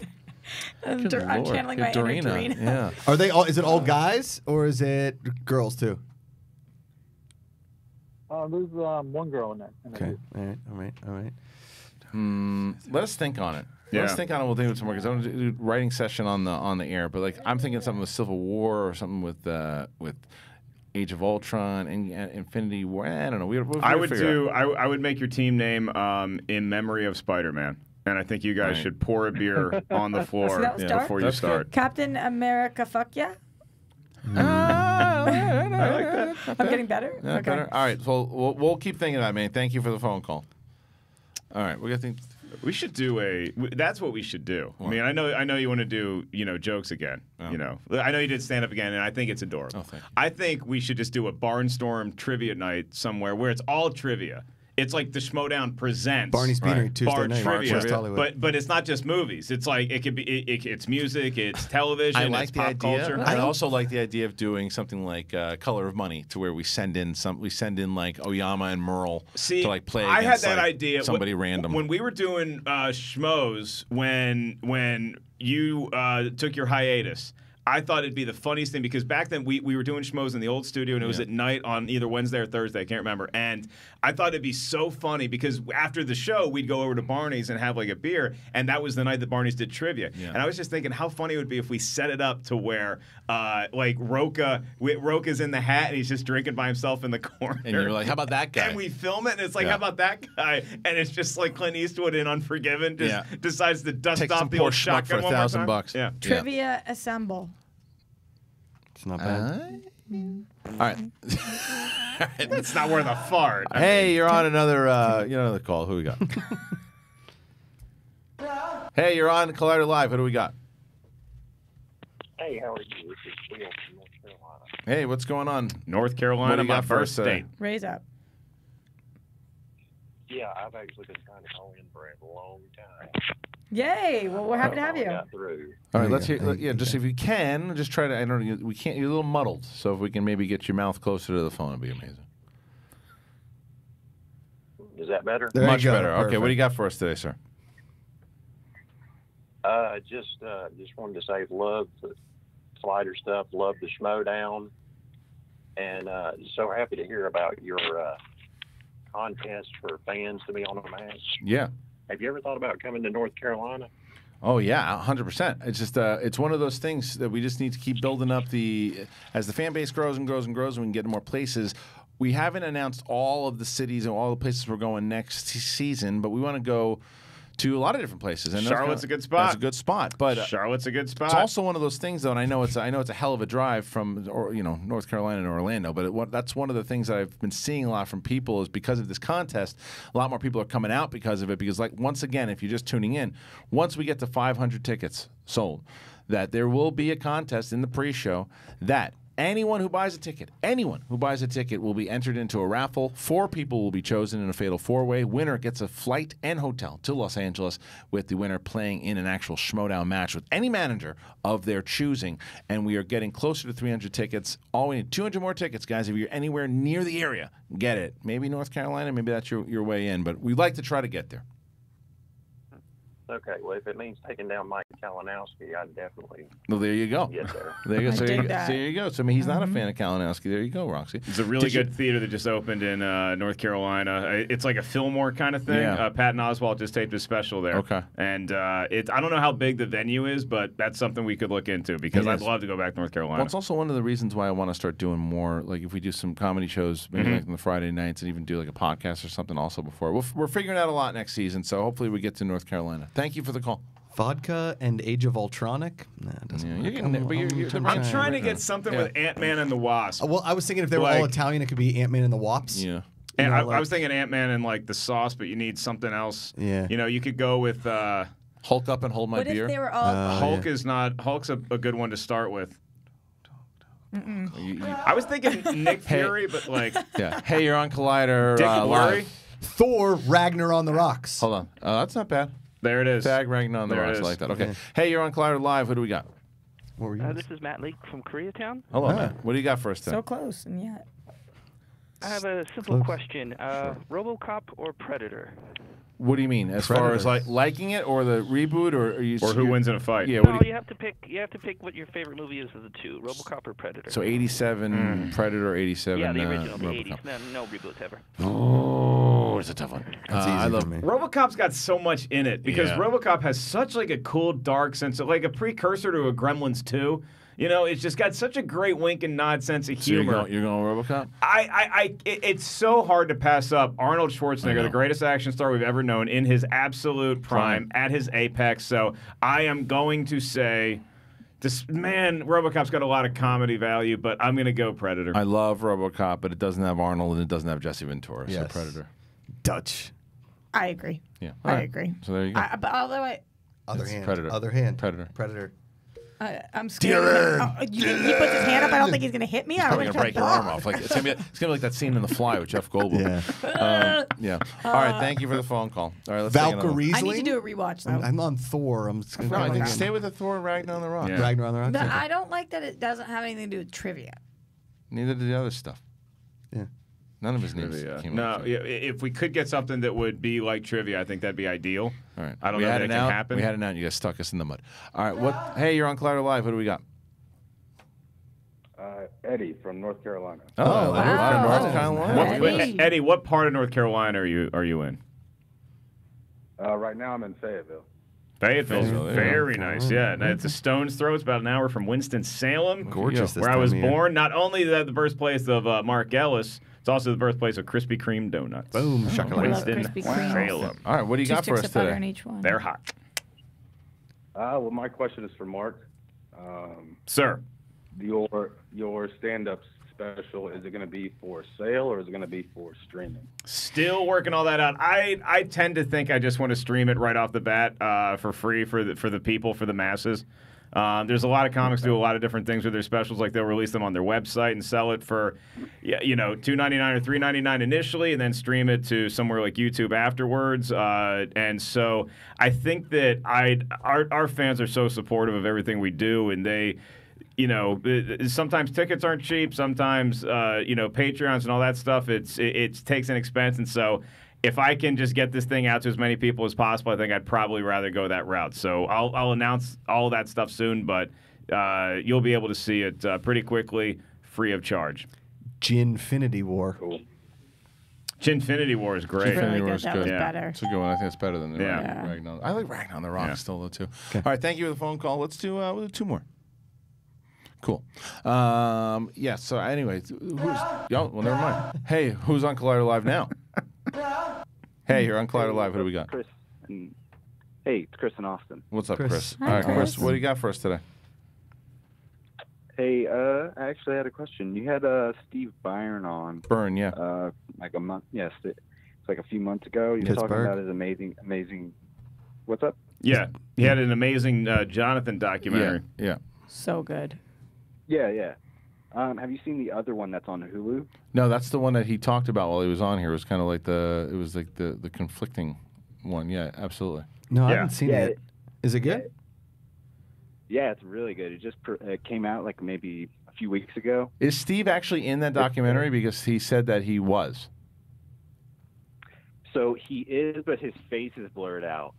I'm channeling my inner Dorina. Yeah. Are they all, is it all guys, or is it girls, too? There's one girl in that. Okay. All right. Let us think on it. Yeah. Let's think on it. We'll think of some more because I want to do a writing session on the air. But like I'm thinking something with Civil War or something with Age of Ultron and Infinity War. I don't know. I would make your team name in memory of Spider-Man. And I think you guys should pour a beer on the floor before you start. Captain America, fuck yeah. I like that. I'm getting better. Yeah, okay. Better. All right. So we'll keep thinking about it, man. Thank you for the phone call. All right. We're gonna think. We should do a. That's what we should do. What? I mean, I know you want to do, jokes again. Oh. I know you did stand up again, and I think it's adorable. Oh, thank you. I think we should just do a barnstorm trivia night somewhere where it's all trivia. It's like the Schmodown presents Barney's Beanery Tuesday night. Trivia, but it's not just movies. It's like it could be. It's music. It's television. I like it's pop culture. Right. I also like the idea of doing something like Color of Money, to where we send in like Oyama and Merle to like play. I had that idea. Somebody random. When we were doing Schmoes, when you took your hiatus. I thought it'd be the funniest thing because back then we were doing Schmoes in the old studio, and it was at night on either Wednesday or Thursday, I can't remember. And I thought it'd be so funny because after the show, we'd go over to Barney's and have like a beer, and that was the night that Barney's did trivia. Yeah. And I was just thinking how funny it would be if we set it up to where like Roca's in the hat and he's just drinking by himself in the corner. And you're like, how about that guy? And we film it, and it's like, how about that guy? And it's just like Clint Eastwood in Unforgiven just decides to dust off the old shotgun for $1,000. Yeah. Trivia assemble. It's not bad. All right. It's not worth a fart. Hey, you're on another another call. Who we got? Hey, you're on Collider Live. Who do we got? Hey, how are you? This is Will from North Carolina. Hey, what's going on? North Carolina, my first state. Raise up. Yeah, I've actually been trying to call in for a long time. Yay! Well, we're happy to have you. All right, let's hear. Just if you can, just try to. I don't know. We can't. You're a little muddled, so if we can maybe get your mouth closer to the phone, it'd be amazing. Is that better? Much better. Perfect. Okay, what do you got for us today, sir? Just wanted to say, love the Collider stuff, love the Schmodown, and so happy to hear about your contest for fans to be on a match. Yeah. Have you ever thought about coming to North Carolina? Oh, yeah, 100%. It's just it's one of those things that we just need to keep building up. As the fan base grows and grows and grows and we can get in more places. We haven't announced all of the cities and all the places we're going next season, but we want to go to a lot of different places. And Charlotte's a good spot. That's a good spot. But Charlotte's a good spot. It's also one of those things, though, and I know it's a hell of a drive from North Carolina to Orlando, but that's one of the things that I've been seeing a lot from people is because of this contest, a lot more people are coming out because of it. Because, like, once again, if you're just tuning in, once we get to 500 tickets sold, that there will be a contest in the pre-show that anyone who buys a ticket will be entered into a raffle. 4 people will be chosen in a fatal 4-way. Winner gets a flight and hotel to Los Angeles, with the winner playing in an actual Schmodown match with any manager of their choosing. And we are getting closer to 300 tickets. All we need, 200 more tickets, guys. If you're anywhere near the area, get it. Maybe North Carolina, maybe that's your way in. But we'd like to try to get there. Okay, well, if it means taking down Mike Kalinowski, I'd definitely. Well, there you go. Get there. There you go. So there you go. So I mean, he's not a fan of Kalinowski. There you go, Roxy. It's a really good theater that just opened in North Carolina. It's like a Fillmore kind of thing. Yeah. Patton Oswalt just taped his special there. Okay. And I don't know how big the venue is, but that's something we could look into because I'd love to go back to North Carolina. Well, it's also one of the reasons why I want to start doing more. Like if we do some comedy shows, maybe like on the Friday nights, and even do like a podcast or something. Also before we're figuring out a lot next season, so hopefully we get to North Carolina. Thank you for the call. Vodka and Age of Ultronic? Nah, it doesn't work. I'm trying to get something with Ant-Man and the Wasp. Well, I was thinking if they were all Italian, it could be Ant-Man and the Wops. Yeah. And I was thinking Ant-Man and like the sauce, but you need something else. Yeah. You know, you could go with Hulk Up and Hold My Beer. What if they were all Hulk is not. Hulk's a good one to start with. I was thinking Nick Fury, but like. Yeah. Hey, you're on Collider. Dick Fury. Thor Ragnar on the Rocks. Hold on. That's not bad. There it is. Tag ranking on the rocks like that. Okay. Yeah. Hey, you're on Collider Live. Who do we got? What were you? This is Matt Leake from Koreatown. Hello, Matt. What do you got for us today? So close, and yet. I have a simple question. Sure. RoboCop or Predator? What do you mean? As far as like liking it, or the reboot, or are you? Or who wins in a fight? Yeah. No, you have to pick. You have to pick what your favorite movie is of the two: RoboCop or Predator. So 87 Predator, 87. Yeah, the original, the 80s. No reboots ever. Oh, it's a tough one. I love me. RoboCop's got so much in it because RoboCop has such like a cool, dark sense of like a precursor to a Gremlins 2. You know, it's just got such a great wink and nod sense of humor. So you're going RoboCop? It's so hard to pass up Arnold Schwarzenegger, the greatest action star we've ever known, in his absolute prime, at his apex. So I am going to say, RoboCop's got a lot of comedy value, but I'm going to go Predator. I love RoboCop, but it doesn't have Arnold and it doesn't have Jesse Ventura. Yes. So Predator. Dutch. I agree. Yeah, I agree. So there you go. Predator. I'm scared. Oh, he puts his hand up. I don't think he's gonna hit me. I'm gonna break your arm off. Like it's gonna be like that scene in The Fly with Jeff Goldblum. Yeah. All right. Thank you for the phone call. All right. Let's Valkyrie. I need to do a rewatch though. I'm on Thor. I think stay with the Thor Ragnar on the Rock. Yeah. Ragnar on the Rock. No, I don't like that it doesn't have anything to do with trivia. Neither do the other stuff. Yeah. None of his names came up. No, if we could get something that would be like trivia, I think that'd be ideal. All right. I don't know if that can happen. We had it out. You guys stuck us in the mud. All right. Hey, you're on Collider Live. What do we got? Eddie from North Carolina. Oh, wow. Wow. North Carolina. Eddie, what part of North Carolina are you in? Right now, I'm in Fayetteville. Fayetteville's very nice, yeah. And it's a stone's throw. It's about an hour from Winston-Salem, gorgeous, where I was born. Not only is that the birthplace of Mark Ellis, it's also the birthplace of Krispy Kreme donuts. Boom, Winston-Salem. All right, what do you got for us today? Each one. They're hot. Well, my question is for Mark. Sir, your stand-up special, is it going to be for sale or is it going to be for streaming? Still working all that out. I tend to think I just want to stream it right off the bat for free for the people, for the masses. There's a lot of comics do a lot of different things with their specials. Like they'll release them on their website and sell it for, you know, $2.99 or $3.99 initially, and then stream it to somewhere like YouTube afterwards. And so I think that our fans are so supportive of everything we do, and they, you know, sometimes tickets aren't cheap, sometimes you know, Patreons and all that stuff. It takes an expense, and so. If I can just get this thing out to as many people as possible, I think I'd probably rather go that route. So I'll announce all that stuff soon, but you'll be able to see it pretty quickly, free of charge. Ginfinity War. Cool. Ginfinity War is great. Really good. That was better. It's a good one. I think it's better than the Ragnar. I like Ragnar on the Rock still, though, too. Kay. All right, thank you for the phone call. Let's do two more. Cool. Yeah, so anyways, never mind. Hey, who's on Collider Live now? Hey, you're on Collider Live. Who do we got? Chris. Hey, it's Chris in Austin. What's up, Chris? Hi, all right, Chris, what do you got for us today? Hey, I actually had a question. You had Steve Byrne on. Byrne, yeah. Like a month. Yes, it's like a few months ago. You were talking about his amazing. What's up? Yeah, he had an amazing Jonathan documentary. Yeah. So good. Yeah. Have you seen the other one that's on Hulu? No, that's the one that he talked about while he was on here. It was kind of like the conflicting one. Yeah, absolutely. No, I haven't seen it. Is it good? Yeah, it's really good. It just came out like maybe a few weeks ago. Is Steve actually in that documentary? Because he said that he was. So he is, but his face is blurred out.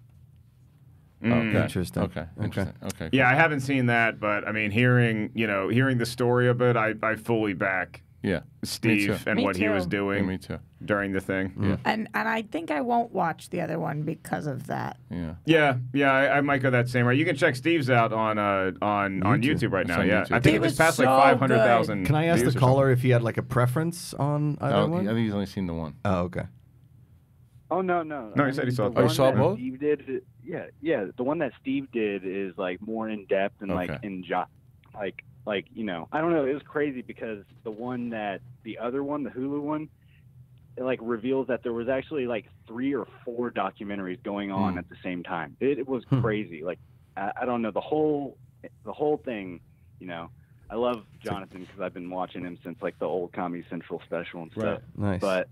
Okay. Interesting. Okay. Cool. Yeah, I haven't seen that, but I mean, hearing the story of it, I fully back Steve and what he was doing during the thing. Yeah. And I think I won't watch the other one because of that. Yeah. I might go that same way. You can check Steve's out on YouTube right now. I think it was past like 500,000. Can I ask the caller if he had like a preference on either one? I think he's only seen the one. Oh, okay. Oh no! No, he said he saw. Oh, he saw both. Steve did, yeah. The one that Steve did is like more in depth and like like you know, I don't know. It was crazy because the Hulu one, it like reveals that there was actually like 3 or 4 documentaries going on at the same time. It was crazy. Like I don't know the whole thing, you know. I love Jonathan because I've been watching him since like the old Comedy Central special and stuff. Right. Nice. But.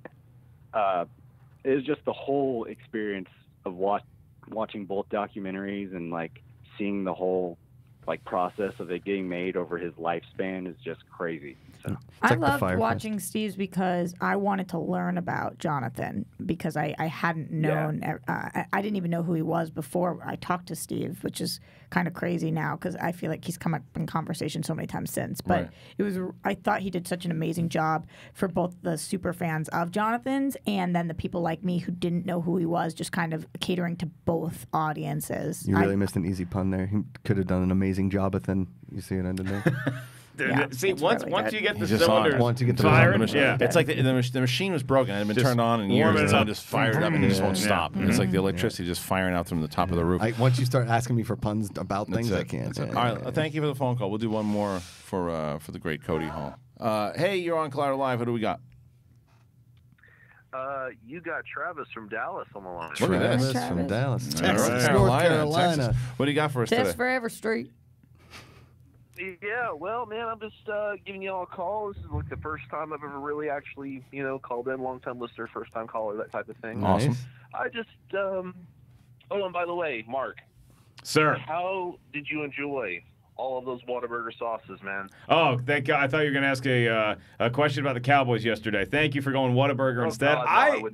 It was just the whole experience of watching both documentaries and like seeing the whole like process of it getting made over his lifespan is just crazy. So I loved watching Steve's because I wanted to learn about Jonathan because I hadn't known. I didn't even know who he was before I talked to Steve, which is kind of crazy now because I feel like he's come up in conversation so many times since. But I thought he did such an amazing job for both the super fans of Jonathan's and then the people like me who didn't know who he was, just kind of catering to both audiences. You really missed an easy pun there. He could have done an amazing Jonathan. You see it under there. See, once you get the cylinders firing, it's like the machine was broken. It had been turned on in years, and just fired up, and it just won't stop. It's like the electricity just firing out from the top of the roof. Once you start asking me for puns about things, I can't. All right, thank you for the phone call. We'll do one more for the great Cody Hall. Hey, you're on Collider Live. Who do we got? You got Travis from Dallas on the line. Travis from Dallas, Texas, North Carolina. What do you got for us today? Test Forever Street. Yeah, well, man, I'm just giving you all a call. This is like the first time I've ever really actually, you know, called in. Long-time listener, first-time caller, that type of thing. Awesome. I just, oh, and by the way, Mark. Sir. How did you enjoy all of those Whataburger sauces, man? Oh, thank God. I thought you were going to ask a question about the Cowboys yesterday. Thank you for going Whataburger instead. God,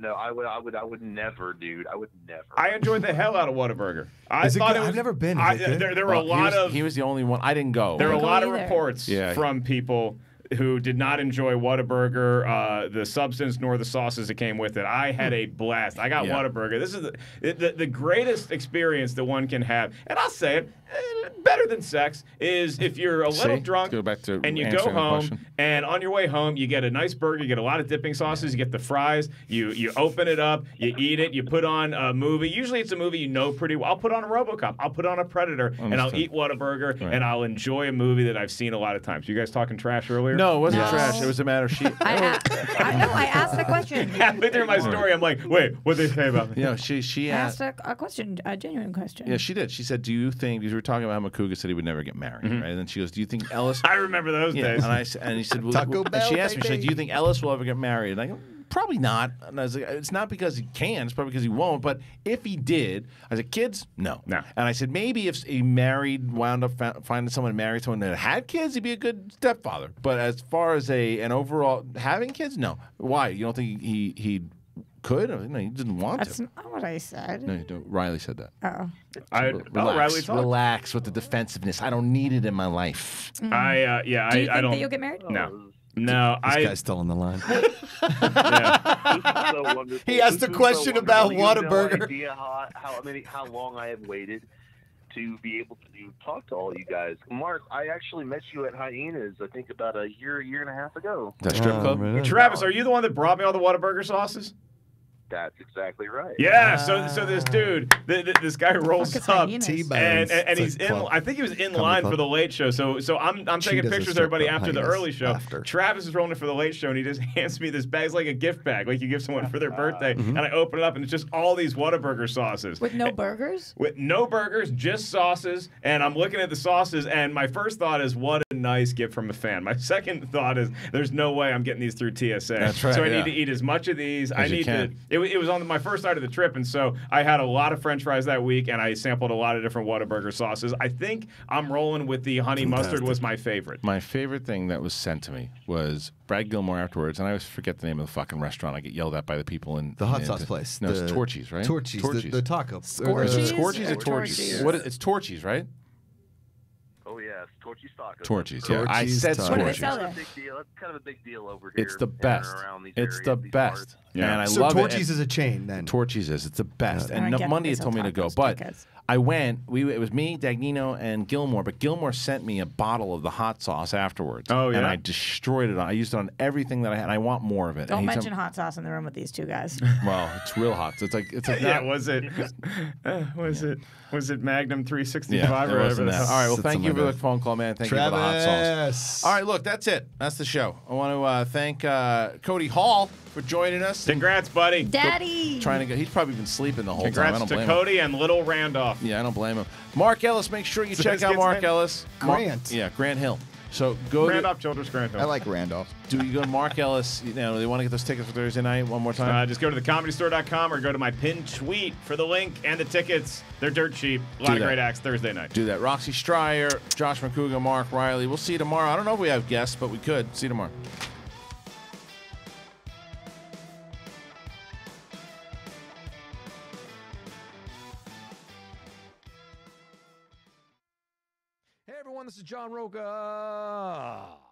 no, I would never, dude. I would never. I enjoyed the hell out of Whataburger. I've never been. There were a lot of. He was the only one. I didn't go. There were a lot of reports from people who did not enjoy Whataburger, the substance, nor the sauces that came with it. I had a blast. I got Whataburger. This is the greatest experience that one can have. And I'll say it, better than sex is if you're a little drunk and you go home, and on your way home, you get a nice burger, you get a lot of dipping sauces, you get the fries, you open it up, you eat it, you put on a movie. Usually it's a movie you know pretty well. I'll put on a RoboCop. I'll put on a Predator, and I'll eat Whataburger, and I'll enjoy a movie that I've seen a lot of times. You guys talking trash earlier? No, it wasn't trash. It was a matter of sheep. I asked the question. Halfway through my story, I'm like, wait, what did they say about me? You know, she asked a question, a genuine question. Yeah, she did. She said, do you think, because we were talking about how Macuga said he would never get married, right? And then she goes, do you think Ellis... I remember those days. And he said, she asked me, she said, do you think Ellis will ever get married? And I go, probably not. And I was like, it's not because he can, it's probably because he won't. But if he did, I was like, kids, no. And I said, maybe if he married, wound up finding someone to marry someone that had kids, he'd be a good stepfather. But as far as an overall having kids, no. Why? You don't think he could? No, he didn't want to. That's not what I said. No, you don't. Riley said that. Uh-oh. Relax with the defensiveness. I don't need it in my life. Do you think that you'll get married? No. No, this guy's still on the line. Yeah. So he asked a question about Whataburger. No idea how long I have waited to be able to talk to all you guys. Mark, I actually met you at Hyenas, I think about a year and a half ago. That strip club? Right. Travis, are you the one that brought me all the Whataburger sauces? That's exactly right. Yeah. So this dude, this guy rolls up, and he's in. I think he was in line for the late show. So I'm taking pictures of everybody after the early show. Travis is rolling it for the late show, and he just hands me this bag. It's like a gift bag, like you give someone for their birthday. And I open it up, and it's just all these Whataburger sauces. With no burgers. With no burgers, just sauces. And I'm looking at the sauces, and my first thought is, what a nice gift from a fan. My second thought is, there's no way I'm getting these through TSA. That's right. So I need to eat as much of these. It was on my first night of the trip, and so I had a lot of French fries that week, and I sampled a lot of different Whataburger sauces. I think I'm rolling with the honey mustard was my favorite. My favorite thing that was sent to me was Brad Gilmore afterwards, and I always forget the name of the fucking restaurant. I get yelled at by the people in the hot sauce place. No, it's Torchy's, right? Torchy's. The taco. Scorchies or Torchy's? It's Torchy's, right? Oh, yeah, it's Torchy's Taco. Torchy's, yeah. I said Torchy's. That's kind of a big deal over here. It's the best. It's the best. Yeah. And I love it. So Torchy's is a chain, then? Torchy's is. It's the best. And Monday had told me to go, but I went. It was me, Dagnino, and Gilmore, but Gilmore sent me a bottle of the hot sauce afterwards. Oh, yeah. And I destroyed it. I used it on everything that I had, and I want more of it. Don't mention hot sauce in the room with these two guys. Well, it's real hot. It's like yeah, was it Magnum 365 or whatever? All right, well, thank you for the phone call, man. Thank you for the hot sauce. All right, look, that's it. That's the show. I want to thank Cody Hall for joining us. Congrats, buddy. Daddy. He's probably been sleeping the whole time. Congrats to Cody and Little Randolph. Yeah, I don't blame him. Mark Ellis, make sure you check out Mark Ellis. Grant. Yeah, Grant Hill. So go Randolph Childress, Grant Hill. I like Randolph. Do you go to Mark Ellis? You know, they want to get those tickets for Thursday night one more time? Just go to thecomedystore.com or go to my pinned tweet for the link and the tickets. They're dirt cheap. A lot of great acts Thursday night. Do that. Roxy Stryer, Josh McCouga, Mark Riley. We'll see you tomorrow. I don't know if we have guests, but we could. See you tomorrow. This is John Roca.